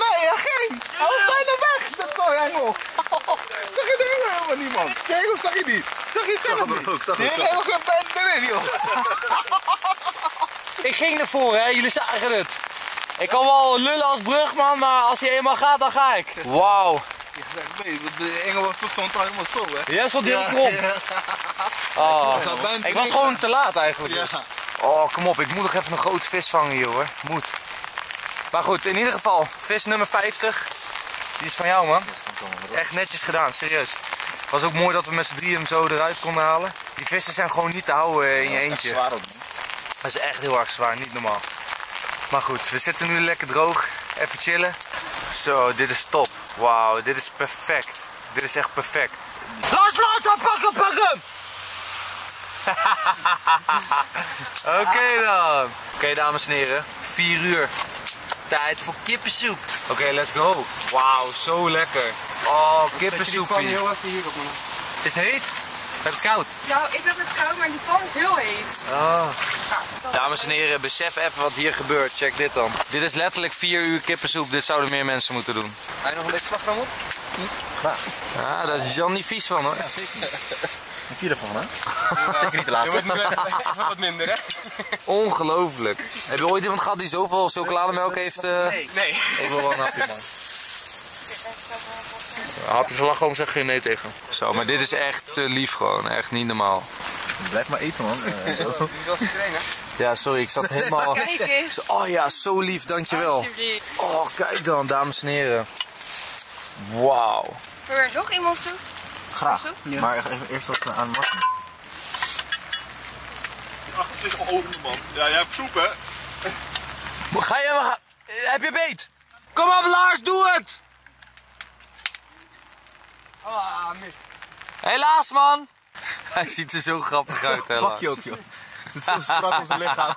Nee, geen. Hij was bijna weg. Dat kon hij nog. Zeg je de engel helemaal niet, man. De engel zag je niet. Zag je het zelf niet. De engel zit bijna erin, joh. Ik ging ervoor, hè? Jullie zagen het. Ik kan wel lullen als brugman, maar als hij eenmaal gaat, dan ga ik. Wauw. Nee, de engel was tot zo'n tijd helemaal zo, hè? Ja, stond helemaal krom. Oh, ik was gewoon te laat eigenlijk. Dus. Oh, kom op, ik moet nog even een grote vis vangen hier, hoor. Moet. Maar goed, in ieder geval, vis nummer vijftig. Die is van jou, man. Echt netjes gedaan, serieus. Het was ook mooi dat we met z'n drieën hem zo eruit konden halen. Die vissen zijn gewoon niet te houden in je eentje. Dat is echt heel erg zwaar, niet normaal. Maar goed, we zitten nu lekker droog. Even chillen. Zo, dit is top. Wauw, dit is perfect. Dit is echt perfect. Los, los, pak hem, pak hem! Oké okay dan. Oké okay, dames en heren, vier uur. Tijd voor kippensoep. Oké, okay, let's go. Wauw, zo lekker. Oh, kippensoepie. Heel even hier op, man. Het is heet. Heb je het koud? Nou, ik heb het koud, maar die pan is heel heet. Oh. Dames en heren, besef even wat hier gebeurt. Check dit dan. Dit is letterlijk vier uur kippensoep. Dit zouden meer mensen moeten doen. Ga je nog een beetje slagroom op? Graag. Ah, daar is Jan niet vies van, hoor. Ja, zeker. Een vierde van, hè? Zeker niet de laatste. Je wordt even wat minder, hè? Ongelooflijk. Heb je ooit iemand gehad die zoveel chocolademelk heeft? Uh... Nee. Nee. Ik wil wel een hapje, man. Een hapje slagroom zeg geen nee tegen. Zo, maar dit is echt te lief gewoon. Echt niet normaal. Blijf maar eten, man. Uh, zo. Die was iedereen, hè? Ja, sorry, ik zat helemaal... Kijk eens. Oh ja, zo lief, dankjewel. Oh, kijk dan, dames en heren. Wauw. Wil er nog iemand zoeken? Graag, ja. Maar even eerst wat aan de wassen. Ach, het is al over de man. Ja, jij hebt soep, hè? Ga je maar... Heb je beet? Kom op, Lars, doe het! Ah, mis. Helaas, man! Hij ziet er zo grappig uit, hè, Lars. Pak je ook, joh. Het is zo strak op zijn lichaam. Check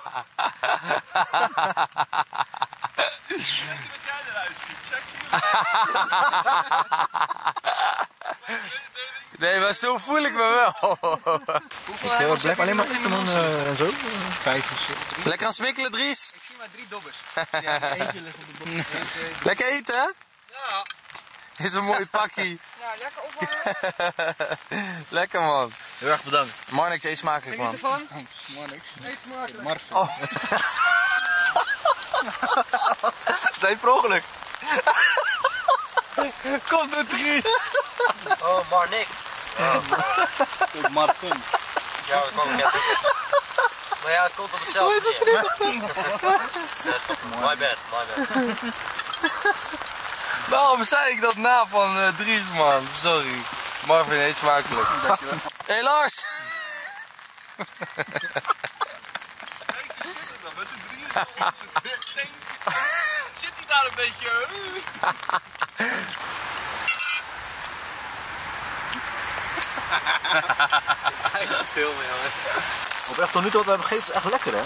dat jij eruit ziet. Check, zie je eruit. Nee, maar zo voel ik me wel. Hoeveel ik blijf alleen maar in een uh, zo. Vijf of zes. Lekker aan smikkelen, Dries. Ik zie maar drie dobbers. Ja, eentje ligt op de boven. Lekker eten, hè? Ja. Dit is een mooi pakkie. Nou, lekker opwarmen. Lekker, man. Heel erg bedankt. Marnix, eet smakelijk, man. Marnix, eet smakelijk. Oh. Dat heet per ongeluk. Kom, doe Dries. Oh, Marnix. Oh, Marnix. Marnix. Ja, dat kan ik net. Maar ja, het komt op hetzelfde. My bad, my bad. Waarom zei ik dat na van uh, Dries, man? Sorry. Marvin, eet smakelijk. Hé, hey, Lars! Kijk, ze zitten dan met z'n drieën zo op z'n ding. Zit hij daar een beetje? Hij gaat veel meer, hoor. Op echt tot nu toe wat we hebben gegeten is echt lekker, hè?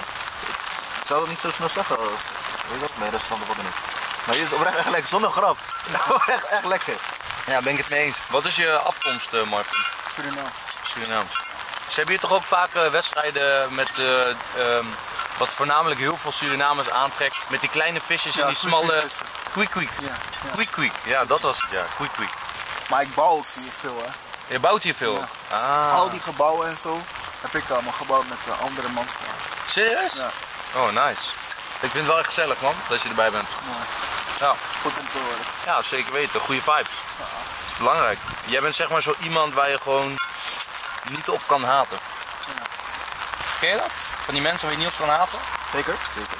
Ik zou dat niet zo snel zeggen als... Weet je wat? Nee, restaurant wordt er niet. Maar hier is oprecht echt lekker, zonder grap. Oprecht echt lekker. Ja, ben ik het mee eens. Wat is je afkomst, uh, Marvin? Surinaams. Surinaams. Ze hebben hier toch ook vaak uh, wedstrijden met uh, um, wat voornamelijk heel veel Surinamers aantrekt. Met die kleine visjes, ja, en die quick, smalle... Kwik-kwik. Ja, ja. Kwik-kwik. Ja, dat was het, ja. Kwik-kwik. Maar ik bouw hier veel, hè. Je bouwt hier veel? Ja. Ah. Al die gebouwen en zo heb ik allemaal gebouwd met de andere man. Serieus? Ja. Oh, nice. Ik vind het wel echt gezellig, man, dat je erbij bent. Mooi. Ja. Goed om te horen. Ja, zeker weten. Goede vibes. Ja. Belangrijk. Jij bent zeg maar zo iemand waar je gewoon niet op kan haten. Ja. Ken je dat? Van die mensen waar je niet op kan haten? Zeker. Zeker.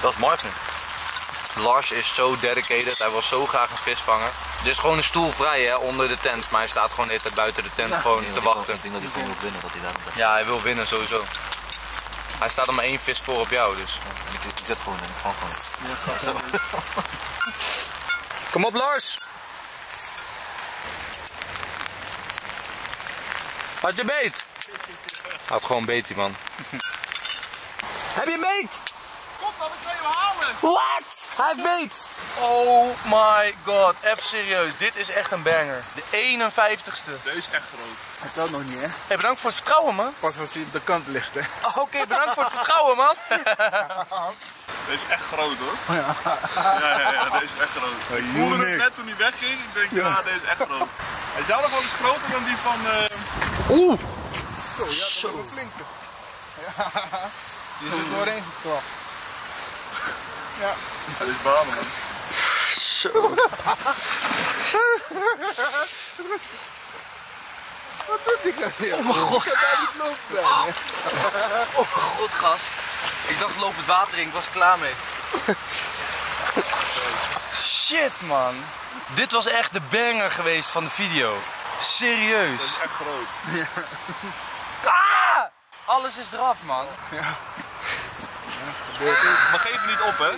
Dat is Marvin. Lars is zo dedicated. Hij wil zo graag een vis vangen. Er is gewoon een stoel vrij, hè, onder de tent. Maar hij staat gewoon de hele tijd buiten de tent, ja, gewoon te wachten. Ik denk dat hij gewoon wil winnen. Dat hij daarom... Ja, hij wil winnen sowieso. Hij staat er maar één vis voor op jou, dus. Ik zet gewoon in, ik val gewoon. Ja, ga zo. Kom op, Lars! Had je beet? Had gewoon beet, die man. Heb je beet? Kom dan, ik ga je houden! Wat? Hij heeft beet! Oh my god, even serieus, dit is echt een banger. De eenenvijftigste. Deze is echt groot. Dat telt nog niet, hè? Hé, hey, bedankt voor het vertrouwen, man. Pas als hij op de kant ligt, hè? Oh, oké, okay, bedankt voor het vertrouwen, man. Deze is echt groot, hoor. Ja, ja, ja, ja, deze is echt groot. Ik voelde het net toen hij wegging. Ik denk, ja, deze is echt groot. Hij zou nog wel eens groter dan die van... Uh... Oeh! Zo, ja, dat is een flinke. Ja, die is er doorheen geklapt. Ja. Dat is banen, man. Zo. Wat doet ik nou hier? Oh mijn god. Ik kan daar niet lopen bij. Oh, oh mijn god, gast. Ik dacht, loop het water in. Ik was er klaar mee. Shit, man. Dit was echt de banger geweest van de video. Serieus. Dat is echt groot. Ja. Ah! Alles is eraf, man. Ja. Maar geef niet op, hè?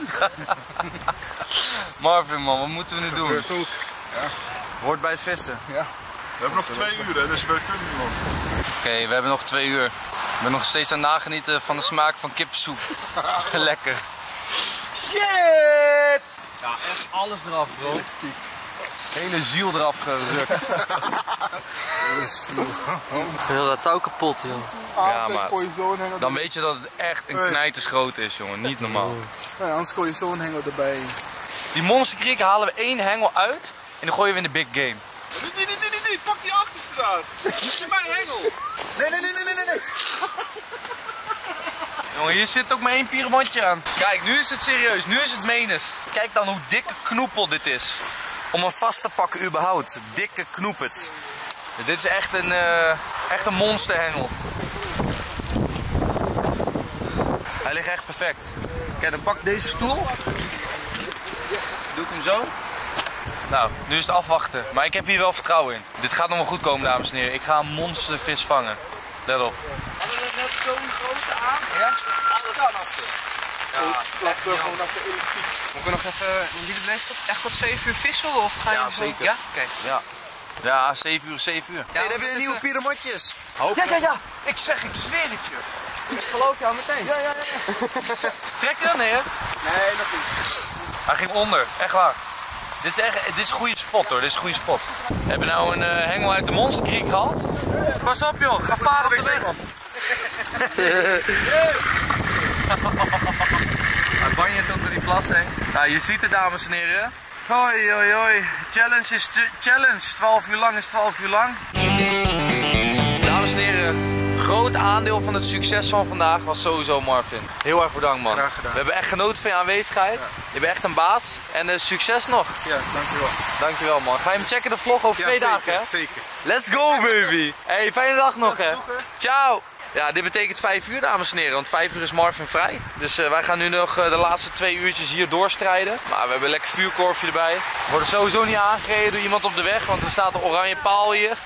Marvin, man, wat moeten we nu doen? Gebeurt ook. Ja. Hoort bij het vissen. Ja. We hebben nog twee uur, hè, dus we kunnen niet, man. Oké, okay, we hebben nog twee uur. Ik ben nog steeds aan het nagenieten van de smaak van kipsoep. Lekker. Shit! Ja, echt alles eraf, bro. Hele ziel eraf gerukt. Heel dat touw kapot, joh. Ja, maar dan weet je dat het echt een knijters groot is, jongen. Niet normaal. Ja, anders gooi je zo'n hengel erbij. Die Monster Creek halen we één hengel uit en dan gooien we in de big game. Nee, nee, nee, nee, nee. Pak die achterste daar. Dat is mijn hengel. Nee, nee, nee, nee, nee, nee. Jongen, hier zit ook maar één piermotje aan. Kijk, nu is het serieus. Nu is het menens. Kijk dan hoe dikke knoepel dit is. Om hem vast te pakken überhaupt. Dikke knoepet. Dit is echt een, uh, echt een monsterhengel. Hij ligt echt perfect. Kijk, dan pak ik deze stoel. Doe ik hem zo. Nou, nu is het afwachten. Maar ik heb hier wel vertrouwen in. Dit gaat nog wel goed komen, dames en heren. Ik ga een monstervis vangen. Let op. Hadden we net zo'n grote aan? Ja? Alles kan af. Ja, lekker gewoon dat ze in de fiets. Moeten we nog even, jullie blijven tot echt tot zeven uur vissen of ga je ja, zeker. Zo? Ja, oké. Okay. Ja. Ja, zeven uur, zeven uur. Ja, hey, dan hebben jullie nieuwe de... piramotjes. Ja, ja, ja. Ik zeg, ik zweer het je. Ik geloof jou meteen. Ja, ja, ja. Trek je dan neer? Nee, nog niet. Hij ging onder, echt waar. Dit is, echt, dit is een goede spot hoor, dit is een goede spot. We hebben nou een uh, hengel uit de Monster Creek gehad. Pas op joh, ga varen op de weg. Hij banjert onder die plas heen. Nou, je ziet het dames en heren. Hoi, hoi, hoi. Challenge is challenge. twaalf uur lang is twaalf uur lang. Dames en heren, groot aandeel van het succes van vandaag was sowieso Marvin. Heel erg bedankt man. Graag gedaan. We hebben echt genoten van je aanwezigheid. Ja. Je bent echt een baas. En uh, succes nog. Ja, dankjewel. Dankjewel man. Ga je hem checken de vlog over ja, twee zeker, dagen hè? Zeker. Let's go baby. Hey, fijne dag nog hè. Ciao. Ja, dit betekent vijf uur dames en heren, want vijf uur is Marvin vrij. Dus uh, wij gaan nu nog uh, de laatste twee uurtjes hier doorstrijden. Maar we hebben een lekker vuurkorfje erbij. We worden sowieso niet aangereden door iemand op de weg, want er staat een oranje paal hier.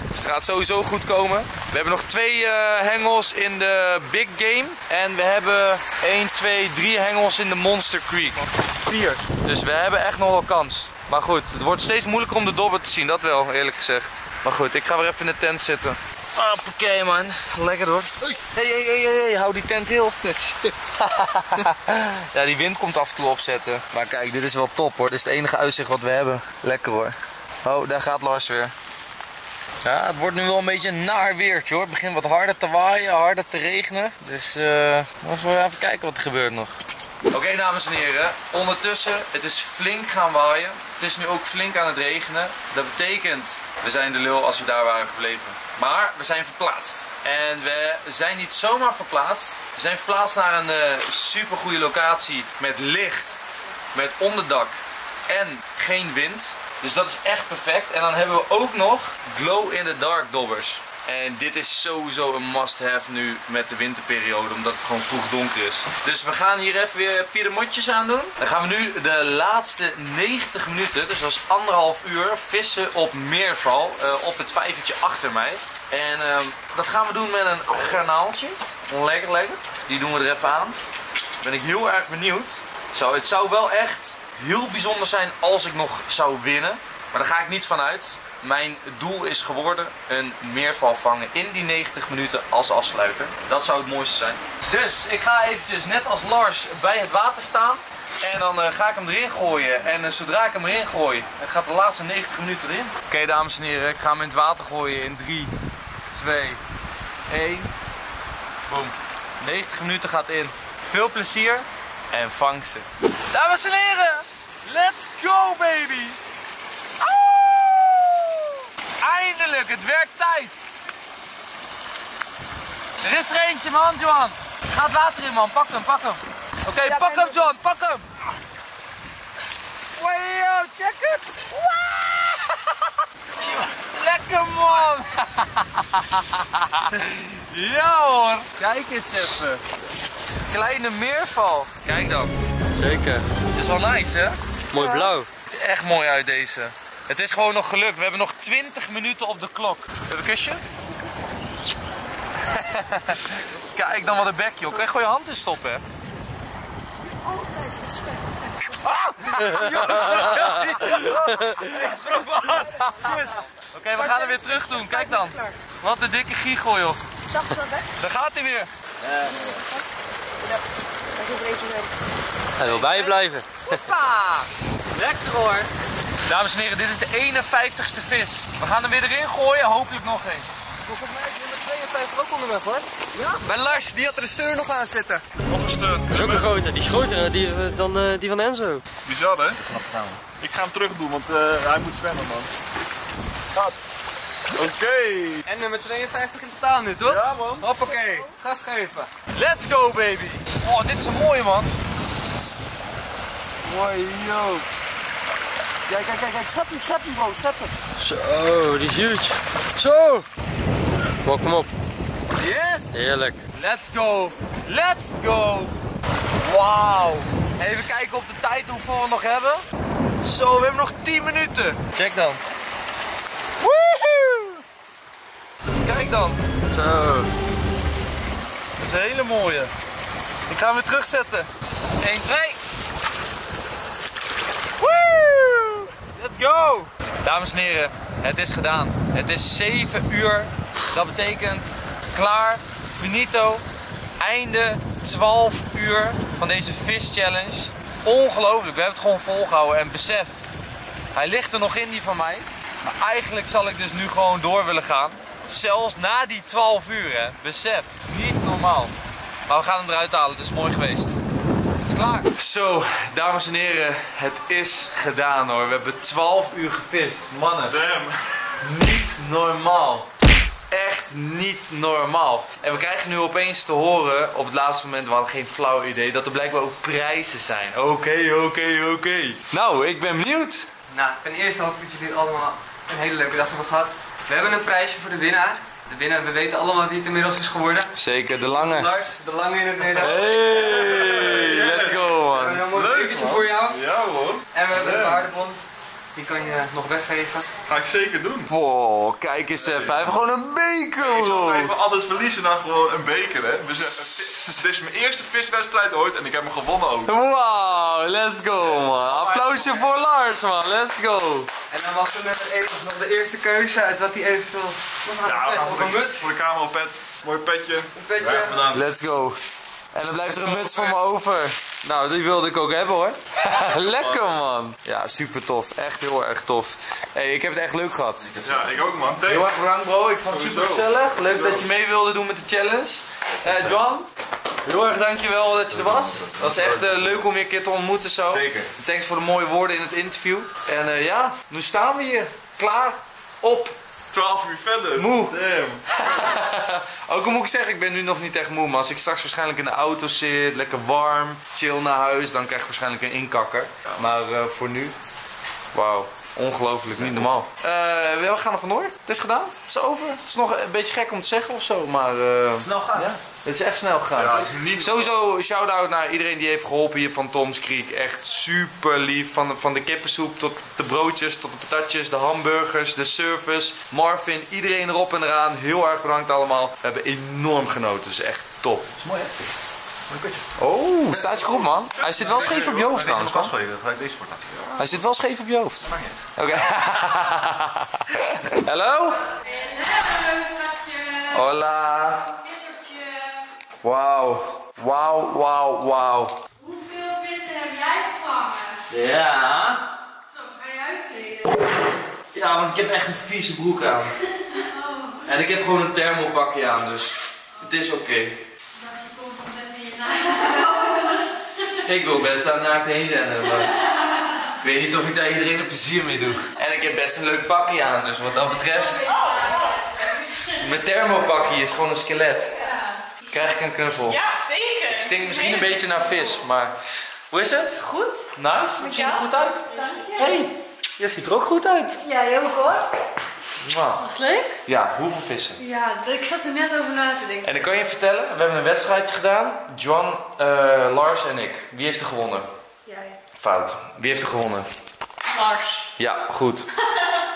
Dus het gaat sowieso goed komen. We hebben nog twee uh, hengels in de Big Game. En we hebben één, twee, drie hengels in de Monster Creek. vier. Dus we hebben echt nog wel kans. Maar goed, het wordt steeds moeilijker om de dobber te zien, dat wel eerlijk gezegd. Maar goed, ik ga weer even in de tent zitten. Hoppakee man, lekker hoor. Hey, hey, hey, hey, hey. Hou die tent heel. Ja, die wind komt af en toe opzetten. Maar kijk, dit is wel top hoor. Dit is het enige uitzicht wat we hebben. Lekker hoor. Oh, daar gaat Lars weer. Ja, het wordt nu wel een beetje een naar weertje hoor. Het begint wat harder te waaien, harder te regenen. Dus uh, laten we even kijken wat er gebeurt nog. Oké okay, dames en heren, ondertussen, het is flink gaan waaien. Het is nu ook flink aan het regenen. Dat betekent, we zijn de lul als we daar waren gebleven. Maar we zijn verplaatst. En we zijn niet zomaar verplaatst. We zijn verplaatst naar een uh, super goede locatie met licht, met onderdak en geen wind. Dus dat is echt perfect. En dan hebben we ook nog glow in the dark dobbers. En dit is sowieso een must-have nu met de winterperiode, omdat het gewoon vroeg donker is. Dus we gaan hier even weer piramotjes aan doen. Dan gaan we nu de laatste negentig minuten, dus dat is anderhalf uur, vissen op meerval. Uh, op het vijvertje achter mij. En uh, dat gaan we doen met een garnaaltje. Lekker, lekker. Die doen we er even aan. Ben ik heel erg benieuwd. Zo, het zou wel echt heel bijzonder zijn als ik nog zou winnen. Maar daar ga ik niet van uit. Mijn doel is geworden een meerval vangen in die negentig minuten als afsluiter. Dat zou het mooiste zijn. Dus ik ga eventjes net als Lars bij het water staan. En dan uh, ga ik hem erin gooien. En uh, zodra ik hem erin gooi, het gaat de laatste negentig minuten erin. Oké okay, dames en heren, ik ga hem in het water gooien in drie, twee, één. Boom. negentig minuten gaat in. Veel plezier en vang ze. Dames en heren, let's go baby! Eindelijk, het werkt tijd. Er is er eentje man, John. Ga het water in man, pak hem, pak hem. Oké, okay, ja, pak hem John, doen. Pak hem. Wow, check het. Wow. Lekker man. Ja hoor. Kijk eens even. Kleine meerval. Kijk dan. Zeker. Dit is wel nice hè. Mooi blauw. Echt mooi uit deze. Het is gewoon nog gelukt. We hebben nog twintig minuten op de klok. Even een kusje. Kijk dan wat een bek, joh. Kan je gewoon je hand in stoppen, hè? Altijd respect. Ah! Oké, we gaan hem weer terug doen. Kijk dan. Wat een dikke giegel, joh. Zag je dat, hè? Daar gaat hij weer. Hij wil bij je blijven. Hoppa! Lekker, hoor. Dames en heren, dit is de eenenvijftigste vis. We gaan hem weer erin gooien, hopelijk nog één. Volgens mij is nummer tweeënvijftig ook onderweg hoor. Ja? Bij Lars, die had er de steur nog aan zitten. Nog een steur. Dat is ook een grote, die is groter die, dan uh, die van Enzo. Bizar hè? Ik ga hem terug doen, want uh, hij moet zwemmen man. Gaat. Oké. Okay. En nummer tweeënvijftig in totaal nu toch? Ja man. Hoppakee, gas geven. Let's go baby. Oh, dit is een mooie man. Mooi joh. Kijk, kijk, kijk, schep hem, schep hem bro, schep hem. Zo, die is huge. Zo! Kom op, kom op. Yes! Heerlijk. Let's go. Let's go. Wauw. Even kijken op de tijd hoeveel we nog hebben. Zo, we hebben nog tien minuten. Check dan. Woehoe. Kijk dan. Zo. Dat is een hele mooie. Ik ga hem weer terugzetten. één, twee. Woehoe. Let's go. Dames en heren, het is gedaan. Het is zeven uur. Dat betekent klaar, finito, einde twaalf uur van deze fish challenge. Ongelooflijk, we hebben het gewoon volgehouden en besef, hij ligt er nog in die van mij. Maar eigenlijk zal ik dus nu gewoon door willen gaan. Zelfs na die twaalf uur, hè. Besef, niet normaal. Maar we gaan hem eruit halen, het is mooi geweest. Het is klaar. Zo, dames en heren, het is gedaan hoor. We hebben twaalf uur gevist, mannen. Damn. Niet normaal. Echt niet normaal. En we krijgen nu opeens te horen, op het laatste moment, we hadden geen flauw idee, dat er blijkbaar ook prijzen zijn. Oké, okay, oké, okay, oké. Okay. Nou, ik ben benieuwd. Nou, ten eerste hoop ik dat jullie allemaal een hele leuke dag hebben gehad. We hebben een prijsje voor de winnaar. De winnaar, we weten allemaal wie het inmiddels is geworden. Zeker, de lange. Lars, de lange in het midden. Hey, let's go man. We hebben een mooi stukje voor jou. Ja hoor. En we hebben een waardebon. Die kan je nog weggeven. Ga ik zeker doen. Wow, kijk eens even. Hij heeft gewoon een beker, hoor. Ik zal even alles verliezen dan gewoon een beker, hè. Dus dit is mijn eerste viswedstrijd ooit en ik heb hem gewonnen ook. Wauw, let's go, man. Applausje voor Lars, man. Let's go. En dan was er nog de eerste keuze uit wat hij eventueel... Ja, we gaan voor een muts. Voor de camera, pet. Mooi petje. Een petje. Ja, let's go. En dan blijft er een muts voor me over. Nou, die wilde ik ook hebben hoor. Lekker man. Ja, super tof. Echt heel erg tof. Hey, ik heb het echt leuk gehad. Ja, ik ook man. Heel erg bedankt bro. Ik vond het super gezellig. Leuk dat je mee wilde doen met de challenge. Uh, John, heel erg dankjewel dat je er was. Het was echt uh, leuk om je een keer te ontmoeten zo. Zeker. Thanks voor de mooie woorden in het interview. En uh, ja, nu staan we hier. Klaar. Op. twaalf uur verder. Moe. Damn. Ook al moet ik zeggen, ik ben nu nog niet echt moe, maar als ik straks waarschijnlijk in de auto zit, lekker warm, chill naar huis, dan krijg ik waarschijnlijk een inkakker. Ja. Maar uh, voor nu, wauw, ongelooflijk, niet normaal. Uh, we gaan er vandoor, het is gedaan, het is over. Het is nog een beetje gek om te zeggen ofzo, maar... Uh, snel gaan. Ja. Het is echt snel gegaan. Ja, niet... Sowieso shout-out naar iedereen die heeft geholpen hier van Tom's Creek. Echt super lief. Van de, van de kippensoep tot de broodjes, tot de patatjes, de hamburgers, de service. Marvin, iedereen erop en eraan. Heel erg bedankt allemaal. We hebben enorm genoten. Dus echt top. Dat is mooi hè? Oh, staat je goed man. Hij zit wel scheef op je hoofd trouwens. Hij zit wel scheef op je hoofd. Oké. Hallo? Hola. Wauw, wauw, wauw, wauw. Hoeveel vissen heb jij gevangen? Ja. Zo, ga je uitkleden? Ja, want ik heb echt een vieze broek aan. Oh. En ik heb gewoon een thermobakje aan, dus het is oké. Okay. Je komt ons even hier naakt. Ik wil best daar naakt heen rennen, maar... Ik weet niet of ik daar iedereen een plezier mee doe. En ik heb best een leuk pakje aan, dus wat dat betreft... Mijn thermopakje is gewoon een skelet. Krijg ik een knuffel? Ja, zeker! Ik stink misschien nee. een beetje naar vis, maar... Hoe is het? Goed. Nice, je ziet er goed uit. Dank je. Hey, je ziet er ook goed uit. Ja, heel goed hoor. Wow. Was leuk? Ja, hoeveel vissen? Ja, ik zat er net over na te denken. En ik kan je vertellen, we hebben een wedstrijdje gedaan. John, uh, Lars en ik. Wie heeft er gewonnen? Jij. Ja, ja. Fout. Wie heeft er gewonnen? Lars. Ja, goed.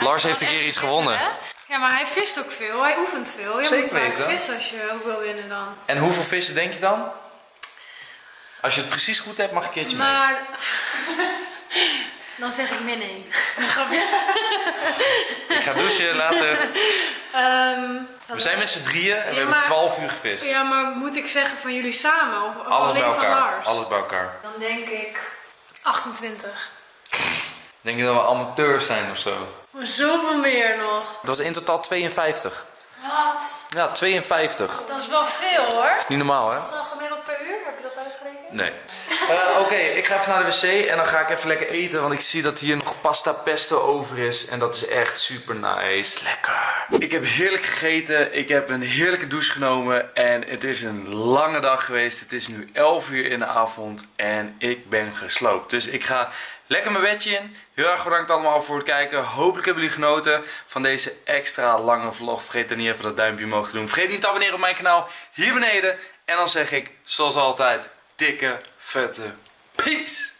Lars heeft een keer iets gewonnen. Vissen, ja, maar hij vist ook veel, hij oefent veel. Je moet vaak vissen als je ook wil winnen dan. En hoeveel vissen denk je dan? Als je het precies goed hebt, mag ik een keertje maar... mee. Maar... dan zeg ik min één. Ik ga douchen, later. Um, we zijn met z'n drieën en ja, we hebben twaalf uur gevist. Ja, maar moet ik zeggen van jullie samen? Of, of alles, bij elkaar. alles bij elkaar. Dan denk ik achtentwintig. Denk je dat we amateurs zijn of zo? Maar zoveel meer nog. Dat was in totaal tweeënvijftig. Wat? Ja, tweeënvijftig. Dat is wel veel hoor. Dat is niet normaal hè? Dat is dan gemiddeld per uur? Heb je dat uitgerekend? Nee. uh, Oké, okay, ik ga even naar de wc en dan ga ik even lekker eten. Want ik zie dat hier nog pasta pesto over is. En dat is echt super nice. Lekker. Ik heb heerlijk gegeten. Ik heb een heerlijke douche genomen. En het is een lange dag geweest. Het is nu elf uur in de avond. En ik ben gesloopt. Dus ik ga lekker mijn bedje in. Heel erg bedankt allemaal voor het kijken. Hopelijk hebben jullie genoten van deze extra lange vlog. Vergeet dan niet even dat duimpje omhoog te doen. Vergeet niet te abonneren op mijn kanaal hier beneden. En dan zeg ik, zoals altijd, dikke, vette peace!